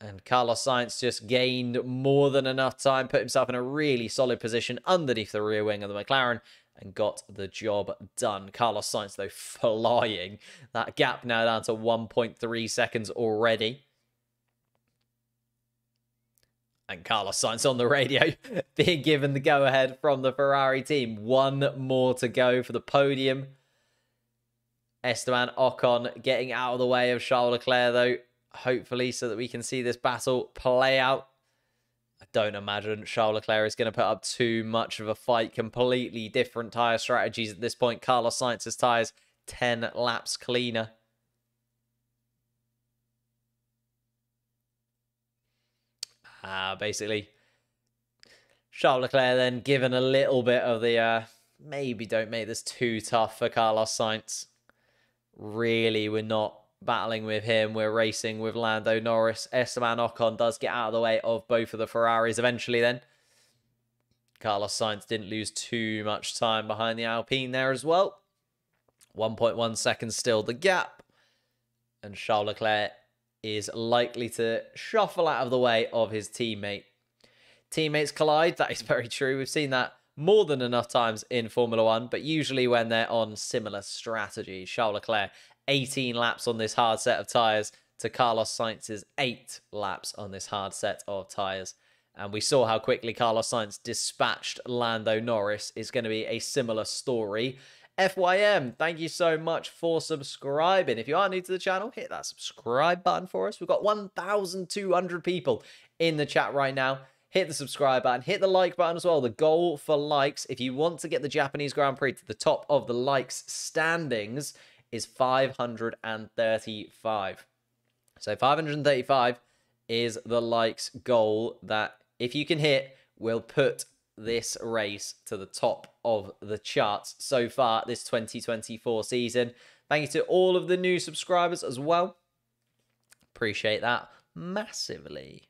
And Carlos Sainz just gained more than enough time, put himself in a really solid position underneath the rear wing of the McLaren and got the job done. Carlos Sainz, though, flying. That gap now down to one point three seconds already. And Carlos Sainz on the radio being given the go-ahead from the Ferrari team. One more to go for the podium. Esteban Ocon getting out of the way of Charles Leclerc, though, hopefully, so that we can see this battle play out. I don't imagine Charles Leclerc is going to put up too much of a fight. Completely different tyre strategies at this point. Carlos Sainz's tyres, ten laps cleaner. Uh, basically, Charles Leclerc then given a little bit of the, uh, maybe don't make this too tough for Carlos Sainz. Really, we're not battling with him, we're racing with Lando Norris. Esteban Ocon does get out of the way of both of the Ferraris eventually then. Carlos Sainz didn't lose too much time behind the Alpine there as well. one point one seconds still the gap. And Charles Leclerc is likely to shuffle out of the way of his teammate. Teammates collide, that is very true. We've seen that more than enough times in Formula One, but usually when they're on similar strategies. Charles Leclerc, eighteen laps on this hard set of tyres to Carlos Sainz's eight laps on this hard set of tyres. And we saw how quickly Carlos Sainz dispatched Lando Norris. It's going to be a similar story. F Y M, thank you so much for subscribing. If you are new to the channel, hit that subscribe button for us. We've got one thousand two hundred people in the chat right now. Hit the subscribe button, hit the like button as well. The goal for likes, if you want to get the Japanese Grand Prix to the top of the likes standings, is five hundred thirty-five. So five hundred thirty-five is the likes goal that, if you can hit, will put this race to the top of the charts so far this twenty twenty-four season. Thank you to all of the new subscribers as well. Appreciate that massively.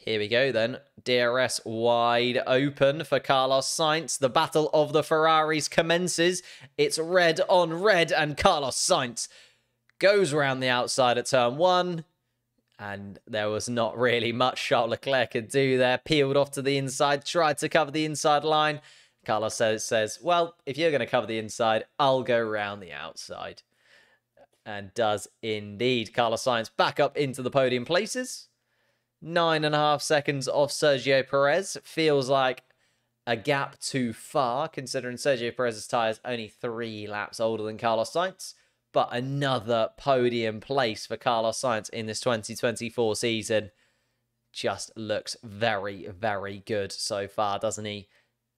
Here we go then. D R S wide open for Carlos Sainz. The battle of the Ferraris commences. It's red on red, and Carlos Sainz goes around the outside at turn one. And there was not really much Charles Leclerc could do there. Peeled off to the inside, tried to cover the inside line. Carlos says, says well, if you're going to cover the inside, I'll go round the outside. And does indeed. Carlos Sainz back up into the podium places. Nine and a half seconds off Sergio Perez. Feels like a gap too far, considering Sergio Perez's tyres only three laps older than Carlos Sainz. But another podium place for Carlos Sainz in this twenty twenty-four season. Just looks very, very good so far, doesn't he?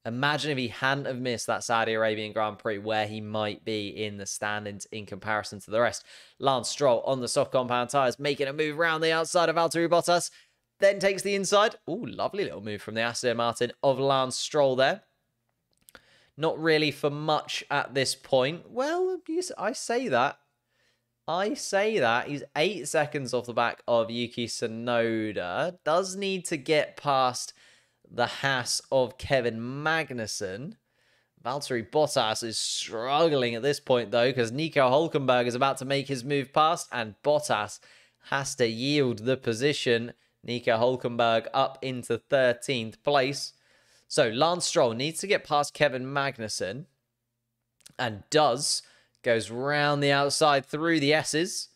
Imagine if he hadn't have missed that Saudi Arabian Grand Prix, where he might be in the standings in comparison to the rest. Lance Stroll on the soft compound tyres, making a move around the outside of Valtteri Bottas. Then takes the inside. Ooh, lovely little move from the Aston Martin of Lance Stroll there. Not really for much at this point. Well, I say that. I say that. He's eight seconds off the back of Yuki Tsunoda. Does need to get past the Haas of Kevin Magnussen. Valtteri Bottas is struggling at this point, though, because Nico Hülkenberg is about to make his move past, and Bottas has to yield the position. Nico Hülkenberg up into thirteenth place. So Lance Stroll needs to get past Kevin Magnussen and does. Goes round the outside through the S's.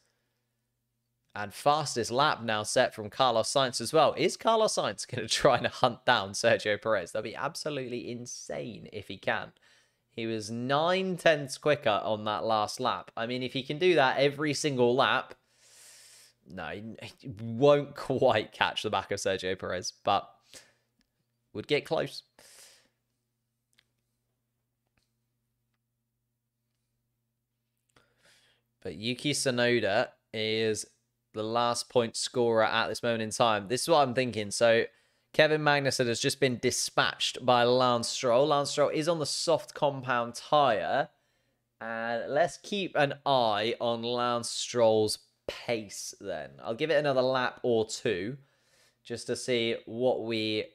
And fastest lap now set from Carlos Sainz as well. Is Carlos Sainz going to try and hunt down Sergio Perez? That'd be absolutely insane if he can. He was nine tenths quicker on that last lap. I mean, if he can do that every single lap, no, he won't quite catch the back of Sergio Perez, but would get close. But Yuki Tsunoda is the last point scorer at this moment in time. This is what I'm thinking. So Kevin Magnussen has just been dispatched by Lance Stroll. Lance Stroll is on the soft compound tyre. And let's keep an eye on Lance Stroll's pace then. I'll give it another lap or two just to see what we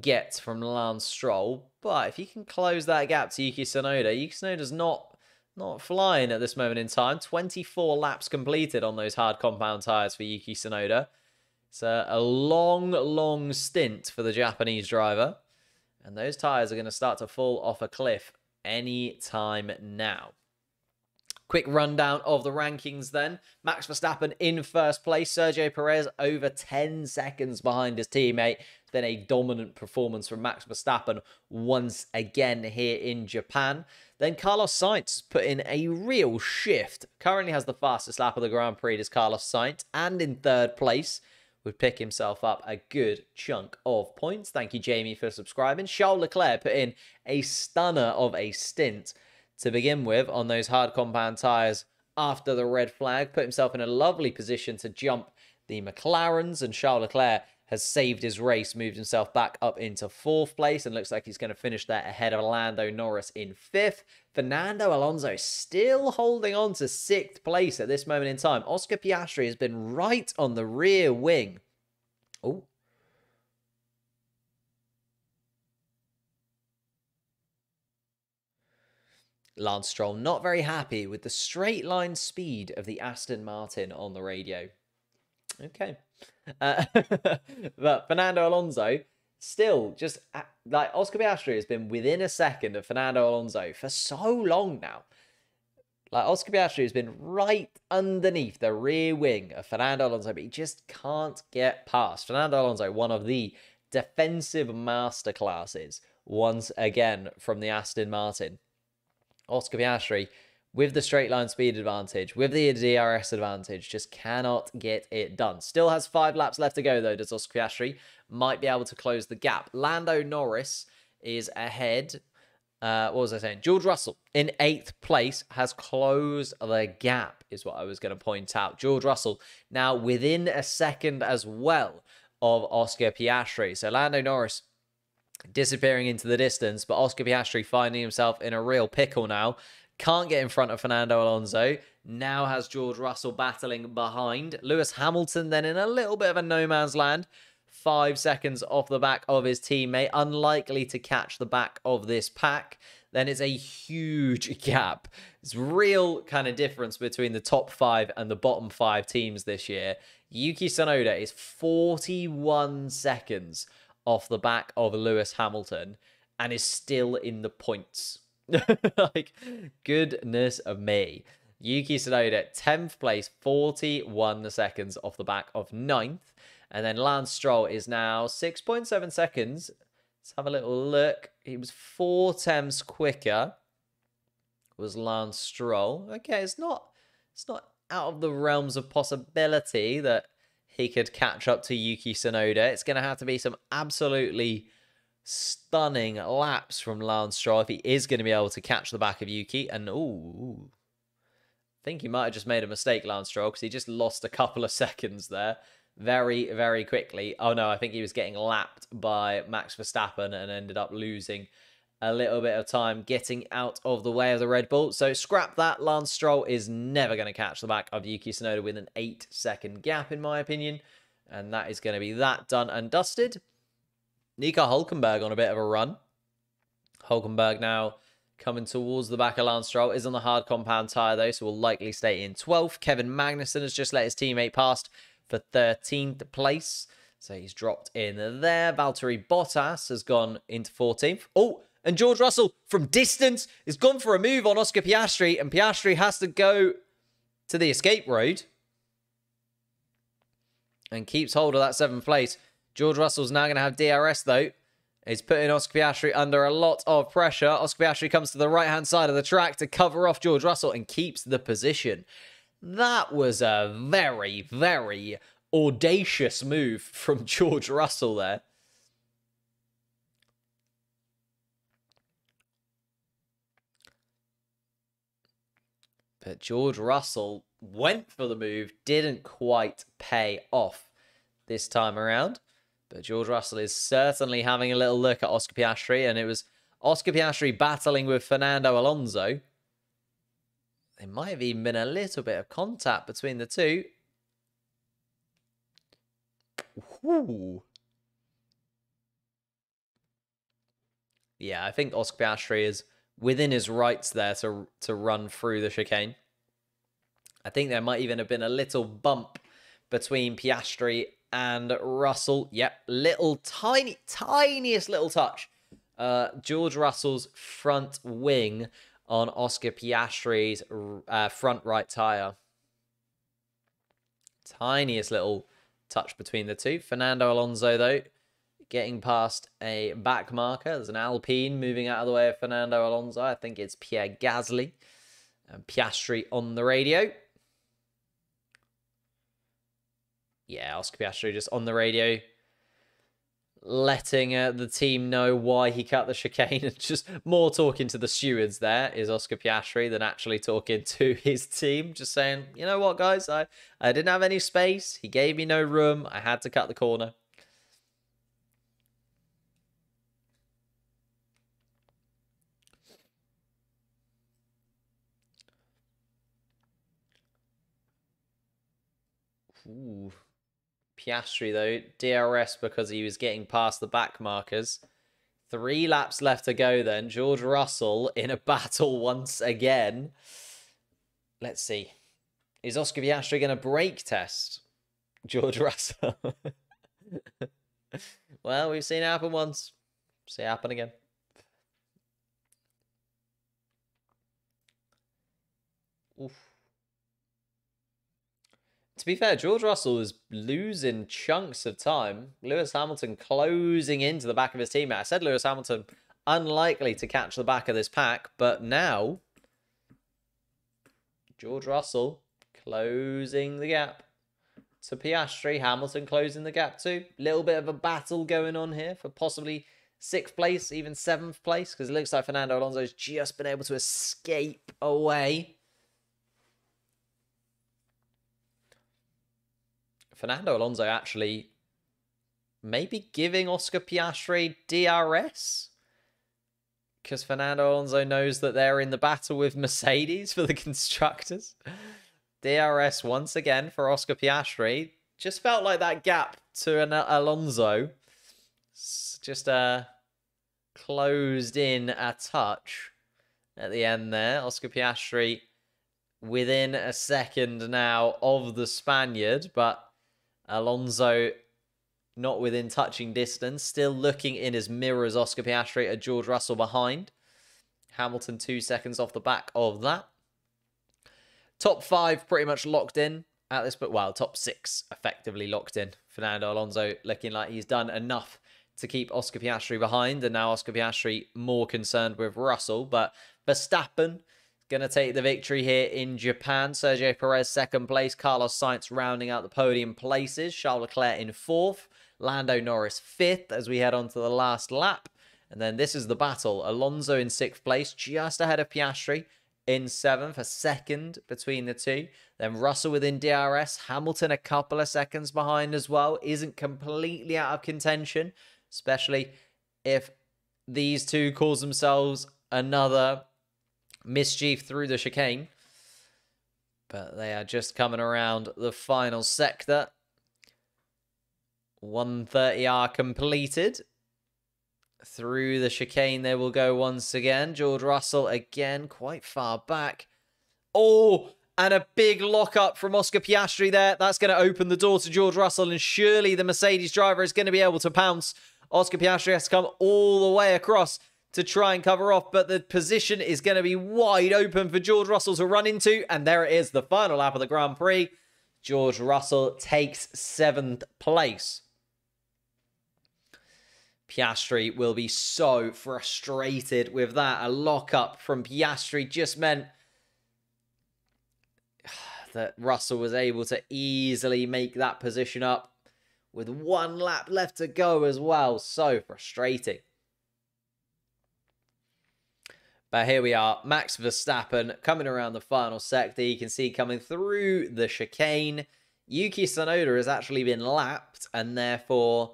get from Lance Stroll. But if you can close that gap to Yuki Tsunoda, Yuki Tsunoda's not, not flying at this moment in time. twenty-four laps completed on those hard compound tyres for Yuki Tsunoda. It's a, a long, long stint for the Japanese driver. And those tyres are going to start to fall off a cliff any time now. Quick rundown of the rankings then. Max Verstappen in first place. Sergio Perez over ten seconds behind his teammate. Then a dominant performance from Max Verstappen once again here in Japan. Then Carlos Sainz put in a real shift. Currently has the fastest lap of the Grand Prix is Carlos Sainz. And in third place would pick himself up a good chunk of points. Thank you, Jamie, for subscribing. Charles Leclerc put in a stunner of a stint to begin with on those hard compound tyres after the red flag. Put himself in a lovely position to jump the McLarens. And Charles Leclerc has saved his race, moved himself back up into fourth place. And looks like he's going to finish there ahead of Lando Norris in fifth. Fernando Alonso still holding on to sixth place at this moment in time. Oscar Piastri has been right on the rear wing. Oh. Lance Stroll not very happy with the straight line speed of the Aston Martin on the radio. Okay. Uh, but Fernando Alonso still just, like, Oscar Piastri has been within a second of Fernando Alonso for so long now. Like, Oscar Piastri has been right underneath the rear wing of Fernando Alonso, but he just can't get past. Fernando Alonso, one of the defensive masterclasses once again from the Aston Martin. Oscar Piastri, with the straight line speed advantage, with the D R S advantage, just cannot get it done. Still has five laps left to go, though, does Oscar Piastri. Might be able to close the gap. Lando Norris is ahead. Uh, what was I saying? George Russell in eighth place has closed the gap, is what I was going to point out. George Russell now within a second as well of Oscar Piastri. So Lando Norris disappearing into the distance, but Oscar Piastri finding himself in a real pickle now. Can't get in front of Fernando Alonso. Now has George Russell battling behind. Lewis Hamilton then in a little bit of a no man's land. Five seconds off the back of his teammate. Unlikely to catch the back of this pack. Then it's a huge gap. It's real kind of difference between the top five and the bottom five teams this year. Yuki Tsunoda is forty-one seconds off the back of Lewis Hamilton and is still in the points. Like, goodness of me. Yuki Tsunoda, tenth place, forty-one seconds off the back of ninth. And then Lance Stroll is now six point seven seconds. Let's have a little look. He was four tenths quicker. Was Lance Stroll. Okay, it's not, it's not out of the realms of possibility that he could catch up to Yuki Tsunoda. It's going to have to be some absolutely stunning laps from Lance Stroll if he is going to be able to catch the back of Yuki. And, ooh, I think he might have just made a mistake, Lance Stroll, because he just lost a couple of seconds there very, very quickly. Oh, no, I think he was getting lapped by Max Verstappen and ended up losing a little bit of time getting out of the way of the Red Bull. So scrap that. Lance Stroll is never going to catch the back of Yuki Tsunoda with an eight-second gap, in my opinion. And that is going to be that done and dusted. Nico Hülkenberg on a bit of a run. Hülkenberg now coming towards the back of Lance Stroll. Is on the hard compound tyre, though, so will likely stay in twelfth. Kevin Magnussen has just let his teammate past for thirteenth place. So he's dropped in there. Valtteri Bottas has gone into fourteenth. Oh! And George Russell, from distance, is gone for a move on Oscar Piastri. And Piastri has to go to the escape road. And keeps hold of that seventh place. George Russell's now going to have D R S, though. He's putting Oscar Piastri under a lot of pressure. Oscar Piastri comes to the right-hand side of the track to cover off George Russell and keeps the position. That was a very, very audacious move from George Russell there. But George Russell went for the move, didn't quite pay off this time around. But George Russell is certainly having a little look at Oscar Piastri, and it was Oscar Piastri battling with Fernando Alonso. There might have even been a little bit of contact between the two. Ooh. Yeah, I think Oscar Piastri is within his rights there to, to run through the chicane. I think there might even have been a little bump between Piastri and Russell. Yep, little tiny, tiniest little touch. Uh, George Russell's front wing on Oscar Piastri's uh, front right tyre. Tiniest little touch between the two. Fernando Alonso, though, getting past a back marker. There's an Alpine moving out of the way of Fernando Alonso. I think it's Pierre Gasly. And Piastri on the radio. Yeah, Oscar Piastri just on the radio, letting uh, the team know why he cut the chicane. And just more talking to the stewards there is Oscar Piastri than actually talking to his team. Just saying, you know what, guys? I, I didn't have any space. He gave me no room. I had to cut the corner. Ooh. Piastri, though, D R S because he was getting past the back markers. Three laps left to go then. George Russell in a battle once again. Let's see. Is Oscar Piastri going to brake test George Russell? Well, we've seen it happen once. See it happen again. Oof. To be fair, George Russell was losing chunks of time. Lewis Hamilton closing into the back of his teammate. I said Lewis Hamilton unlikely to catch the back of this pack, but now George Russell closing the gap to Piastri. Hamilton closing the gap too. Little bit of a battle going on here for possibly sixth place, even seventh place, because it looks like Fernando Alonso's just been able to escape away. Fernando Alonso actually maybe giving Oscar Piastri D R S because Fernando Alonso knows that they're in the battle with Mercedes for the constructors. D R S once again for Oscar Piastri. Just felt like that gap to an Alonso just uh, closed in a touch at the end there. Oscar Piastri within a second now of the Spaniard, but Alonso not within touching distance, still looking in his mirror as Oscar Piastri at George Russell behind. Hamilton two seconds off the back of that. Top five pretty much locked in at this point. Well, top six effectively locked in. Fernando Alonso looking like he's done enough to keep Oscar Piastri behind, and now Oscar Piastri more concerned with Russell, but Verstappen going to take the victory here in Japan. Sergio Perez, second place. Carlos Sainz rounding out the podium places. Charles Leclerc in fourth. Lando Norris, fifth, as we head on to the last lap. And then this is the battle. Alonso in sixth place, just ahead of Piastri in seventh. A second between the two. Then Russell within D R S. Hamilton a couple of seconds behind as well. Isn't completely out of contention, especially if these two cause themselves another mischief through the chicane, but they are just coming around the final sector. one thirty R completed. Through the chicane they will go once again. George Russell again quite far back. Oh, and a big lockup from Oscar Piastri there. That's going to open the door to George Russell, and surely the Mercedes driver is going to be able to pounce. Oscar Piastri has to come all the way across to try and cover off, but the position is going to be wide open for George Russell to run into, and there it is, the final lap of the Grand Prix. George Russell takes seventh place. Piastri will be so frustrated with that. A lockup from Piastri just meant that Russell was able to easily make that position up with one lap left to go as well. So frustrating. But here we are, Max Verstappen coming around the final sector. You can see coming through the chicane. Yuki Tsunoda has actually been lapped and therefore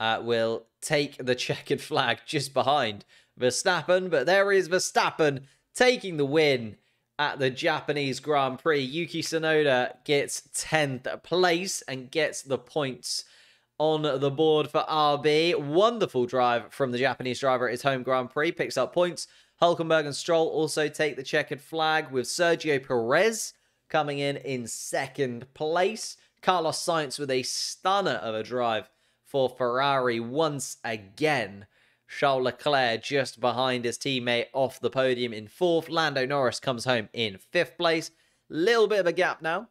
uh, will take the checkered flag just behind Verstappen. But there is Verstappen taking the win at the Japanese Grand Prix. Yuki Tsunoda gets tenth place and gets the points on the board for R B. Wonderful drive from the Japanese driver at his home Grand Prix. Picks up points. Hülkenberg and Stroll also take the checkered flag, with Sergio Perez coming in in second place. Carlos Sainz with a stunner of a drive for Ferrari once again. Charles Leclerc just behind his teammate off the podium in fourth. Lando Norris comes home in fifth place. Little bit of a gap now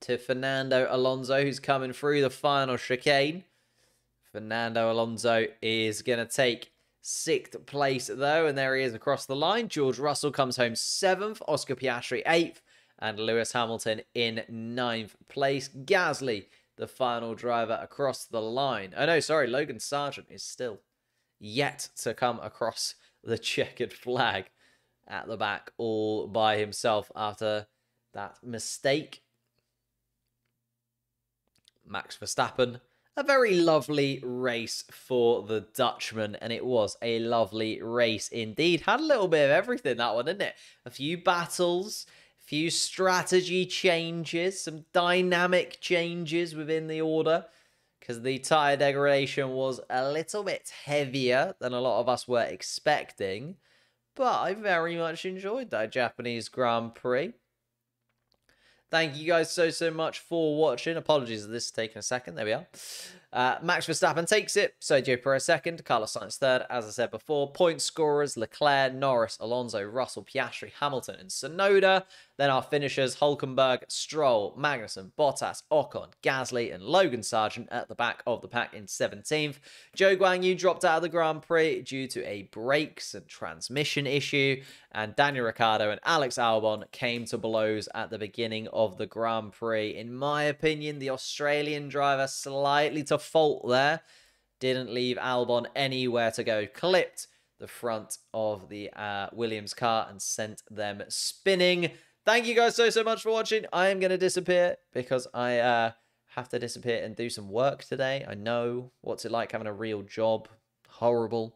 to Fernando Alonso, who's coming through the final chicane. Fernando Alonso is going to take sixth place, though, and there he is across the line. George Russell comes home seventh. Oscar Piastri eighth. And Lewis Hamilton in ninth place. Gasly, the final driver, across the line. Oh, no, sorry. Logan Sargeant is still yet to come across the checkered flag at the back all by himself after that mistake. Max Verstappen, a very lovely race for the Dutchman, and it was a lovely race indeed. Had a little bit of everything, that one, didn't it? A few battles, a few strategy changes, some dynamic changes within the order, because the tyre degradation was a little bit heavier than a lot of us were expecting. But I very much enjoyed that Japanese Grand Prix. Thank you guys so, so much for watching. Apologies if this is taking a second. There we are. Uh, Max Verstappen takes it. Sergio Perez second. Carlos Sainz third. As I said before, point scorers: Leclerc, Norris, Alonso, Russell, Piastri, Hamilton, and Tsunoda. Then our finishers: Hülkenberg, Stroll, Magnussen, Bottas, Ocon, Gasly, and Logan Sargeant at the back of the pack in seventeenth. Zhou Guanyu dropped out of the Grand Prix due to a brakes and transmission issue. And Daniel Ricciardo and Alex Albon came to blows at the beginning of the Grand Prix. In my opinion, the Australian driver slightly to fault there. Didn't leave Albon anywhere to go. Clipped the front of the uh, Williams car and sent them spinning. Thank you guys so, so much for watching. I am going to disappear because I uh, have to disappear and do some work today. I know. What's it like having a real job? Horrible.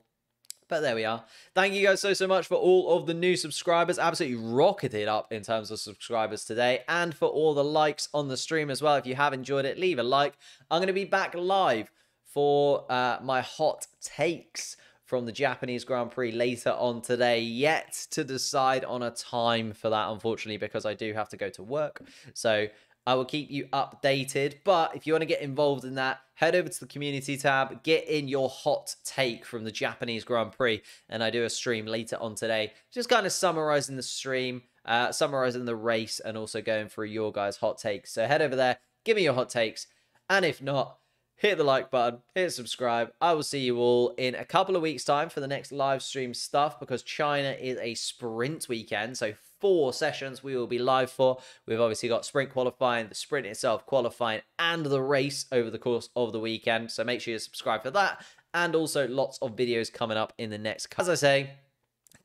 But there we are. Thank you guys so, so much for all of the new subscribers. Absolutely rocketed up in terms of subscribers today. And for all the likes on the stream as well. If you have enjoyed it, leave a like. I'm going to be back live for uh, my hot takes from the Japanese Grand Prix later on today. Yet to decide on a time for that, unfortunately, because I do have to go to work. So I will keep you updated, but if you want to get involved in that, head over to the community tab, get in your hot take from the Japanese Grand Prix, and I do a stream later on today, just kind of summarizing the stream, uh, summarizing the race, and also going through your guys' hot takes. So head over there, give me your hot takes, and if not, hit the like button, hit subscribe. I will see you all in a couple of weeks' time for the next live stream stuff, because China is a sprint weekend, so four sessions we will be live for. We've obviously got sprint qualifying, the sprint itself, qualifying, and the race over the course of the weekend. So make sure you subscribe for that. And also lots of videos coming up in the next. As I say,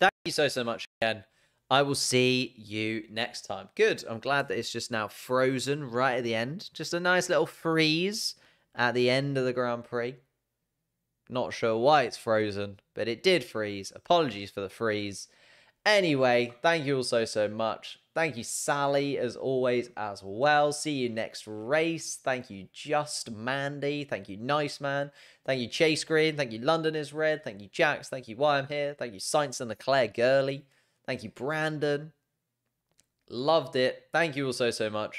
thank you so, so much again. I will see you next time. Good. I'm glad that it's just now frozen right at the end. Just a nice little freeze at the end of the Grand Prix. Not sure why it's frozen, but it did freeze. Apologies for the freeze. Anyway, thank you all so, so much. Thank you, Sally, as always, as well. See you next race. Thank you, Just Mandy. Thank you, Nice Man. Thank you, Chase Green. Thank you, London is Red. Thank you, Jax. Thank you, Why I'm Here. Thank you, Sainz and Leclerc Gurley. Thank you, Brandon. Loved it. Thank you all so, so much.